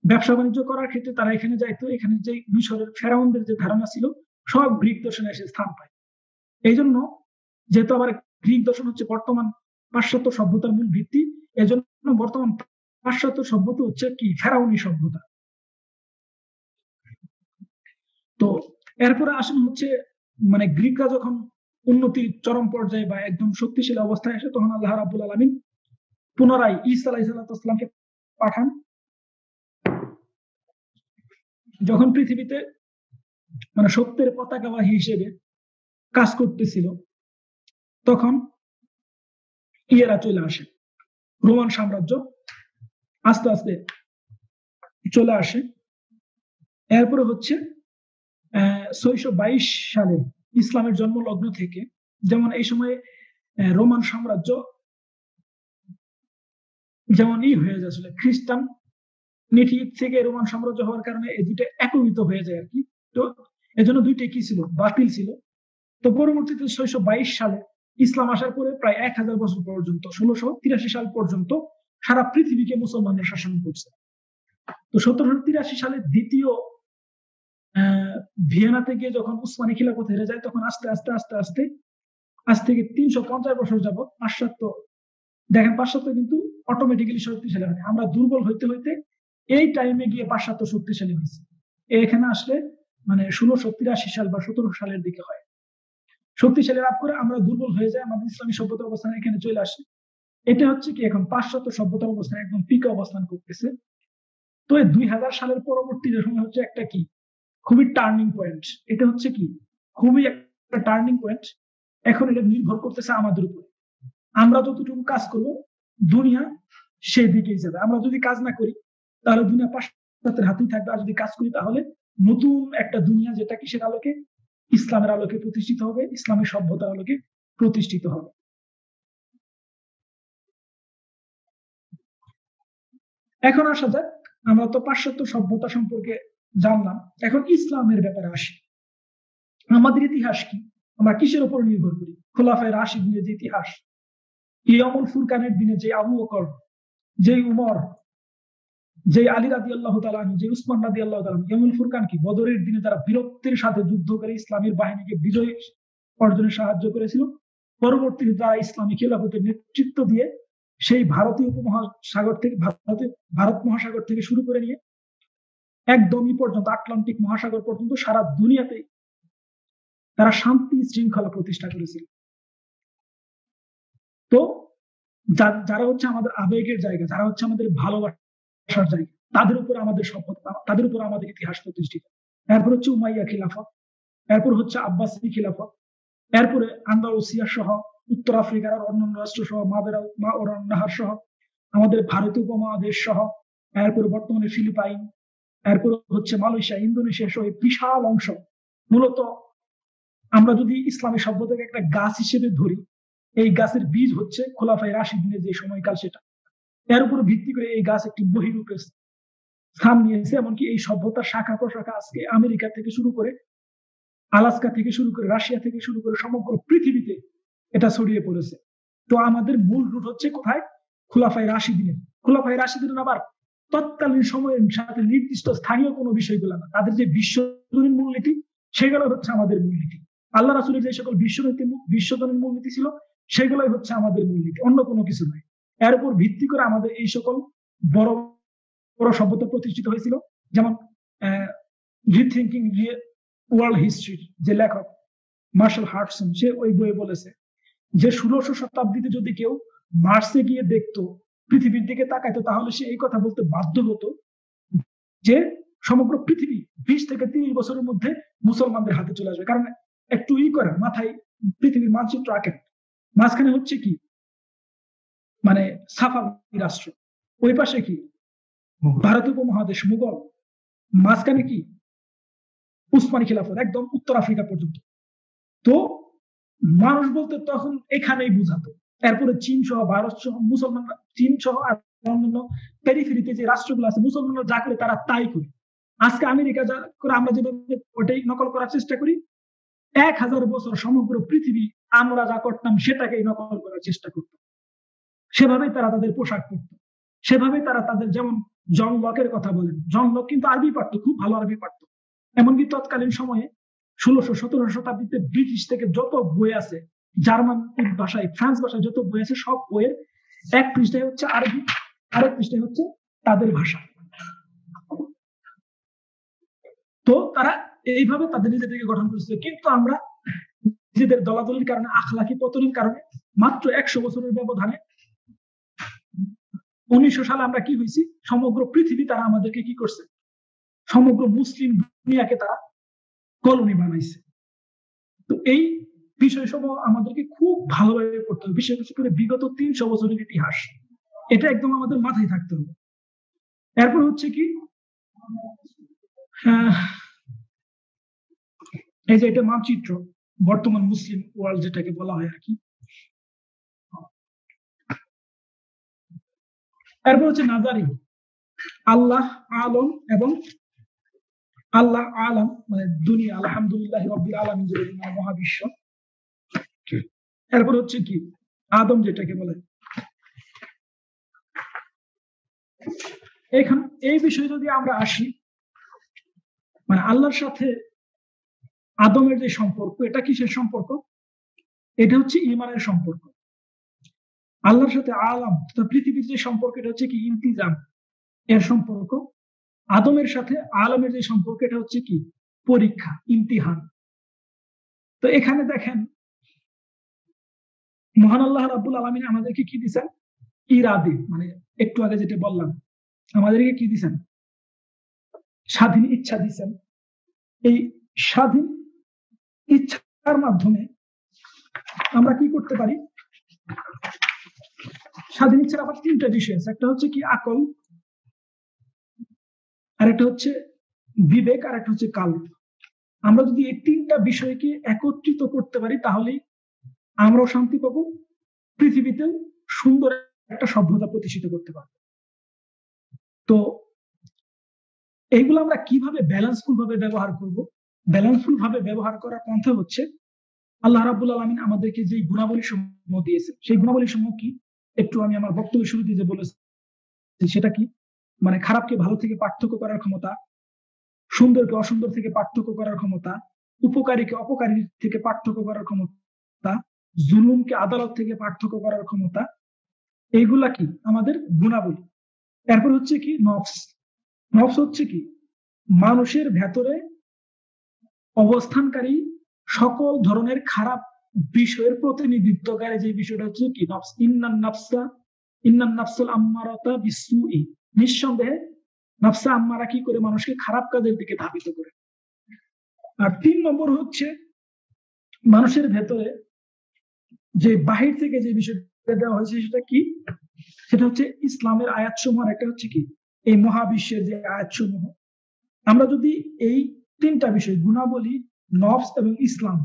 ব্যবসা বাণিজ্য করার ক্ষেত্রে তারা এখানে যাইতো, এখানে যে মিশরের ফেরাউনদের যে ধারণা ছিল সব গ্রিক দর্শনে এসে স্থান পায়। এই জন্য যেহেতু আবার গ্রিক দর্শন হচ্ছে বর্তমান পাশ্চাত্য সভ্যতার মূল ভিত্তি, এজন্য বর্তমান পাশ্চাত্য সভ্যতা হচ্ছে কি ফেরাউনি সভ্যতা। তো এরপরে আসেন হচ্ছে মানে গ্রিকরা যখন উন্নতির চরম পর্যায়ে বা একদম শক্তিশালী অবস্থায় আসে তখন আল্লাহ রাব্বুল আলামিন পুনরায় ঈসা আলাইহিস সালামকে পাঠান। যখন পৃথিবীতে মানে সত্যের পতাকাবাহী হিসেবে কাজ করতেছিল তখন ইয়েরা চলে আসে, রোমান সাম্রাজ্য আস্তে আস্তে চলে আসে। এরপরে হচ্ছে আহ ছয়শো বাইশ সালে ইসলামের জন্মলগ্ন থেকে, যেমন এই সময়ে রোমান সাম্রাজ্য যেমন ই হয়ে যাচ্ছিল খ্রিস্টান থেকে রোমান সাম্রাজ্য হওয়ার কারণে এই দুটো একীভূত হয়ে যায় আর কি। তো এজন্য দুইটা কি ছিল, বাতিল ছিল। তো পরবর্তীতে ছয়শ বাইশ সালে ইসলাম আসার পরে প্রায় এক হাজার বছর পর্যন্ত ষোলশ তিরাশি সাল পর্যন্ত সারা পৃথিবীকে মুসলমানরা শাসন করছে। তো সতেরোশো তিরাশি সালে দ্বিতীয় ভিয়েনা থেকে যখন উসমানী খিলাফত হেরে যায়, তখন আস্তে আস্তে আস্তে আস্তে আজ থেকে তিনশো পঞ্চাশ বছর যাবৎ পাশ্চাত্য, দেখেন পাশ্চাত্য কিন্তু অটোমেটিক্যালি শক্তিশালী হয়, আমরা দুর্বল হইতে হইতে এই টাইমে গিয়ে পাশ্চাত্য শক্তিশালী হয়েছে। এখানে আসলে মানে ষোলশো তিরাশি সাল বা সতেরোশো সালের দিকে হয় শক্তিশালী লাভ করে, আমরা দুর্বল হয়ে যায়, আমাদের ইসলামী সভ্যতা অবস্থানে এখানে চলে আসে। এটা হচ্ছে কি এখন পাশ্চাত্য সভ্যতা অবস্থানে একদম পিকে অবস্থান করতেছে। তো এই দুই হাজার সালের পরবর্তী যে সময় হচ্ছে একটা কি খুবই টার্নিং পয়েন্ট, এটা হচ্ছে কি খুবই একটা টার্নিং পয়েন্ট। এখন এটা নির্ভর করতেছে আমাদের উপরে, আমরা যতটুকু কাজ করবো দুনিয়া সেই দিকেই যাবে। আমরা যদি কাজ না করি তাহলে দুনিয়া পাশ্চাত্যের হাতেই থাকবে, আর যদি কাজ করি তাহলে নতুন একটা দুনিয়া যেটা কিসের আলোকে, ইসলামের আলোকে প্রতিষ্ঠিত হবে, ইসলামের সভ্যতার আলোকে প্রতিষ্ঠিত হবে। এখন আসা যাক, আমরা তো পাশ্চাত্য সভ্যতা সম্পর্কে জানলাম, এখন ইসলামের ব্যাপারে আসি। আমাদের ইতিহাস কি, আমরা কিসের উপর নির্ভর করি? খোলাফায়ে রাশিদিনের যে ইতিহাস, ইয়ামুল ফুরকানের দিনে যে আবু বকর, যে উমর, যে আলী রাদিয়াল্লাহু তাআলা আনহু, যে উসমান রাদিয়াল্লাহু তাআলা আনহু, ইয়ামুল ফুরকান কি বদরের দিনে তারা বীরত্বের সাথে যুদ্ধ করে ইসলামের বাহিনীকে বিজয় অর্জনে সাহায্য করেছিল। পরবর্তীতে তারা ইসলামী খেলাফতের নেতৃত্ব দিয়ে সেই ভারতীয় উপমহাসাগর থেকে ভারতে ভারত মহাসাগর থেকে শুরু করে নিয়ে একদমই পর্যন্ত আটলান্টিক মহাসাগর পর্যন্ত সারা দুনিয়াতে তারা শান্তি শৃঙ্খলা প্রতিষ্ঠা করেছিল। তো যারা হচ্ছে আমাদের আবেগের জায়গা, যারা হচ্ছে আমাদের ভালোবাসার জায়গা, তাদের উপরে আমাদের শপথ, তাদের উপরে আমাদের ইতিহাস প্রতিষ্ঠিত। এরপর হচ্ছে উমাইয়া খিলাফত, এরপর হচ্ছে আব্বাসী খিলাফত, এরপরে আন্দালুসিয়া সহ উত্তর আফ্রিকার অন্যান্য রাষ্ট্র সহ মা ও রান্নাহার সহ আমাদের ভারতীয় উপমহাদেশ সহ, এরপর বর্তমানে ফিলিপাইন, এরপর হচ্ছে মালয়েশিয়া, ইন্দোনেশিয়া সহ বিশাল অংশ। মূলত আমরা যদি ইসলামী সভ্যতাকে একটা গাছ হিসেবে ধরি, এই গাছের বীজ হচ্ছে খোলাফায়ে রাশিদিনের যে সময়কাল সেটা, এর উপর ভিত্তি করে এই গাছ একটি বহিরূপে স্থান নিয়েছে। এমনকি এই সভ্যতার শাখা প্রশাখা আজকে আমেরিকা থেকে শুরু করে, আলাস্কা থেকে শুরু করে, রাশিয়া থেকে শুরু করে সমগ্র পৃথিবীতে এটা ছড়িয়ে পড়েছে। তো আমাদের মূল রুট হচ্ছে কোথায়? খোলাফায়ে রাশিদিনের। খোলাফায়ে রাশিদিন আবার তৎকালীন সময়ের সাথে নির্দিষ্ট স্থানীয় কোনো বিষয়গুলো না, তাদের যে বিশ্বজনীন মূলনীতি সেগুলো হচ্ছে আমাদের মূলনীতি। আল্লাহ রাসূলের যে সকল বিশ্বনীতি বিশ্বজনীন মূলনীতি ছিল সেগুলোই হচ্ছে আমাদের মূলনীতি, অন্য কোনো কিছু নয়। এর উপর ভিত্তি করে আমাদের এই সকল বড় বড় সভ্যতা প্রতিষ্ঠিত হয়েছিল। যেমন রিথিংকিং ওয়ার্ল্ড হিস্ট্রি যে লেখক মার্শাল হার্টসন, সে ওই বইয়ে বলেছে যে ষোলশো শতাব্দীতে যদি কেউ মার্সে গিয়ে দেখতো, পৃথিবীর দিকে তাকাইতো, তাহলে সে এই কথা বলতে বাধ্য হতো যে সমগ্র পৃথিবী বিশ থেকে তিরিশ বছরের মধ্যে মুসলমানদের হাতে চলে আসবে। কারণ একটু ই করে মাথায় পৃথিবীর মানচিত্র আঁকেন, মাঝখানে হচ্ছে কি মানে সাফাভি রাষ্ট্র, ওই পাশে কি ভারত উপমহাদেশ মুঘল, মাঝখানে কি উসমানী খিলাফত, একদম উত্তর আফ্রিকা পর্যন্ত। তো মানুষ বলতে তখন এখানেই বুঝাতো। এরপরে চীন সহ ভারত সহ মুসলমানরা, চীন সহ আর অন্যান্য পেরিফেরিতে যে রাষ্ট্রগুলো আছে মুসলমানরা যা করে তারা তাই করে। আজকে আমেরিকা যা করে আমরা যেভাবে ওটাই নকল করার চেষ্টা করি, এক হাজার বছর সমগ্র পৃথিবী আমরা যা করতাম সেটাকেই নকল করার চেষ্টা করতাম। সেভাবেই তারা তাদের পোশাক পরত, সেভাবেই তারা তাদের, যেমন জন লকের কথা বলেন, জন লক কিন্তু আরবি পারতো, খুব ভালো আরবি পারতো। এমনকি তৎকালীন সময়ে ষোলশো সতেরোশো শতাব্দীতে ব্রিটিশ থেকে যত বই আছে, জার্মান ভাষায়, ফ্রান্স ভাষায় যত বই আছে, সব বইয়ের এক পৃষ্ঠায় হচ্ছে আরবি, আরেক পৃষ্ঠায় হচ্ছে তাদের ভাষা। তো তারা এইভাবে তাদের নিজেদেরকে গঠন করেছিল। কিন্তু আমরা নিজেদের দলাদলির কারণে, আখলাকি পতনের কারণে মাত্র একশো বছরের ব্যবধানে উনিশশো সালে আমরা কি হয়েছি, সমগ্র পৃথিবী তারা আমাদেরকে কি করছে, সমগ্র মুসলিম দুনিয়াকে তারা কলোনি বানাইছে। তো এই বিষয়সমূহ আমাদেরকে খুব ভালোভাবে পড়তে হবে, বিশেষ করে বিগত তিনশো বছরের ইতিহাস, এটা একদম আমাদের মাথায় থাকতে হবে। এরপর হচ্ছে কি এই যে এটা মানচিত্র, বর্তমান মুসলিম ওয়ার্ল্ড যেটাকে বলা হয় আর কি। এরপর হচ্ছে নাজারি, আল্লাহ আলম এবং আল্লাহ আলম মানে দুনিয়া, আলহামদুলিল্লাহ রাব্বিল আলামিন মহাবিশ্ব। এরপর হচ্ছে কি আদম, যেটাকে বলে এখন এই বিষয়ে যদি আমরা আসি, মানে আল্লাহর সাথে আদমের যে সম্পর্ক, এটা কিসের সম্পর্ক? এটা হচ্ছে ইমানের সম্পর্ক। আল্লাহর সাথে আলম তথা পৃথিবীর যে সম্পর্ক, এটা হচ্ছে কি ইন্তিজাম, এর সম্পর্ক। আদমের সাথে আলমের যে সম্পর্ক, এটা হচ্ছে কি পরীক্ষা, ইমতিহান। তো এখানে দেখেন মহান আল্লাহ রাব্বুল আলামিন আমাদেরকে কি দিচ্ছেন? ইরাদি, মানে একটু আগে যেটা বললাম, আমাদেরকে কি দিচ্ছেন? স্বাধীন ইচ্ছা দিচ্ছেন। এই স্বাধীন ইচ্ছার মাধ্যমে আমরা কি করতে পারি? স্বাধীন ইচ্ছার আবার তিনটা বিষয় আছে। একটা হচ্ছে কি আকল, আরেকটা হচ্ছে বিবেক, আর একটা হচ্ছে কাল। আমরা যদি এই তিনটা বিষয়কে একত্রিত করতে পারি, তাহলেই আমরাও শান্তি পাবো, পৃথিবীতেও সুন্দর একটা সভ্যতা প্রতিষ্ঠিত করতে পারবো। তো এইগুলো আমরা কিভাবে ব্যালেন্সফুল ভাবে ব্যবহার করব? ব্যালেন্সফুল ভাবে ব্যবহার করার পন্থা হচ্ছে আল্লাহ রাব্বুল আলামিন আমাদেরকে যে গুণাবলী সমূহ দিয়েছে, সেই গুণাবলী সমূহ কি একটু আমি আমার বক্তব্য শুরুতে যে বলেছি, সেটা কি মানে খারাপকে ভালো থেকে পার্থক্য করার ক্ষমতা, সুন্দরকে অসুন্দর থেকে পার্থক্য করার ক্ষমতা, উপকারীকে অপকারী থেকে পার্থক্য করার ক্ষমতা, জুলুমকে আদালত থেকে পার্থক্য করার ক্ষমতা, এইগুলা কি আমাদের গুণাবলী। তারপর হচ্ছে কি নফস। নফস হচ্ছে কি মানুষের ভেতরে অবস্থানকারী সকল ধরনের খারাপ বিষয়ের প্রতিনিধিত্বকারী যে বিষয়টা হচ্ছে কি নফস। ইন্নান নাফসা ইন্নান নাফসুল আম্মারাতা বিসুই, নিঃসন্দেহে নফসা আম্মারা কি করে? মানুষকে খারাপ কাজের দিকে ধাবিত করে। আর তিন নম্বর হচ্ছে মানুষের ভেতরে যে বাহির থেকে যে বিষয়টা দেওয়া হয়েছে, সেটা কি? সেটা হচ্ছে ইসলামের আয়াতসমূহ, একটা হচ্ছে কি এই মহাবিশ্বের যে আয়াতসমূহ। আমরা যদি এই তিনটা বিষয়, গুণাবলী, নফস এবং ইসলাম,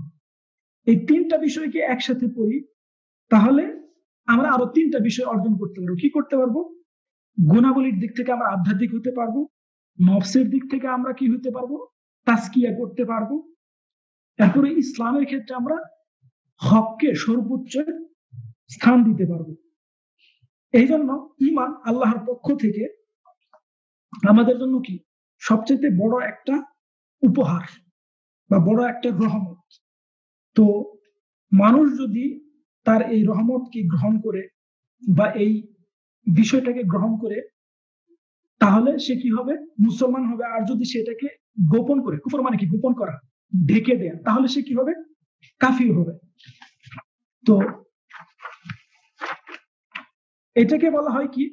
এই তিনটা বিষয়কে একসাথে পড়ি, তাহলে আমরা আরো তিনটা বিষয় অর্জন করতে পারবো। কি করতে পারবো? গুণাবলীর দিক থেকে আমরা আধ্যাত্মিক হতে পারবো, নফসের দিক থেকে আমরা কি হতে পারবো? তাস্কিয়া করতে পারবো। তারপরে ইসলামের ক্ষেত্রে আমরা হককে সর্বোচ্চ স্থান দিতে পারবো। এই জন্য ইমান আল্লাহর পক্ষ থেকে আমাদের জন্য কি সবচেয়ে বড় একটা উপহার বা বড় একটা রহমত। তো মানুষ যদি তার এই রহমতকে গ্রহণ করে বা এই বিষয়টাকে গ্রহণ করে, তাহলে সে কি হবে? মুসলমান হবে। আর যদি সেটাকে গোপন করে, কুফর মানে কি গোপন করা, ঢেকে দেয়া, তাহলে সে কি হবে? কাফির হবে। তো এটাকে বলা হয় কি,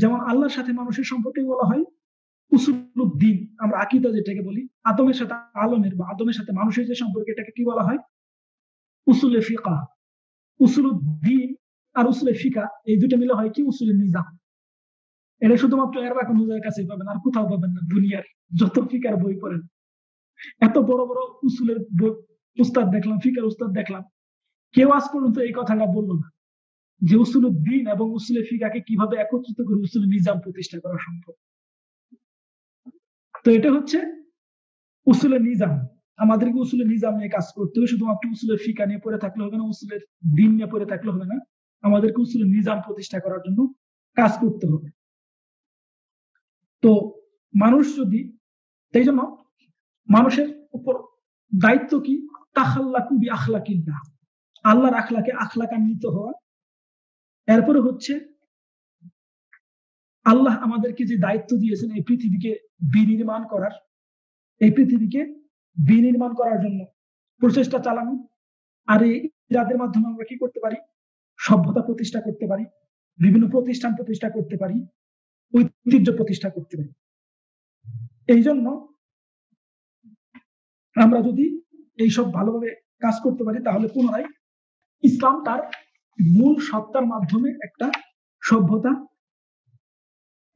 যেমন আল্লাহর সাথে মানুষের সম্পর্কে বলা হয় উসুলুদ দিন, আমরা আকীদা যেটাকে বলি। আদমের সাথে আলমের বা আদমের সাথে মানুষের যে সম্পর্ক, এটাকে কি বলা হয়? উসুলে ফিকাহ। উসুলুদ দিন আর উসুলে ফিকা, এই দুটো মিলে হয় কি উসুলে নিজাম। এটা শুধুমাত্র এর বা কোনো জায়গার কাছে পাবেন, আর কোথাও পাবেন না। দুনিয়ার যত ফিকার বই পড়েন, এত বড় বড় উসুলের উস্তাদ দেখলাম, ফিকার উস্তাদ দেখলাম, কেউ আজ পর্যন্ত এই কথাটা বললো না যে উসুলুদ দিন এবং উসুলে ফিকাকে কিভাবে একত্রিত করে উসুলে নিজাম প্রতিষ্ঠা করা সম্ভব। তো এটা হচ্ছে উসুলে নিজাম। আমাদেরকে উসুলে নিজাম নিয়ে কাজ করতে হবে। শুধুমাত্র উসুলে ফিকা নিয়ে পড়ে থাকলে হবে না, উসুলের দিন নিয়ে পড়ে থাকলে হবে না, আমাদেরকে উসুলে নিজাম প্রতিষ্ঠা করার জন্য কাজ করতে হবে। তো মানুষ যদি, তাই জন্য মানুষের উপর দায়িত্ব কি? তাখাল্লাকু বি আখলাকিল্লাহ, আল্লাহর আখলাকে আখলাকান্বিত হওয়া। এরপরে হচ্ছে আল্লাহ আমাদেরকে যে দায়িত্ব দিয়েছেন এই পৃথিবীকে বিনির্মাণ করার, এই পৃথিবীকে বিনির্মাণ করার জন্য প্রচেষ্টা চালানো। আর এই ইরাদের মাধ্যমে আমরা কি করতে পারি? সভ্যতা প্রতিষ্ঠা করতে পারি, বিভিন্ন প্রতিষ্ঠান প্রতিষ্ঠা করতে পারি, ঐতিহ্য প্রতিষ্ঠা করতে পারি। এই জন্য আমরা যদি এইসব ভালোভাবে কাজ করতে পারি, তাহলে পুনরায় ইসলাম তার মূল সত্তার মাধ্যমে একটা সভ্যতা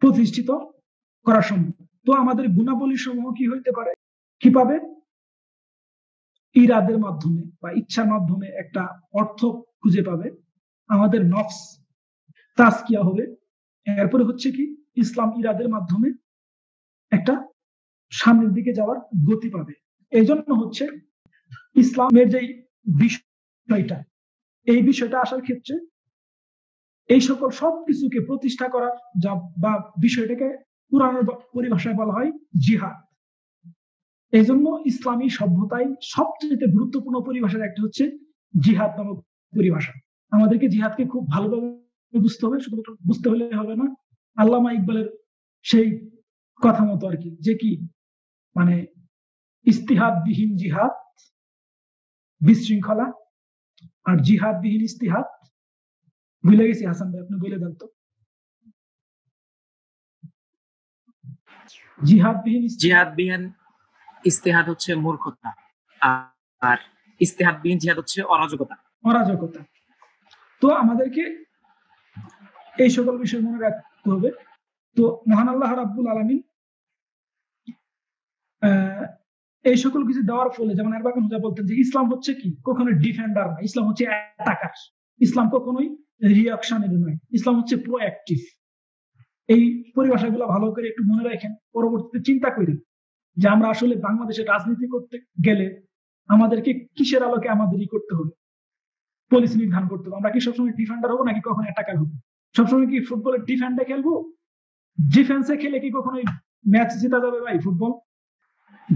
প্রতিষ্ঠিত করা সম্ভব। তো আমাদের গুণাবলী সমূহ কি হইতে পারে? কি পাবে? ইরাদের মাধ্যমে বা ইচ্ছার মাধ্যমে একটা অর্থ খুঁজে পাবে। আমাদের নফস তাস্কিয়া হবে। এরপরে হচ্ছে কি ইসলাম ইরাদের মাধ্যমে একটা সামনের দিকে যাওয়ার গতি পাবে। এই জন্য হচ্ছে ইসলামের যে বিষয়টা, এই বিষয়টা আসার ক্ষেত্রে এই সকল সবকিছুকে প্রতিষ্ঠা করার যা বা বিষয়টাকে কুরআনের পরিভাষায় বলা হয় জিহাদ। এই জন্য ইসলামী সভ্যতায় সবচেয়ে গুরুত্বপূর্ণ পরিভাষার একটা হচ্ছে জিহাদ নামক পরিভাষা। আমাদেরকে জিহাদকে খুব ভালোভাবে বুঝতে হবে, শুধুমাত্র বুঝতে হলে হবে না। আল্লামা ইকবালের সেই কথা মতো আর কি, যে কি মানে ইস্তিহাদবিহীন জিহাদ বিশৃঙ্খলা, আর জিহাদবিহীন ইস্তিহাদ। ভুলে গেছি হাসান ভাই, আপনি বলে দেন তো। জিহাদবিহীন জিহাদবিহীন ইস্তিহাদ হচ্ছে মূর্খতা, আর ইস্তিহাদবিহীন জিহাদ হচ্ছে অরাজকতা অরাজকতা তো আমাদেরকে এই সকল বিষয় মনে রাখতে হবে। তো মহান আল্লাহ রাব্বুল আলামিন এই সকল কিছু দেওয়ার ফলে, যেমন আরবাকান হুজা বলতেন যে ইসলাম হচ্ছে কি, কখনো ডিফেন্ডার না, ইসলাম হচ্ছে অ্যাটাকার। ইসলাম কখনোই রিয়াকশনের নয়, ইসলাম হচ্ছে প্রোঅ্যাকটিভ। এই পরিভাষাগুলো ভালো করে একটু মনে রাখেন, পরবর্তীতে চিন্তা করেন যে আমরা আসলে বাংলাদেশে রাজনীতি করতে গেলে আমাদেরকে কিসের আলোকে আমাদেরই করতে হবে, পলিসি নির্ধারণ করতে হবে। আমরা কি সবসময় ডিফেন্ডার হবো নাকি কখনো অ্যাটাকার হবো? সবসময় কি ফুটবলের ডিফেন্ডে খেলবো? ডিফেন্সে খেলে কি কখনোই ম্যাচ জেতা যাবে ভাই? ফুটবল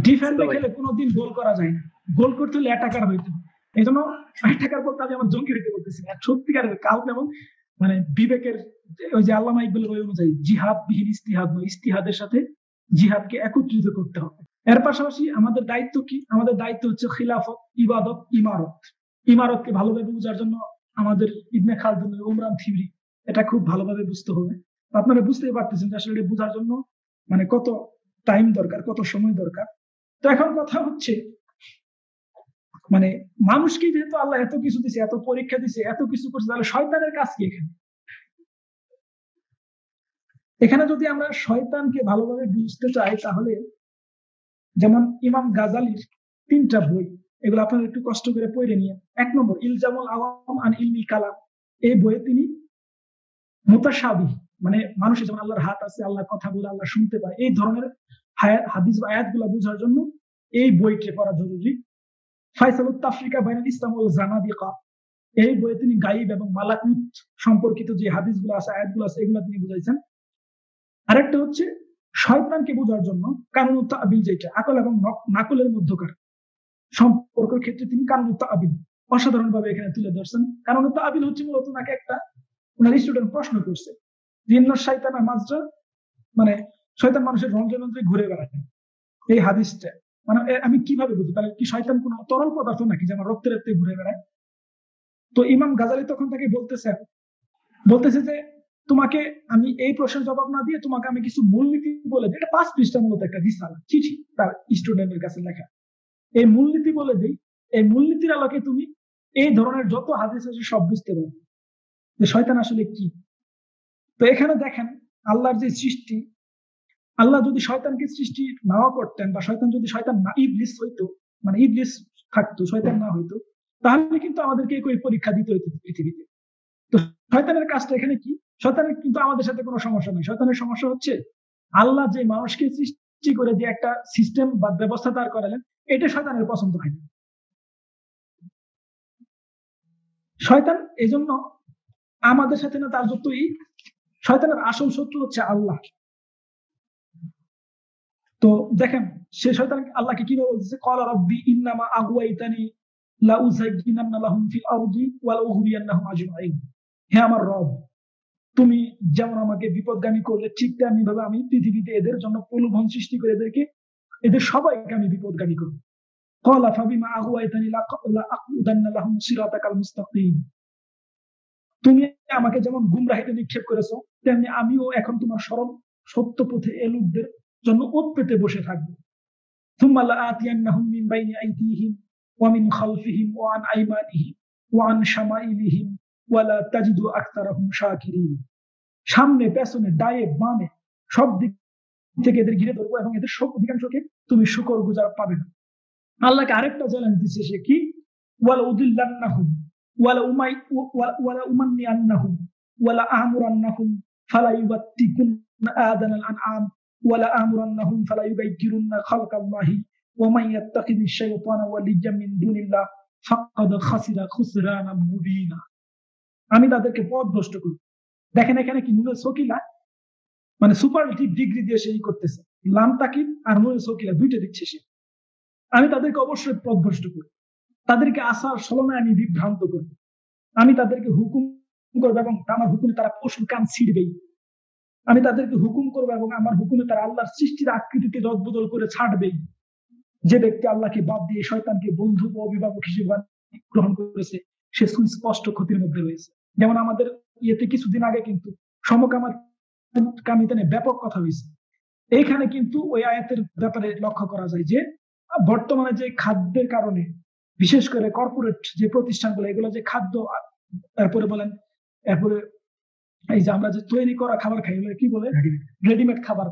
ডিফেন্ডে খেলে কোনোদিন গোল করা যায় না, গোল করতে হলে অ্যাটাকার হইতে হবে। এই জন্য অ্যাটাকার বলতে আমি আমার জঙ্গি হইতে বলতেছি না, সত্যিকার কাল তেমন মানে বিবেকের ওই যে আল্লামা ইকবালের ওই অনুযায়ী জিহাদবিহীন ইস্তিহাদ নয়, ইস্তিহাদের সাথে জিহাদকে একত্রিত করতে হবে। এর পাশাপাশি আমাদের দায়িত্ব কি? আমাদের দায়িত্ব হচ্ছে খিলাফত, ইবাদত, ইমারত। ইমারতকে ভালোভাবে বোঝার জন্য আমাদের ইবনে খালদুন, উমরান থিওরি, এটা খুব ভালোভাবে বুঝতে হবে। আপনারা বুঝতেই পারতেছেন যে আসলে এটা বোঝার জন্য মানে কত টাইম দরকার, কত সময় দরকার। তো এখন কথা হচ্ছে মানে মানুষকে যেহেতু আল্লাহ এত কিছু দিছে, এত পরীক্ষা দিছে, এত কিছু করছে, তাহলে শয়তানের কাজ কি? এখানে এখানে যদি আমরা শয়তানকে ভালোভাবে বুঝতে চাই তাহলে যেমন ইমাম গাজালির তিনটা বই, এগুলো আপনারা একটু কষ্ট করে পড়ে নিয়ে, এক নম্বর ইলজামুল আওয়াম আন ইলমিল কালাম, এই বইয়ে তিনি মুতাশাবিহ মানে মানুষের যেমন আল্লাহর হাত আছে, আল্লাহর কথা বলে আল্লাহ শুনতে পায়, এই ধরনের হাদিস বা আয়াতগুলো বোঝার জন্য এই বইটি পড়া জরুরি। ফায়সালুত তাফরিকা বাইনাল ইসলাম ওয়াল জানাদিকা, এই বইয়ে তিনি গায়েব এবং মালাকুত সম্পর্কিত যে হাদিসগুলো আছে, আয়াতগুলো আছে, এগুলো তিনি বুঝাইছেন। আরেকটা হচ্ছে শয়তানকে বোঝার জন্য কানুনুত তাবিল, যেটা আকল এবং নাকলের মধ্যকার সম্পর্কের ক্ষেত্রে তিনি কানুনুত তাবিল অসাধারণ ভাবে এখানে তুলে ধরছেন। কানুনুত তাবিল হচ্ছে মূলত নাকি একটা ওনার স্টুডেন্ট প্রশ্ন করছে ভিন্ন শয়তানা মাজরা মানে শয়তান মানুষের রঞ্জনন্ত্রে ঘুরে বেড়ায়, এই হাদিসটা মানে আমি কিভাবে বুঝি? তাহলে কি শয়তান কোনো তরল পদার্থ নাকি যেমন রক্তে রক্তে ঘুরে বেড়ায়? তো ইমাম গাজালি তখন তাকে বলতেছে বলতেছে যে তোমাকে আমি এই প্রশ্নের জবাব না দিয়ে তোমাকে আমি কিছু মূলনীতি বলে দিই। এটা পাঁচ পৃষ্ঠা মূলত একটা রিসালা, চিঠি তার স্টুডেন্টের কাছে লেখা। এই মূলনীতি বলে দিই, এই মূলনীতির আলোকে তুমি এই ধরনের যত হাদিস আছে সব বুঝতে পারবে যে শয়তান আসলে কি। তো এখানে দেখেন আল্লাহর যে সৃষ্টি, আল্লাহ যদি শয়তানকে সৃষ্টি নাও করতেন বা শয়তান যদি শয়তান না ইবলিস হইতো মানে ইবলিস থাকতো শয়তান না হইতো, তাহলে কিন্তু আমাদেরকে একই পরীক্ষা দিতে হইতো পৃথিবীতে। তো শয়তানের কাজটা এখানে কি? শয়তানের কিন্তু আমাদের সাথে কোনো সমস্যা নেই। শয়তানের সমস্যা হচ্ছে আল্লাহ যে মানুষকে সৃষ্টি করে যে একটা সিস্টেম বা ব্যবস্থা তার করালেন, এটা শয়তানের পছন্দ হয়নি। শয়তান এই জন্য আমাদের সাথে না, তার যতই শয়তানের আসল শত্রু হচ্ছে আল্লাহ। তো দেখেন সে শয়তান আল্লাহকে কিভাবে বলতেছে, ক্বালা রাব্বি ইন্নামা আগওয়াইতানি লা উযায়্যিনান্না লাহুম ফিল আরদি ওয়া লা উহদিয়ান্নাহুম আজমাইন, হে আমার রব তুমি যেমন আমাকে বিপদগামী করলে ঠিক তেমনি ভাবে আমি পৃথিবীতে এদের জন্য প্রলোভন সৃষ্টি করে এদেরকে এদের সবাইকে আমি বিপদগামী করব। ক্বালা ফাবিমা আগওয়াইতানি লা আকুদান্না লাহুম সিরাতাকাল মুস্তাকিম, তুমি আমাকে যেমন গুমরাহিতে নিক্ষেপ করেছো তেমনি আমিও এখন তোমার সরল সত্য পথে এ লোকদের জন্য ওত পেতে বসে থাকবো। সুম্মা লাআতিয়ান্নাহুম মিন বাইনি আইদিহিম ওয়া মিন খালফিহিম ওয়া আন আইমানিহিম ওয়া আন শামাইলিহিম ওয়া লা তাজিদু আকতারাহুম শাকিরিন, সামনে পেছনে ডায়ে বামে সব দিক থেকে এদের ঘিরে ধরবো এবং এদের সব অধিকাংশকে তুমি শুকরগুজার পাবে না। আল্লাহকে আরেকটা চ্যালেঞ্জ দিচ্ছে সে কি, ওয়া লা উযিল্লান্নাহুম ওয়ালা উমাই ওয়ালা উমান্নিয়ান্নাহুম ওয়ালা আমুরান্নাহুম ফালা ইউবাত্তিকুন আদানাল আনআম वला आमुरन्नहुम फला युगय्यिरुन्ना खल्कल्लाहि वमन यत्तखिज़ि शैताना वलिय्यम मिन दुनिल्लाह फाक़द खसिरा खुसराना मुबीना। আমি তাদেরকে পথ ভ্রষ্ট করি। দেখেন এখানে কি নুনে সকিলা মানে সুপারলেটিভ ডিগ্রি দিয়ে সেই করতেছে, লাম তাকিদ আর নুনে সকিলা দুইটা দিচ্ছে সে। আমি তাদেরকে অবশ্যই পথ ভ্রষ্ট করি, তাদেরকে আসার সলমে আমি বিভ্রান্ত করব, আমি তাদেরকে হুকুম করবো এবং আমার হুকুমে তারা পশুর কান ছিঁড়বেই, আমি তাদেরকে হুকুম করবো এবং আমার হুকুমে তারা আল্লাহর সৃষ্টির আকৃতিতে রদবদল করে ছাড়বেই। যে ব্যক্তি আল্লাহকে বাদ দিয়ে শয়তানকে বন্ধু ও অভিভাবক হিসেবে গ্রহণ করেছে সে সুস্পষ্ট ক্ষতির মধ্যে রয়েছে। যেমন আমাদের ইয়েতে কিছুদিন আগে কিন্তু সমকামিতা নিয়ে ব্যাপক কথা হয়েছে, এইখানে কিন্তু ওই আয়াতের ব্যাপারে লক্ষ্য করা যায় যে বর্তমানে যে খাদ্যের কারণে বিশেষ করে কর্পোরেট যে প্রতিষ্ঠানগুলো এগুলো যে খাদ্য, তারপরে বলেন এরপরে এই যে আমরা যে তৈরি করা খাবার খাই এগুলো কি বলে রেডিমেড খাবার,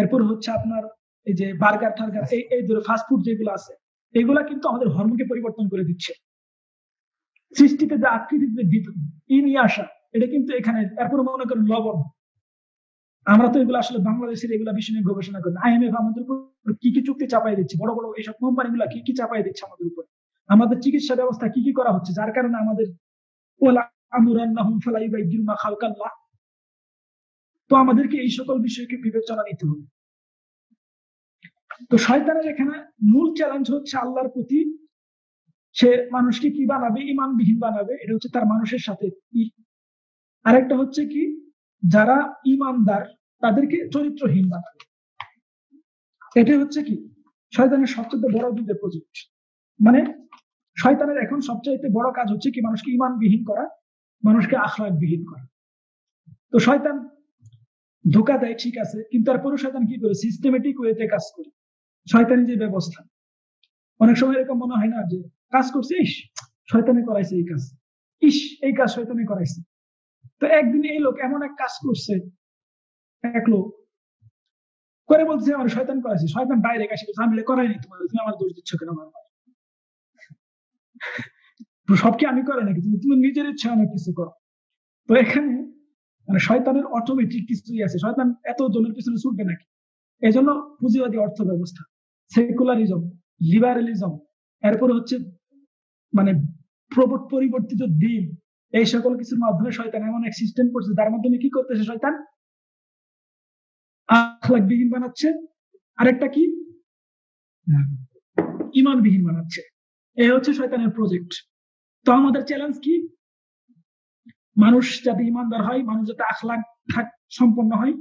এরপরে হচ্ছে আপনার এই যে বার্গার টার্গার এই এই ধরনের ফাস্টফুড যেগুলো আছে এগুলা কিন্তু আমাদের হরমোনকে পরিবর্তন করে দিচ্ছে, সৃষ্টিতে যে আকৃতিতে ই নিয়ে আসা এটা কিন্তু এখানে। এরপরে মনে করেন লবণ, আমরা তো এগুলো আসলে বাংলাদেশের এগুলা বিষয় নিয়ে গবেষণা করি, আইএমএফ আমাদের উপর কি কি চুক্তি চাপাই দিচ্ছে, বড় বড় এইসব কোম্পানিগুলো কি কি চাপাই দিচ্ছে আমাদের উপর, আমাদের চিকিৎসা ব্যবস্থা কি কি করা হচ্ছে, যার কারণে আমাদের তো আমাদেরকে এই সকল বিষয়কে বিবেচনা নিতে হবে। তো শয়তানের এখানে মূল চ্যালেঞ্জ হচ্ছে আল্লাহর প্রতি, সে মানুষকে কি বানাবে, ইমানবিহীন বানাবে, এটা হচ্ছে তার মানুষের সাথে। আরেকটা হচ্ছে কি যারা ইমানদার তাদেরকে চরিত্রহীন বানাবে, এটা হচ্ছে কি শয়তানের সবচেয়ে বড় দুটো প্রজেক্ট। মানে শয়তানের এখন সবচাইতে বড় কাজ হচ্ছে কি মানুষকে ইমানবিহীন করা, মানুষকে আখলাকবিহীন করা। তো শয়তান ধোঁকা দেয় ঠিক আছে, কিন্তু তারপরে শয়তান কি করে সিস্টেমেটিক ওয়েতে কাজ করে। শয়তানি যে ব্যবস্থা অনেক সময় এরকম মনে হয় না যে কাজ করছে, ইস শয়তানে করাইছে এই কাজ, ইস এই কাজ শয়তানে করাইছে। তো একদিন এই লোক এমন এক কাজ করছে, এক লোক করে বলছে আমার শয়তান করাইছে, শয়তান বাইরে কাছে আমি করাইনি তোমার, তুমি আমার দোষ দিচ্ছ কেন, আমার সবকে আমি করে নাকি, তুমি তুমি নিজের ইচ্ছা অনেক কিছু করো। তো এখানে মানে শয়তানের অটোমেটিক কিছুই আছে, শয়তান এত জনের পিছনে ছুটবে নাকি। এই জন্য পুঁজিবাদী অর্থ ব্যবস্থা, সেকুলারিজম, লিবারেলিজম, এরপরে হচ্ছে মানে প্রবট পরিবর্তিত দিন, এই সকল কিছুর মাধ্যমে শয়তান এমন এক সিস্টেম করছে যার মাধ্যমে কি করতেছে শয়তান আখলাকবিহীন বানাচ্ছে, আরেকটা কি ইমানবিহীন বানাচ্ছে। এই হচ্ছে শয়তানের প্রজেক্ট। তো আমাদের চ্যালেঞ্জ কি মানুষ যাতে ইমানদার হয়, মানুষ যাতে আখলাক সম্পন্ন হয়,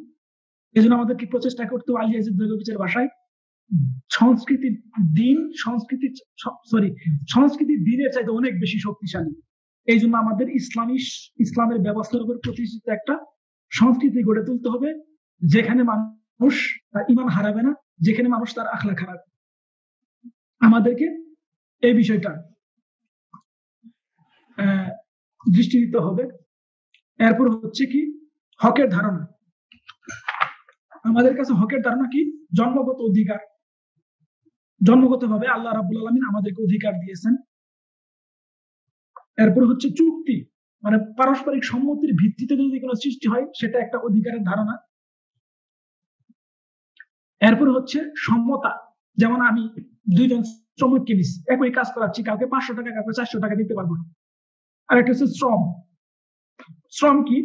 এই জন্য আমাদেরকে প্রচেষ্টা করতে হবে আলী আজিজ বেগবিচের ভাষায় সংস্কৃতি দিন সংস্কৃতি সরি সংস্কৃতি দিনের চাইতে অনেক বেশি শক্তিশালী। এই জন্য আমাদের ইসলামী ইসলামের ব্যবস্থার উপর প্রতিষ্ঠিত একটা সংস্কৃতি গড়ে তুলতে হবে যেখানে মানুষ তার ইমান হারাবে না, যেখানে মানুষ তার আখলাক হারাবে। আমাদেরকে এই বিষয়টা আহ দৃষ্টি দিতে হবে। এরপর হচ্ছে কি হকের ধারণা, আমাদের কাছে হকের ধারণা কি জন্মগত অধিকার, জন্মগত ভাবে আল্লাহ রাব্বুল আলামিন আমাদেরকে অধিকার দিয়েছেন। এরপর হচ্ছে চুক্তি, মানে পারস্পরিক সম্মতির ভিত্তিতে যদি কোনো সৃষ্টি হয় সেটা একটা অধিকারের ধারণা। এরপর হচ্ছে সমতা, যেমন আমি দুইজন শ্রমিক কিনিস একই কাজ করাচ্ছি, কাউকে পাঁচশো টাকা কাউকে চারশো টাকা দিতে পারবো না। আর একটা হচ্ছে শ্রম, শ্রম কি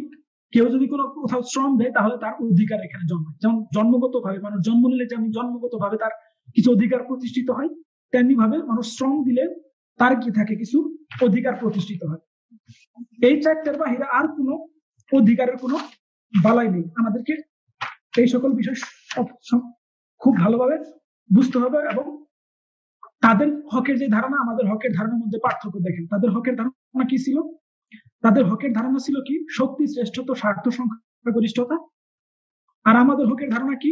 কেউ যদি কোনো কোথাও শ্রম দেয় তাহলে তার অধিকার এখানে জন্মায়, যেমন জন্মগত ভাবে মানুষ জন্ম নিলে যেমন জন্মগত ভাবে তার কিছু অধিকার প্রতিষ্ঠিত হয়, তেমনি ভাবে মানুষ শ্রম দিলে তার কি থাকে কিছু অধিকার প্রতিষ্ঠিত হয়। এই চারটার বাহিরে আর কোনো অধিকারের কোনো বালাই নেই। আমাদেরকে এই সকল বিষয় খুব ভালোভাবে বুঝতে হবে এবং তাদের হকের যে ধারণা আমাদের হকের ধারণার মধ্যে পার্থক্য দেখেন। তাদের হকের ধারণা কি ছিল, তাদের হকের ধারণা ছিল কি শক্তি, শ্রেষ্ঠত্ব, স্বার্থ, সংখ্যাগরিষ্ঠতা। আর আমাদের হকের ধারণা কি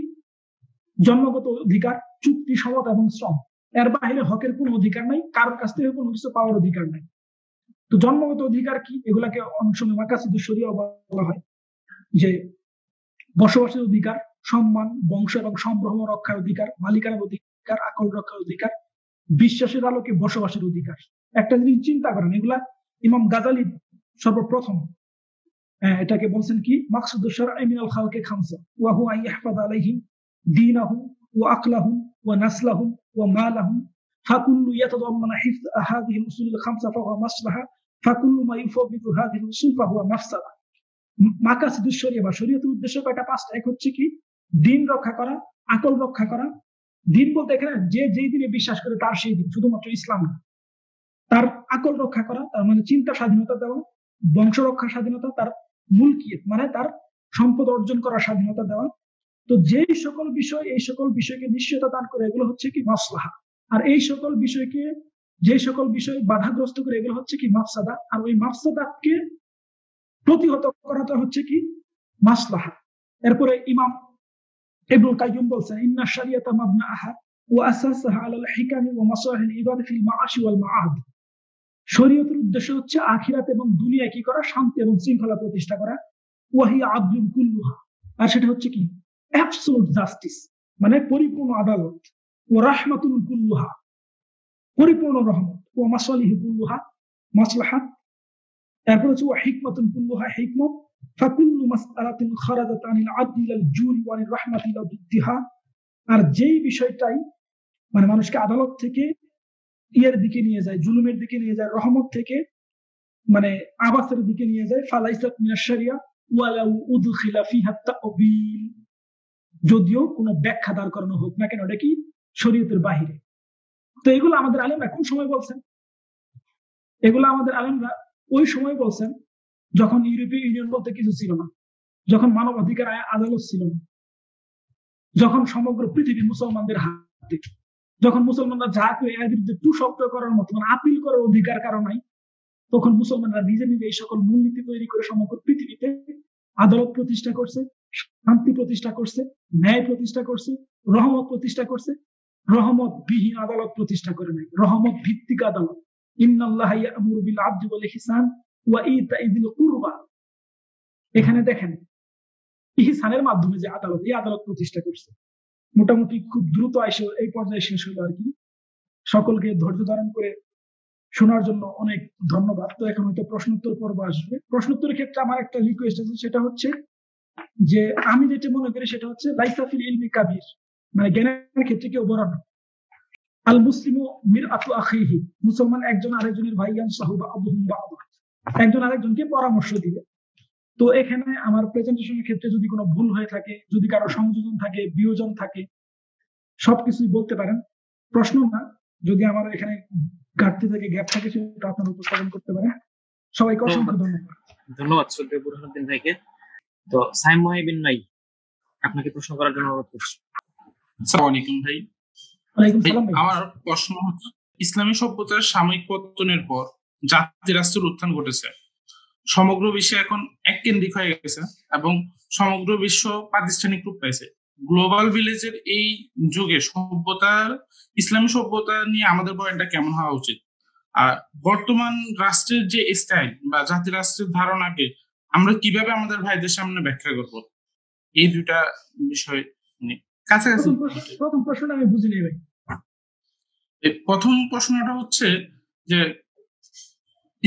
জন্মগত অধিকার, চুক্তি, সমতা এবং শ্রম। এর বাইরে হকের কোনো অধিকার নাই, কারোর কাছ থেকে কোনো কিছু পাওয়ার অধিকার নাই। তো জন্মগত অধিকার কি, এগুলাকে অংশ নেওয়ার কাছে দুশরিয়া বলা হয়, যে বসবাসের অধিকার, সম্মান, বংশ এবং সম্ভ্রম রক্ষার অধিকার, মালিকানার অধিকার, আকল রক্ষার অধিকার, বিশ্বাসের আলোকে বসবাসের অধিকার। একটা জিনিস চিন্তা করেন, এগুলা ইমাম গাজালি সর্বপ্রথম এটাকে বলছেন কি মাকসুদুশ শারঈ মিনাল খালকে খামসা ওয়া হুয়া ইয়াহফাযু আলাইহিম दीनहुम व अक्लहुम व नस्लहुम व मालहुम फकुल्लु यतदम्मन हिफ्ज़ हाज़िहि उसूल खम्सा फहुवा मसलहा फकुल्लु मा युफाविदु हाज़िहि उसूल फहुवा मफसादा। माकास दुश्शरिया बा शरियतेर उद्देश्य कयटा पाঁচটা। एक হচ্ছে কি দিন রক্ষা করা, আকল রক্ষা করা। দিন বলতে এখানে যে যেই দিনে বিশ্বাস করে তার সেই দিন, শুধুমাত্র ইসলাম না। তার আকল রক্ষা করা, তার মানে চিন্তা স্বাধীনতা দেওয়া, বংশ রক্ষা স্বাধীনতা, তার মুলকিয়ত মানে তার সম্পদ অর্জন করার স্বাধীনতা দেওয়া। তো যেই সকল বিষয় এই সকল বিষয়কে নিশ্চয়তা দান করে এগুলো হচ্ছে কি মাসলাহা, আর এই সকল বিষয়কে যে সকল বিষয় বাধাগ্রস্ত করে এগুলো হচ্ছে কি মাফসাদা, আর ওই মাফসাদাকে প্রতিহত করাটা হচ্ছে কি মাসলাহা। এরপরে ইমাম ইবনুল কাইয়ুম বলছেন ইন্না শারিয়াতা মাবনাআহা ওয়া আসাসাহা আলাল হিকামি ওয়া মাসালিহিল ইবাদ ফিল মাআশি ওয়াল মাআদ। শরীয়তের উদ্দেশ্য হচ্ছে আখিরাত এবং দুনিয়া কি করা, শান্তি এবং শৃঙ্খলা প্রতিষ্ঠা করা। ওয়াহিয়া আদলুন কুল্লুহা, আর সেটা হচ্ছে কি অ্যাবসোলুট জাস্টিস মানে পরিপূর্ণ আদালত। ও রাহমাতুল কুল্লুহা, পরিপূর্ণ রহমত। ও মাসলিহু কুল্লুহা, মাসলাহাত। এরপর হচ্ছে ও হিকমাতুল কুল্লুহা, হিকমত। ফাকুল্লু মাসআলাতিন খারাজাত আনিল আদলি ইলাল জুরি ওয়া আনির রাহমাতি ইলা দিহা, আর যেই বিষয়টাই মানে মানুষকে আদালত থেকে ইয়ের দিকে নিয়ে যায়, জুলুমের দিকে নিয়ে যায়, রহমত থেকে মানে আবাসের দিকে নিয়ে যায়। ফালাইসাত মিনাশ শারিয়া ওয়ালাউ উদখিলা ফিহা তা'বিল, যদিও কোনো ব্যাখ্যা দাঁড় করানো হোক না কেন এটা কি শরীয়তের বাহিরে। তো এগুলো আমাদের আলেমরা কোন সময় বলছেন? এগুলো আমাদের আলেমরা ওই সময় বলছেন যখন ইউরোপীয় ইউনিয়ন বলতে কিছু ছিল না, যখন মানবাধিকার আদালত ছিল না, যখন সমগ্র পৃথিবী মুসলমানদের হাতে, যখন মুসলমানরা যা করে এর বিরুদ্ধে টু শব্দ করার মতো মানে আপিল করার অধিকার কারো নাই, তখন মুসলমানরা নিজে নিজে এই সকল মূলনীতি তৈরি করে সমগ্র পৃথিবীতে আদালত প্রতিষ্ঠা করছে, শান্তি প্রতিষ্ঠা করছে, ন্যায় প্রতিষ্ঠা করছে, রহমত প্রতিষ্ঠা করছে। রহমত বিহীন আদালত প্রতিষ্ঠা করে নাই, রহমত ভিত্তিক আদালত। ইন্নাল্লাহা ইয়া'মুরু বিল আদলি ওয়াল ইহসান ওয়া ইতাই যিল কুরবা, এখানে দেখেন ইহসানের মাধ্যমে যে আদালত, এই আদালত প্রতিষ্ঠা করছে। মোটামুটি খুব দ্রুত আসে এই পর্যায়ে শেষ হলো আর কি। সকলকে ধৈর্য ধারণ করে শোনার জন্য অনেক ধন্যবাদ। তো এখন হয়তো প্রশ্নোত্তর পর্ব আসবে। প্রশ্নোত্তরের ক্ষেত্রে আমার একটা রিকোয়েস্ট আছে, সেটা হচ্ছে যে আমি যেটা মনে করি সেটা হচ্ছে লাইসা ফিল ইলমি কাবীর, মানে জ্ঞানের ক্ষেত্রে কেউ বড় না। আল মুসলিমু মিরআতু আখিহি, মুসলমান একজন আরেকজনের ভাই। সাহুবা আবুহুম বা'দা, একজন আরেকজনকে পরামর্শ দিবে। তো এখানে আমার প্রেজেন্টেশনের ক্ষেত্রে যদি কোনো ভুল হয়ে থাকে, যদি কারো সংযোজন থাকে, বিয়োজন থাকে, সবকিছুই বলতে পারেন, প্রশ্ন না। যদি আমার এখানে ঘাটতি থেকে গ্যাপ থাকে সেটা আপনারা উপস্থাপন করতে পারেন। সবাইকে অসংখ্য ধন্যবাদ। ধন্যবাদ শ্রদ্ধেয় বুরহানুদ্দিন ভাইকে। তো সাইম মুহিবিন ভাই, আপনাকে প্রশ্ন করার জন্য অনুরোধ করছি। আসসালামু আলাইকুম ভাই। ওয়ালাইকুম সালাম। আমার প্রশ্ন হচ্ছে ইসলামী সভ্যতার সাময়িক পতনের পর জাতি রাষ্ট্রের উত্থান ঘটেছে, সমগ্র বিশ্বে এখন এককেন্দ্রিক হয়ে গেছে এবং সমগ্র বিশ্ব প্রাতিষ্ঠানিক রূপ পেয়েছে। গ্লোবাল ভিলেজের এই যুগে সভ্যতার ইসলামী সভ্যতা নিয়ে আমাদের বয়ানটা কেমন হওয়া উচিত? আর বর্তমান রাষ্ট্রের যে স্টাইল বা জাতি রাষ্ট্রের ধারণাকে আমরা কিভাবে আমাদের ভাইদের সামনে ব্যাখ্যা করবো, এই দুটা বিষয় নিয়ে কাছাকাছি। প্রথম প্রশ্নটা আমি বুঝিনি ভাই। প্রথম প্রশ্নটা হচ্ছে যে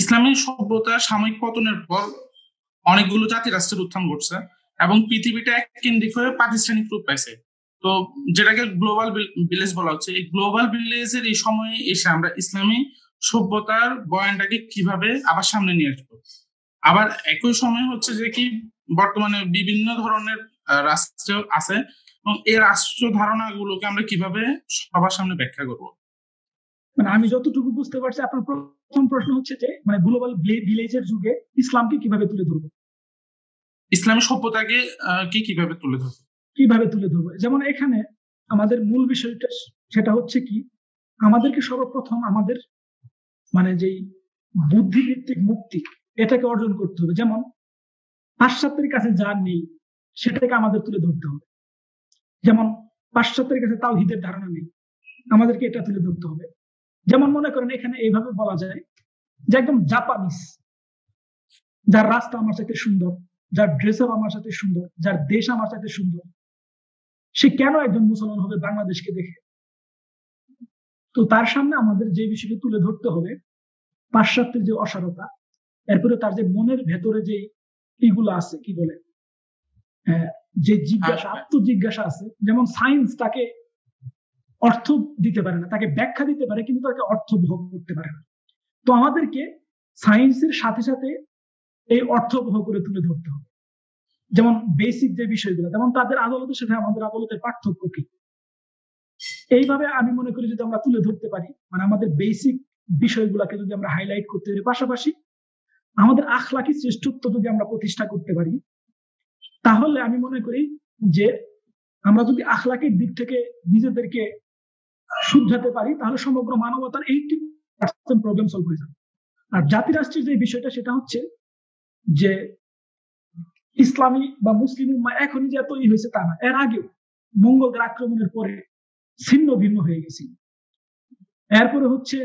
ইসলামী সভ্যতা সাময়িক পতনের পর অনেকগুলো জাতি রাষ্ট্রের উত্থান ঘটছে এবং পৃথিবীটা এক কেন্দ্রিক হয়ে প্রাতিষ্ঠানিক রূপ পাইছে, তো যেটাকে গ্লোবাল ভিলেজ বলা হচ্ছে। এই গ্লোবাল ভিলেজের এই সময়ে এসে আমরা ইসলামী সভ্যতার বয়ানটাকে কিভাবে আবার সামনে নিয়ে আসবো? আবার একই সময় হচ্ছে যে কি বর্তমানে বিভিন্ন ধরনের রাষ্ট্র আছে এবং এই রাষ্ট্র ধারণাগুলোকে আমরা কিভাবে সবার সামনে ব্যাখ্যা করবো? মানে আমি যতটুকু বুঝতে পারছি আপনার প্রথম প্রশ্ন হচ্ছে যে মানে গ্লোবাল ভিলেজের যুগে ইসলামকে কিভাবে তুলে ধরবো, ইসলামী সভ্যতাকে কি কিভাবে তুলে ধরবো কিভাবে তুলে ধরবো যেমন এখানে আমাদের মূল বিষয়টা সেটা হচ্ছে কি আমাদেরকে সর্বপ্রথম আমাদের মানে যেই বুদ্ধিভিত্তিক মুক্তি এটাকে অর্জন করতে হবে। যেমন পাশ্চাত্যের কাছে যা নেই সেটাকে আমাদের তুলে ধরতে হবে। যেমন পাশ্চাত্যের কাছে তাওহীদের ধারণা নেই, আমাদেরকে এটা তুলে ধরতে হবে। যেমন মনে করেন এখানে এইভাবে বলা যায় যে একদম জাপানিজ, যার রাস্তা আমার সাথে সুন্দর, যার ড্রেস আপ আমার সাথে সুন্দর, যার দেশ আমার সাথে সুন্দর, সে কেন একজন মুসলমান হবে বাংলাদেশকে দেখে? তো তার সামনে আমাদের যে বিষয়টি তুলে ধরতে হবে পাশ্চাত্যের যে অসারতা, এরপরে তার যে মনের ভেতরে যে এগুলো আছে কি বলে যে জিজ্ঞাসা আত্ম জিজ্ঞাসা আছে, যেমন সায়েন্স তাকে অর্থ দিতে পারে না, তাকে ব্যাখ্যা দিতে পারে কিন্তু তাকে অর্থ ভোগ করতে পারে না। তো আমাদেরকে সায়েন্সের সাথে সাথে এই অর্থ বহ করে তুলে ধরতে হবে। যেমন বেসিক যে বিষয়গুলো, যেমন তাদের আদালতের সাথে আমাদের আদালতের পার্থক্য কি, এইভাবে আমি মনে করি যদি আমরা তুলে ধরতে পারি, মানে আমাদের বেসিক বিষয়গুলোকে যদি আমরা হাইলাইট করতে পারি, পাশাপাশি আমাদের আখলাকি শ্রেষ্ঠত্ব যদি আমরা প্রতিষ্ঠা করতে পারি, তাহলে আমি মনে করি যে আমরা যদি আখলাকের দিক থেকে নিজেদেরকে শুধরাতে পারি তাহলে সমগ্র মানবতার এইটি পার্সেন্ট প্রবলেম সলভ হয়ে যাবে। আর জাতিরাষ্ট্রের যে বিষয়টা সেটা হচ্ছে যে ইসলামী বা মুসলিম উম্মাহ এখনই যে তৈরি হয়েছে তা না, এর আগেও মঙ্গলদের আক্রমণের পরে ছিন্ন ভিন্ন হয়ে গেছিল। এরপরে হচ্ছে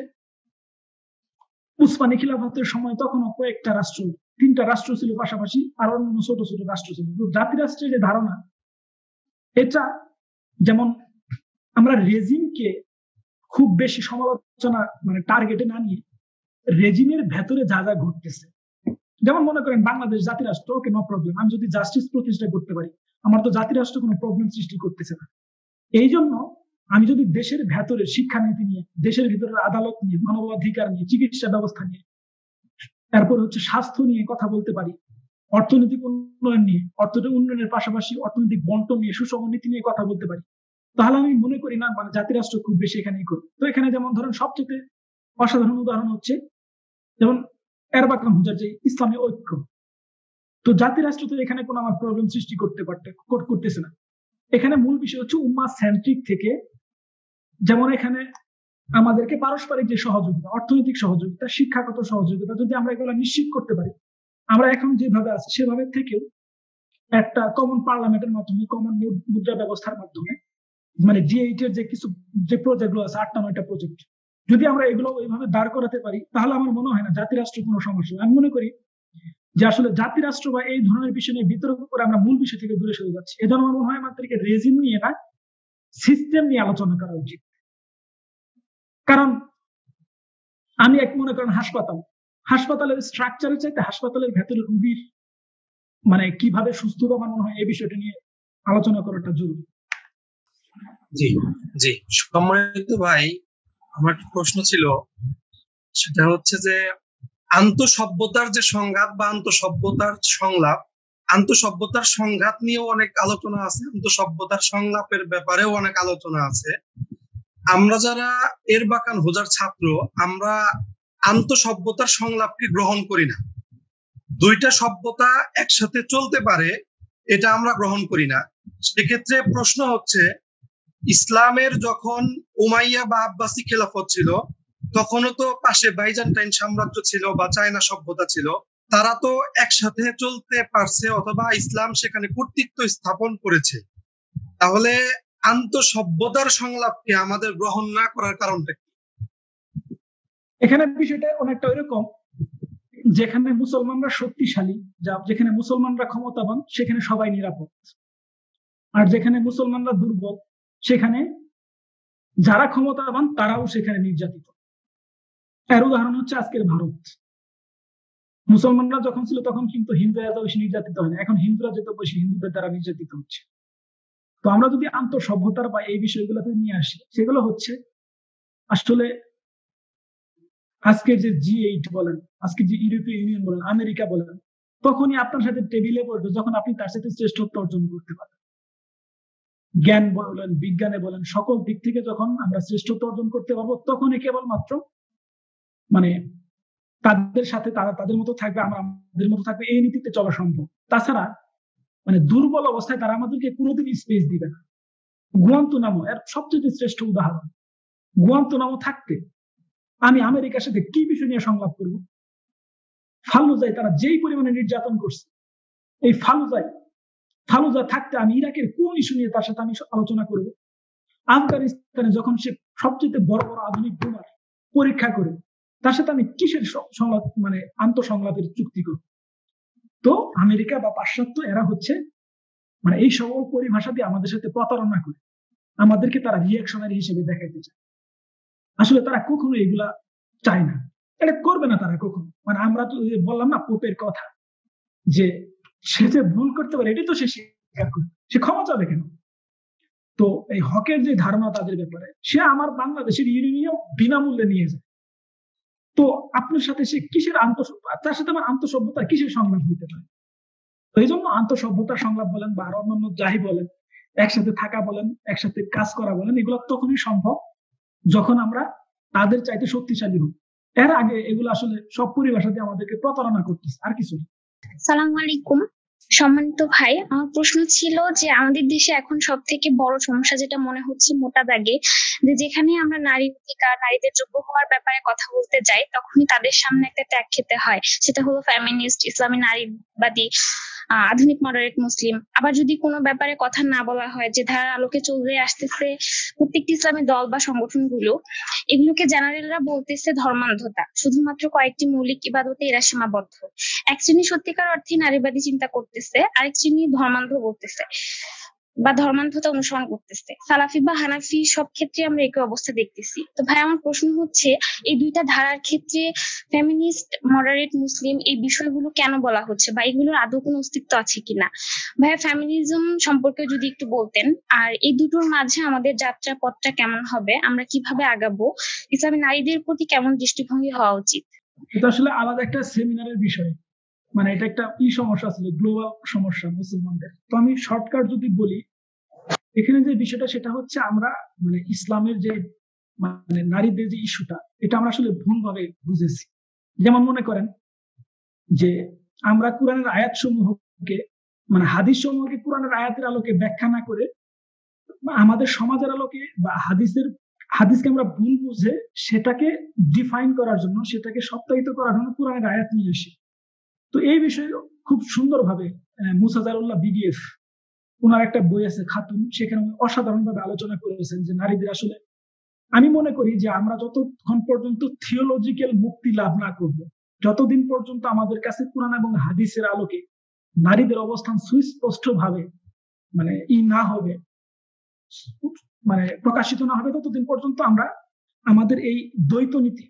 উসমানী খিলাফতের সময় তখনও কয়েকটা রাষ্ট্র, তিনটা রাষ্ট্র ছিল পাশাপাশি, আর অন্য ছোট ছোট রাষ্ট্র ছিল। জাতিরাষ্ট্রের যে ধারণা, এটা যেমন আমরা রেজিমকে খুব বেশি সমালোচনা মানে টার্গেটে না নিয়ে রেজিমের ভেতরে যা যা ঘটতেছে, যেমন মনে করেন বাংলাদেশ জাতিরাষ্ট্র, ওকে নো প্রবলেম, আমি যদি জাস্টিস প্রতিষ্ঠা করতে পারি আমার তো জাতিরাষ্ট্র কোনো প্রবলেম সৃষ্টি করতেছে না। এই জন্য আমি যদি দেশের ভেতরের শিক্ষানীতি নিয়ে, দেশের ভিতরের আদালত নিয়ে, মানবাধিকার নিয়ে, চিকিৎসা ব্যবস্থা নিয়ে, তারপর হচ্ছে স্বাস্থ্য নিয়ে কথা বলতে পারি, অর্থনৈতিক উন্নয়ন নিয়ে, অর্থনৈতিক উন্নয়নের পাশাপাশি অর্থনৈতিক বন্টন নিয়ে, সুষম নীতি নিয়ে কথা বলতে পারি, তাহলে আমি মনে করি না মানে জাতিরাষ্ট্র খুব বেশি এখানেই করবে। তো এখানে যেমন ধরেন সবচেয়ে অসাধারণ উদাহরণ হচ্ছে যেমন এরবাকাম হুজার যে ইসলামী ঐক্য, তো জাতিরাষ্ট্র তো এখানে কোনো আমার প্রবলেম সৃষ্টি করতে পারতে করতেছে না। এখানে মূল বিষয় হচ্ছে উম্মাহ সেন্ট্রিক থেকে, যেমন এখানে আমাদেরকে পারস্পরিক যে সহযোগিতা, অর্থনৈতিক সহযোগিতা, শিক্ষাগত সহযোগিতা, যদি আমরা এগুলো নিশ্চিত করতে পারি, আমরা এখন যেভাবে আছি সেভাবে থেকেও একটা কমন পার্লামেন্টের মাধ্যমে, কমন মুদ্রা ব্যবস্থার মাধ্যমে, মানে জি এইট এর যে কিছু যে প্রজেক্টগুলো আছে, আটটা নয়টা প্রজেক্ট, যদি আমরা এগুলো এইভাবে দাঁড় করাতে পারি তাহলে আমার মনে হয় না জাতিরাষ্ট্র কোনো সমস্যা। আমি মনে করি যে আসলে জাতিরাষ্ট্র বা এই ধরনের বিষয় নিয়ে বিতর্ক করে আমরা মূল বিষয় থেকে দূরে সরে যাচ্ছি। এজন্য আমার মনে হয় আমাদেরকে রেজিম নিয়ে না, সিস্টেম নিয়ে আলোচনা করা উচিত। কারণ আমি এক মনে করেন হাসপাতাল, হাসপাতালের স্ট্রাকচারের চাইতে হাসপাতালের ভেতরে রুগীর মানে কিভাবে সুস্থ বা বানানো হয় এই বিষয়টা নিয়ে আলোচনা করাটা জরুরি। জি জি সম্মানিত ভাই, আমার প্রশ্ন ছিল সেটা হচ্ছে যে আন্তঃসভ্যতার যে সংঘাত বা আন্তঃসভ্যতার সংলাপ, আন্তঃসভ্যতার সংঘাত নিয়েও অনেক আলোচনা আছে, আন্তঃসভ্যতার সংলাপের ব্যাপারেও অনেক আলোচনা আছে। আমরা যারা এরবাকান হুজার ছাত্র, আমরা আন্তঃসভ্যতার সংলাপকে গ্রহণ করি না। দুইটা সভ্যতা একসাথে চলতে পারে এটা আমরা গ্রহণ করি না। সেক্ষেত্রে প্রশ্ন হচ্ছে, ইসলামের যখন উমাইয়া বা আব্বাসী খেলাফত ছিল তখনও তো পাশে বাইজান্টাইন সাম্রাজ্য ছিল বা চায়না সভ্যতা ছিল, তারা তো একসাথে চলতে পারছে অথবা ইসলাম সেখানে কর্তৃত্ব স্থাপন করেছে। তাহলে আন্তঃসভ্যতার সংলাপকে আমাদের গ্রহণ না করার কারণটা কি? এখানে বিষয়টা অনেকটা ওইরকম, যেখানে মুসলমানরা শক্তিশালী, যা যেখানে মুসলমানরা ক্ষমতাবান সেখানে সবাই নিরাপদ, আর যেখানে মুসলমানরা দুর্বল সেখানে যারা ক্ষমতাবান তারাও সেখানে নির্যাতিত। এর উদাহরণ হচ্ছে আজকের ভারত। মুসলমানরা যখন ছিল তখন কিন্তু হিন্দুরা এত বেশি নির্যাতিত হয় না, এখন হিন্দুরা যত বেশি হিন্দুদের দ্বারা নির্যাতিত হচ্ছে। তো আমরা যদি আন্তঃসভ্যতার বা এই বিষয়গুলোতে নিয়ে আসি, সেগুলো হচ্ছে আসলে আজকের যে জি এইট বলেন, আজকে যে ইউরোপীয় ইউনিয়ন বলেন, আমেরিকা বলেন, তখনই আপনার সাথে টেবিলে বসবে যখন আপনি তার সাথে শ্রেষ্ঠত্ব অর্জন করতে পারেন। জ্ঞান বলেন, বিজ্ঞানে বলেন, সকল দিক থেকে যখন আমরা শ্রেষ্ঠত্ব অর্জন করতে পারবো তখনই কেবলমাত্র মানে তাদের সাথে তারা তাদের মতো থাকবে, আমরা আমাদের মতো থাকবে, এই নীতিতে চলা সম্ভব। তাছাড়া মানে দুর্বল অবস্থায় তারা আমাদেরকে কোনোদিন স্পেস দিবে না। গুয়ান্তনামো এর সবচেয়ে শ্রেষ্ঠ উদাহরণ। গুয়ান্তনামো থাকতে আমি আমেরিকার সাথে কি বিষয় নিয়ে সংলাপ করবো? ফালুজায় তারা যেই পরিমাণে নির্যাতন করছে, এই ফালুজায় ফালুজা থাকতে আমি ইরাকের কোন ইস্যু নিয়ে তার সাথে আমি আলোচনা করবো? আফগানিস্তানে যখন সে সবচেয়ে বড় বড় আধুনিক বোমার পরীক্ষা করে তার সাথে আমি কিসের সংলাপ মানে আন্তঃসংলাপের চুক্তি করবো? তো আমেরিকা বা পাশ্চাত্য এরা হচ্ছে মানে এই সব পরিভাষা দিয়ে আমাদের সাথে প্রতারণা করে, আমাদেরকে তারা রিয়াকশনারি হিসেবে দেখাইতে চায়। আসলে তারা কখনো এগুলা চায় না, এটা করবে না তারা কখনো। মানে আমরা তো বললাম না পোপের কথা, যে সে যে ভুল করতে পারে এটাই তো সে স্বীকার করে, সে ক্ষমা চাবে কেন? তো এই হকের যে ধারণা তাদের ব্যাপারে, সে আমার বাংলাদেশের ইউরেনিয়াম বিনামূল্যে নিয়ে যায়, তো আপনার সাথে সে কিসের আন্তঃসভ্যতা, তার সাথে আমার আন্তঃসভ্যতার কিসের সংলাপ হইতে পারে? তো এই জন্য আন্তঃসভ্যতার সংলাপ বলেন বা আর অন্যান্য যাই বলেন, একসাথে থাকা বলেন, একসাথে কাজ করা বলেন, এগুলো তখনই সম্ভব যখন আমরা তাদের চাইতে শক্তিশালী হব। এর আগে এগুলো আসলে সব পরিভাষাতে আমাদেরকে প্রতারণা করতেছে, আর কিছু না। আসসালামু আলাইকুম সম্মানিত ভাই, আমার প্রশ্ন ছিল যে আমাদের দেশে এখন সব থেকে বড় সমস্যা যেটা মনে হচ্ছে মোটা দাগে, যে যেখানে আমরা নারী অধিকার, নারীদের যোগ্য হওয়ার ব্যাপারে কথা বলতে যাই তখনই তাদের সামনে একটা ট্যাগ খেতে হয়, সেটা হলো ফেমিনিস্ট, ইসলামী নারীবাদী, আধুনিক মডারেট মুসলিম। আবার যদি কোনো ব্যাপারে কথা না বলা হয় যে ধারার আলোকে চলে আসতেছে প্রত্যেকটি ইসলামী দল বা সংগঠনগুলো, এগুলোকে জেনারেলরা বলতেছে ধর্মান্ধতা, শুধুমাত্র কয়েকটি মৌলিক ইবাদতে এরা সীমাবদ্ধ। এক শ্রেণী সত্যিকার অর্থে নারীবাদী চিন্তা করতেছে, আরেক শ্রেণী ধর্মান্ধ বলতেছে বা ধর্মান্ধতা অনুসরণ করতেছে। সালাফি বা হানাফি সব ক্ষেত্রে আমরা একই অবস্থা দেখতেছি। তো ভাই আমার প্রশ্ন হচ্ছে, এই দুইটা ধারার ক্ষেত্রে ফেমিনিস্ট, মডারেট মুসলিম এই বিষয়গুলো কেন বলা হচ্ছে বা এগুলোর আদৌ কোনো অস্তিত্ব আছে কিনা? ভাইয়া ফেমিনিজম সম্পর্কে যদি একটু বলতেন, আর এই দুটোর মাঝে আমাদের যাত্রা পথটা কেমন হবে, আমরা কিভাবে আগাবো, ইসলামী নারীদের প্রতি কেমন দৃষ্টিভঙ্গি হওয়া উচিত? এটা আসলে আলাদা একটা সেমিনারের বিষয়, মানে এটা একটা ই সমস্যা ছিল, গ্লোবাল সমস্যা মুসলমানদের। তো আমি শর্টকাট যদি বলি, এখানে যে বিষয়টা সেটা হচ্ছে আমরা মানে ইসলামের যে মানে নারীদের যে ইস্যুটা, এটা আমরা আসলে ভুলভাবে বুঝেছি। যেমন মনে করেন যে আমরা কোরআনের আয়াত সমূহকে মানে হাদিস সমূহকে কোরআনের আয়াতের আলোকে ব্যাখ্যা না করে আমাদের সমাজের আলোকে বা হাদিসের হাদিসকে আমরা ভুল বুঝে সেটাকে ডিফাইন করার জন্য, সেটাকে সত্যায়িত করার জন্য কোরআনের আয়াত নিয়ে আসি। তো এই বিষয়ে খুব সুন্দরভাবে মুসাজারুল্লাহ বিডিএফ ওনার একটা বই আছে খাতুন, সেখানে অসাধারণভাবে আলোচনা করেছেন যে নারীদের আসলে আমি মনে করি যে আমরা যতক্ষণ পর্যন্ত থিওলজিক্যাল মুক্তি লাভ না করব, যতদিন পর্যন্ত আমাদের কাছে কোরআন এবং হাদিসের আলোকে নারীদের অবস্থান সুস্পষ্টভাবে মানে ই না হবে, মানে প্রকাশিত না হবে, ততদিন পর্যন্ত আমরা আমাদের এই দ্বৈত নীতি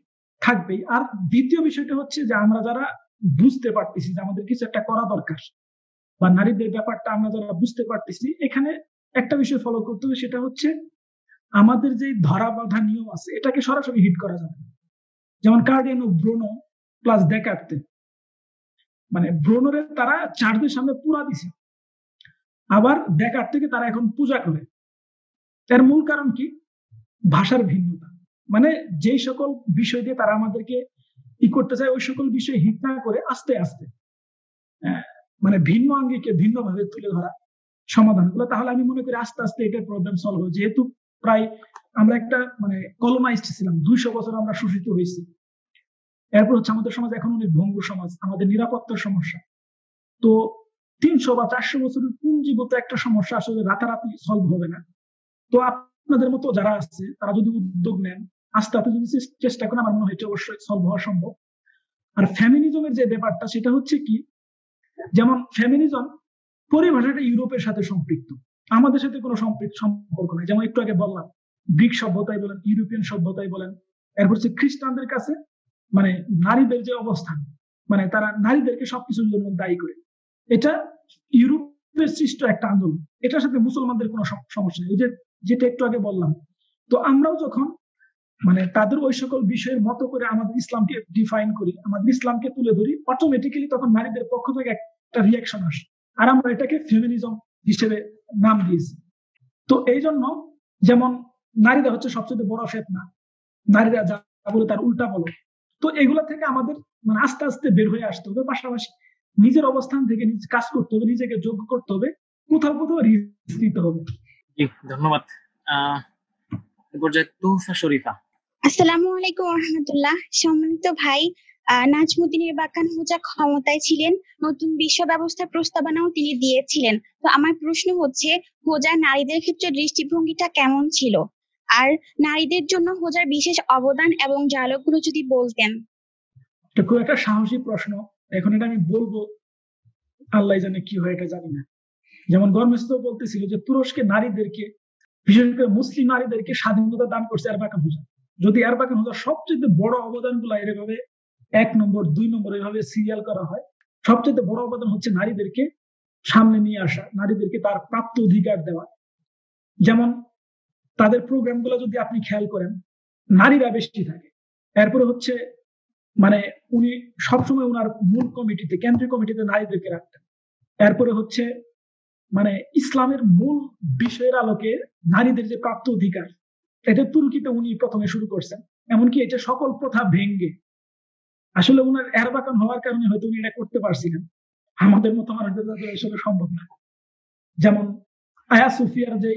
থাকবেই। আর দ্বিতীয় বিষয়টা হচ্ছে যে আমরা যারা বুঝতে পারতেছি যে আমাদের কিছু একটা করা দরকার বা নারীদের ব্যাপারটা আমরা যারা বুঝতে পারতেছি, এখানে একটা বিষয় ফলো করতে হবে, সেটা হচ্ছে আমাদের যে ধরা বাঁধা নিয়ম আছে এটাকে সরাসরি হিট করা যাবে না। যেমন কার্ডিয়ান ও ব্রোনো প্লাস দেখাতে মানে ব্রোনোরে তারা চার্জের সামনে পুরা দিছে, আবার দেখার থেকে তারা এখন পূজা করে। এর মূল কারণ কি? ভাষার ভিন্নতা। মানে যেই সকল বিষয় দিয়ে তারা আমাদেরকে ই করতে চায় ওই সকল বিষয়ে হিট না করে আস্তে আস্তে মানে ভিন্ন আঙ্গিকে ভিন্ন ভাবে তুলে ধরা সমাধান গুলো, তাহলে আমি মনে করি আস্তে আস্তে এটার প্রবলেম সলভ হয়। যেহেতু প্রায় আমরা একটা মানে কলোনাইজড ছিলাম, দুইশো বছর আমরা শোষিত হয়েছি, এরপর হচ্ছে আমাদের সমাজ এখন অনেক ভঙ্গুর সমাজ, আমাদের নিরাপত্তার সমস্যা। তো তিনশো বা চারশো বছরের পুঞ্জীভূত একটা সমস্যা আসলে রাতারাতি সলভ হবে না। তো আপনাদের মতো যারা আছে তারা যদি উদ্যোগ নেন, আস্তে আস্তে যদি চেষ্টা করেন, আমার মনে হয় অবশ্যই সলভ হওয়া সম্ভব। আর ফেমিনিজমের যে ব্যাপারটা সেটা হচ্ছে কি, যেমন ফেমিনিজম পরিভাষাটা ইউরোপের সাথে সম্পৃক্ত, আমাদের সাথে কোনো সম্পর্ক নাই। যেমন একটু আগে বললাম গ্রিক সভ্যতাই বলেন, ইউরোপিয়ান সভ্যতাই বলেন, এরপর হচ্ছে খ্রিস্টানদের কাছে মানে নারীদের যে অবস্থান, মানে তারা নারীদেরকে সবকিছুর জন্য দায়ী করে, এটা ইউরোপের সৃষ্ট একটা আন্দোলন, এটার সাথে মুসলমানদের কোনো সমস্যা নেই, যেটা একটু আগে বললাম। তো আমরাও যখন মানে তাদের ওই সকল বিষয়ের মতো করে আমাদের ইসলামকে ডিফাইন করি, আমাদের ইসলামকে তুলে ধরি, অটোমেটিক্যালি তখন নারীদের পক্ষ থেকে একটা রিয়াকশন আসে, আর আমরা এটাকে ফেমিনিজম হিসেবে নাম দিয়েছি। তো এই জন্য যেমন নারীরা হচ্ছে সবচেয়ে বড় ফেতনা, নারীরা যা বলে তার উল্টা বলো, তো এগুলা থেকে আমাদের মানে আস্তে আস্তে বের হয়ে আসতে হবে। পাশাপাশি নিজের অবস্থান থেকে নিজে কাজ করতে হবে, নিজেকে যোগ্য করতে হবে, কোথাও কোথাও রিস্ক নিতে হবে। ধন্যবাদ। আহ তোফা শরীফা। আসসালামু আলাইকুম রহমতুল্লাহ। সম্মানিত ভাই, নাজমুদ্দিনের বাকান হোজা ক্ষমতায় ছিলেন, নতুন বিশ্ব ব্যবস্থা প্রস্তাবনাও তিনি দিয়েছিলেন। তো আমার প্রশ্ন হচ্ছে, হোজা নারীদের ক্ষেত্রে দৃষ্টিভঙ্গিটা কেমন ছিল, আর নারীদের জন্য হোজার বিশেষ অবদান এবং জালকগুলো যদি বলতেন। এটা খুব একটা সাহসী প্রশ্ন, এখন এটা আমি বলবো আল্লাহ জানে কি হয়, এটা জানি না। যেমন গর্মেশ তো বলতেছিল যে তুরস্কে নারীদেরকে, বিশেষ করে মুসলিম নারীদেরকে স্বাধীনতা দান করছে এরবাকান হোজা। যদি এরবাকান হোজার সবচেয়ে বড় অবদান গুলা এরভাবে এক নম্বর দুই নম্বর এইভাবে সিরিয়াল করা হয়, সবচেয়ে বড় অবদান হচ্ছে নারীদেরকে সামনে নিয়ে আসা, নারীদেরকে তার প্রাপ্ত অধিকার দেওয়া। যেমন তাদের প্রোগ্রামগুলো যদি আপনি খেয়াল করেন, নারীরা বেশি থাকে। এরপরে হচ্ছে মানে উনি সবসময় ওনার মূল কমিটিতে, কেন্দ্রীয় কমিটিতে নারীদেরকে রাখতেন। এরপরে হচ্ছে মানে ইসলামের মূল বিষয়ের আলোকে নারীদের যে প্রাপ্ত অধিকার, এটা তুর্কিতে উনি প্রথমে শুরু করছেন, এমনকি এটা সকল প্রথা ভেঙ্গে। আসলে উনার এরবাকান হওয়ার কারণে হয়তো উনি এটা করতে পারছিলেন, আমাদের মতো মানুষদের আসলে সম্ভব না। যেমন আয়া সুফিয়ার যে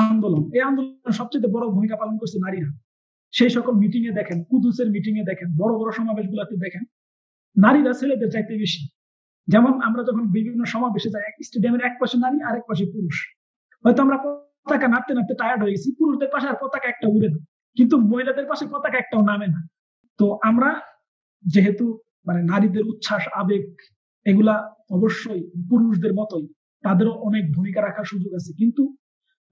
আন্দোলন, এই আন্দোলন সবচেয়ে বড় ভূমিকা পালন করছে নারীরা। সেই সকল মিটিং এ দেখেন, কুদুসের মিটিং এ দেখেন, বড় বড় সমাবেশ গুলাতে দেখেন, নারীরা ছেলেদের চাইতে বেশি। যেমন আমরা যখন বিভিন্ন সমাবেশে যাই, স্টেডিয়ামের এক পাশে নারী, আরেক পাশে পুরুষ। হয়তো আমরা পতাকা নাড়তে নাড়তে টায়ার্ড হয়ে গেছি, পুরুষদের পাশে আর পতাকা একটা উড়ে না, কিন্তু মহিলাদের পাশে পতাকা একটাও নামে না। তো আমরা যেহেতু মানে নারীদের উচ্ছ্বাস, আবেগ, এগুলা অবশ্যই পুরুষদের মতোই, তাদেরও অনেক ভূমিকা রাখার সুযোগ আছে, কিন্তু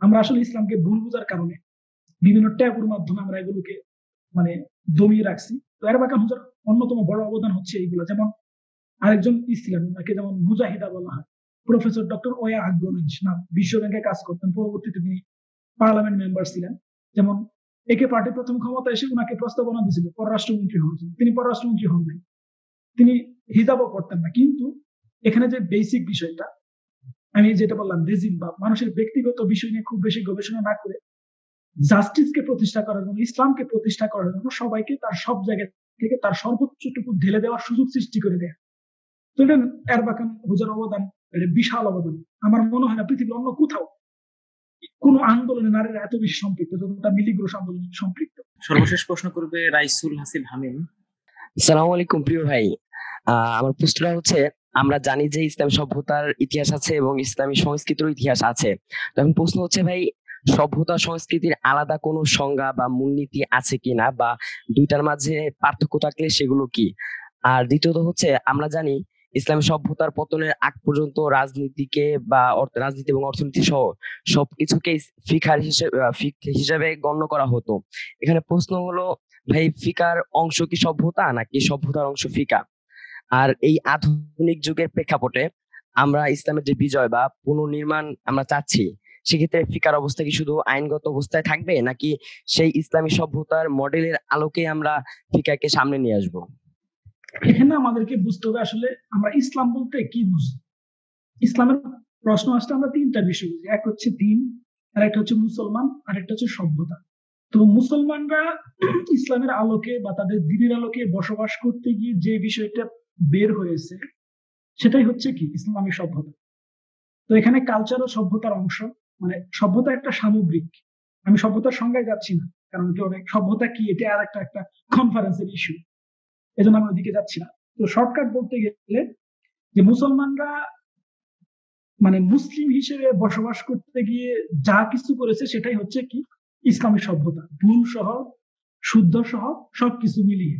আমরা আসলে ইসলামকে ভুল বোঝার কারণে বিভিন্ন ট্যাবুর মাধ্যমে আমরা এগুলোকে মানে দমিয়ে রাখছি। তো এরবাকান হুজুর অন্যতম বড় অবদান হচ্ছে এইগুলা। যেমন আরেকজন ইসলাম, ওনাকে যেমন মুজাহিদা বলা হয়, প্রফেসর ডক্টর ওয়া আকগনিজ নাম, বিশ্বব্যাংকে কাজ করতেন, পরবর্তীতে তিনি পার্লামেন্ট মেম্বার ছিলেন। যেমন একে পার্টি প্রথম ক্ষমতা এসে ওনাকে প্রস্তাবনা দিয়েছিল পররাষ্ট্রমন্ত্রী হওয়ার জন্য, তিনি পররাষ্ট্রমন্ত্রী হন নাই, তিনি হিজাবও করতেন না। কিন্তু এখানে যে বেসিক বিষয়টা আমি যেটা বললাম, রেজিম বা মানুষের ব্যক্তিগত বিষয় নিয়ে খুব বেশি গবেষণা না করে জাস্টিসকে প্রতিষ্ঠা করার জন্য, ইসলামকে প্রতিষ্ঠা করার জন্য সবাইকে তার সব জায়গা থেকে তার সর্বোচ্চটুকু ঢেলে দেওয়ার সুযোগ সৃষ্টি করে দেয়। তো এটা এরবাকান হুজুরের অবদান, এটা বিশাল অবদান। আমার মনে হয় না পৃথিবীর অন্য কোথাও কোন আন্দোলনে নারীরা এত বেশি সম্পৃক্ত যতটা মিলি গ্রুপ আন্দোলনে সম্পৃক্ত। সর্বশেষ প্রশ্ন করবে রাইসুল হাসিল হামিম। আসসালামু আলাইকুম প্রিয় ভাই, আমার প্রশ্নটা হচ্ছে, আমরা জানি যে ইসলামী সভ্যতার ইতিহাস আছে এবং ইসলামী সংস্কৃতির ইতিহাস আছে, তখন প্রশ্ন হচ্ছে ভাই, সভ্যতা সংস্কৃতির আলাদা কোনো সংজ্ঞা বা মূলনীতি আছে কিনা, বা দুইটার মাঝে পার্থক্য থাকলে সেগুলো কি? আর দ্বিতীয়ত হচ্ছে, আমরা জানি ইসলামী সভ্যতার পতনের আগ পর্যন্ত রাজনীতিকে বা রাজনীতি এবং অর্থনীতি সহ সবকিছুকে ফিকার হিসেবে ফিকহ হিসেবে গণ্য করা হতো। এখানে প্রশ্ন হলো ভাই, ফিকার অংশ কি সভ্যতা, নাকি সভ্যতার অংশ ফিকা? আর এই আধুনিক যুগের প্রেক্ষাপটে আমরা ইসলামের যে বিজয় বা পুনর্নির্মাণ আমরা চাচ্ছি, সেক্ষেত্রে ফিকার অবস্থা কি শুধু আইনগত অবস্থায় থাকবে, নাকি সেই ইসলামী সভ্যতার মডেলের আলোকে আমরা ফিকাকে সামনে নিয়ে আসবো? এখানে আমাদেরকে বুঝতে হবে আসলে আমরা ইসলাম বলতে কি বুঝি। ইসলামের প্রশ্ন আসলে আমরা তিনটা বিষয় বুঝি, এক হচ্ছে দিন, আর একটা হচ্ছে মুসলমান, আর একটা হচ্ছে সভ্যতা। তো মুসলমানরা ইসলামের আলোকে বা তাদের দিনের আলোকে বসবাস করতে গিয়ে যে বিষয়টা বের হয়েছে, সেটাই হচ্ছে কি ইসলামী সভ্যতা। তো এখানে কালচার ও সভ্যতার অংশ, মানে সভ্যতা একটা সামগ্রিক, আমি সভ্যতার সংজ্ঞায় যাচ্ছি না, কারণ কি অনেক সভ্যতা কি এটা আর একটা একটা কনফারেন্সের ইস্যু, এজন্য আমি ওদিকে যাচ্ছি না। তো শর্টকাট বলতে গেলে যে মুসলমানরা মানে মুসলিম হিসেবে বসবাস করতে গিয়ে যা কিছু করেছে, সেটাই হচ্ছে কি ইসলামী সভ্যতা, ভুল সহ শুদ্ধ সহ সবকিছু মিলিয়ে।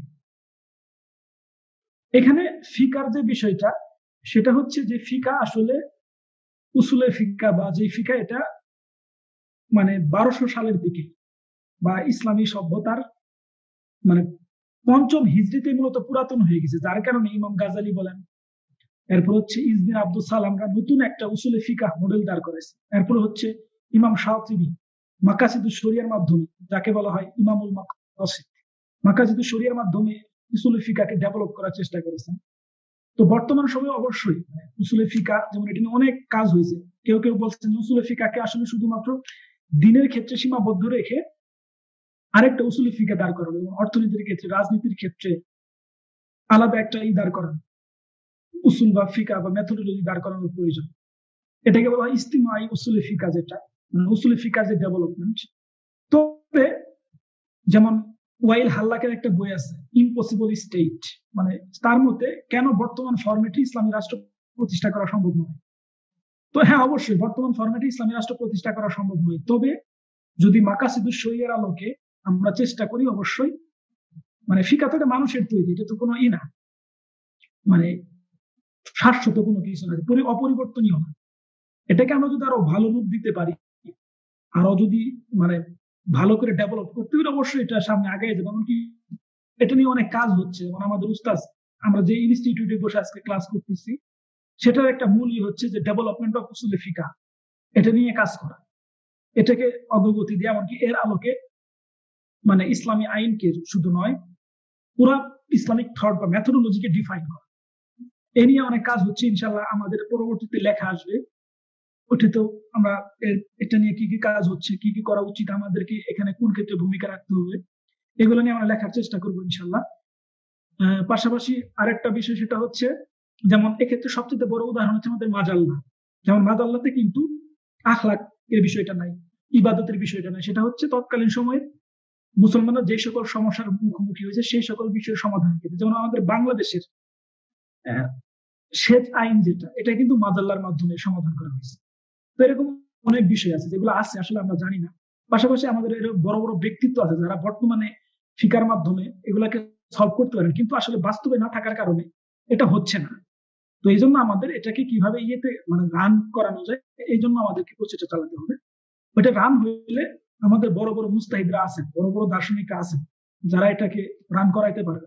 এখানে ফিকার যে বিষয়টা, সেটা হচ্ছে যে ফিকা আসলে উসুলে ফিকা বা যে ফিকা, এটা মানে বারোশো সালের দিকে বা ইসলামী সভ্যতার মানে পঞ্চম হিজরিতে মূলত পুরাতন হয়ে গেছে, যার কারণে ইমাম গাজালি বলেন। এরপর হচ্ছে ইজবিন আব্দুল সালামরা নতুন একটা উসুলে ফিকা মডেল দাঁড় করেছে। এরপর হচ্ছে ইমাম শাতিবি মাকাসিদুশ শরিয়ার মাধ্যমে, যাকে বলা হয় ইমামুল মাকাসিদ, মাকাসিদুশ শরিয়ার মাধ্যমে উসুলে ফিকাকে ডেভেলপ করার চেষ্টা করেছেন। তো বর্তমান সময়ে অবশ্যই উসুলে ফিকা, যেমন এটা নিয়ে অনেক কাজ হয়েছে, কেউ কেউ বলছেন উসুলে ফিকাকে আসলে শুধুমাত্র দিনের ক্ষেত্রে সীমাবদ্ধ রেখে আরেকটা উসুলে ফিকা দাঁড় করানো, এবং অর্থনীতির ক্ষেত্রে, রাজনীতির ক্ষেত্রে আলাদা একটা ই দাঁড় করানো, উসুল বা ফিকা বা মেথোডোলজি দাঁড় করানোর প্রয়োজন। এটাকে বলা হয় ইস্তিমাই উসুলে ফিকা, যেটা মানে উসুলে ফিকার যে ডেভেলপমেন্ট। তবে যেমন ওয়াইল হাল্লাকের একটা বই আছে ইম্পসিবল স্টেট, মানে তার মতে কেন বর্তমান ফরম্যাটে ইসলামী রাষ্ট্র প্রতিষ্ঠা করা সম্ভব নয়। তো হ্যাঁ, অবশ্যই বর্তমান ফরম্যাটে ইসলামী রাষ্ট্র প্রতিষ্ঠা করা সম্ভব নয়, তবে যদি মাকাসিদুশ শরিয়ার আলোকে আমরা চেষ্টা করি, অবশ্যই মানে ফিকা তো মানুষের তৈরি, এটা তো কোনো ই না, মানে শাশ্বত কোনো কিছু না, অপরিবর্তনীয় না। এটাকে আমরা যদি আরো ভালো রূপ দিতে পারি, আরো যদি মানে ভালো করে ডেভেলপ করতে পারি, অবশ্যই এটা সামনে আগে যাবে। এমনকি এটা নিয়ে অনেক কাজ হচ্ছে, যেমন আমাদের উস্তাদ, আমরা যে ইনস্টিটিউটে বসে আজকে ক্লাস করতেছি, সেটার একটা মূলই হচ্ছে যে ডেভেলপমেন্ট অফ উসুলে ফিকা, এটা নিয়ে কাজ করা, এটাকে অগ্রগতি দেওয়া, এমনকি এর আলোকে মানে ইসলামী আইনকে শুধু নয় পুরা ইসলামিক থট বা মেথোডোলজিকে ডিফাইন করা, এ নিয়ে অনেক কাজ হচ্ছে। ইনশাল্লাহ আমাদের পরবর্তীতে লেখা আসবে, ওটাতেও আমরা এটা নিয়ে কি কি কাজ হচ্ছে, কি কি করা উচিত আমাদেরকে, এখানে কোন ক্ষেত্রে ভূমিকা রাখতে হবে, এগুলো নিয়ে আমরা লেখার চেষ্টা করবো ইনশাল্লাহ। পাশাপাশি আরেকটা বিষয় সেটা হচ্ছে, যেমন এক্ষেত্রে সবচেয়ে বড় উদাহরণ হচ্ছে আমাদের মাজাল্লা। যেমন মাজাল্লাতে কিন্তু আখলাক এর বিষয়টা নাই, ইবাদতের বিষয়টা নাই, সেটা হচ্ছে তৎকালীন সময়ে মুসলমানরা যে সকল সমস্যার মুখোমুখি হয়েছে সেই সকল বিষয়ের সমাধান ক্ষেত্রে। যেমন আমাদের বাংলাদেশের সেচ আইন যেটা, এটা কিন্তু মাজাল্লার মাধ্যমে সমাধান করা হয়েছে। তো এরকম অনেক বিষয় আছে যেগুলো আছে আসলে আমরা জানি না। পাশাপাশি আমাদের এর বড় বড় ব্যক্তিত্ব আছে যারা বর্তমানে ফিকার মাধ্যমে এগুলাকে সলভ করতে পারেন, কিন্তু আসলে বাস্তবে না থাকার কারণে এটা হচ্ছে না। তো এই জন্য আমাদের এটাকে কিভাবে ইয়েতে মানে রান করানো যায়, এই জন্য আমাদেরকে প্রচেষ্টা চালাতে হবে। এটা রান হইলে আমাদের বড় বড় মুস্তাহিদরা আছেন, বড় বড় দার্শনিকরা আছেন যারা এটাকে রান করাইতে পারবে।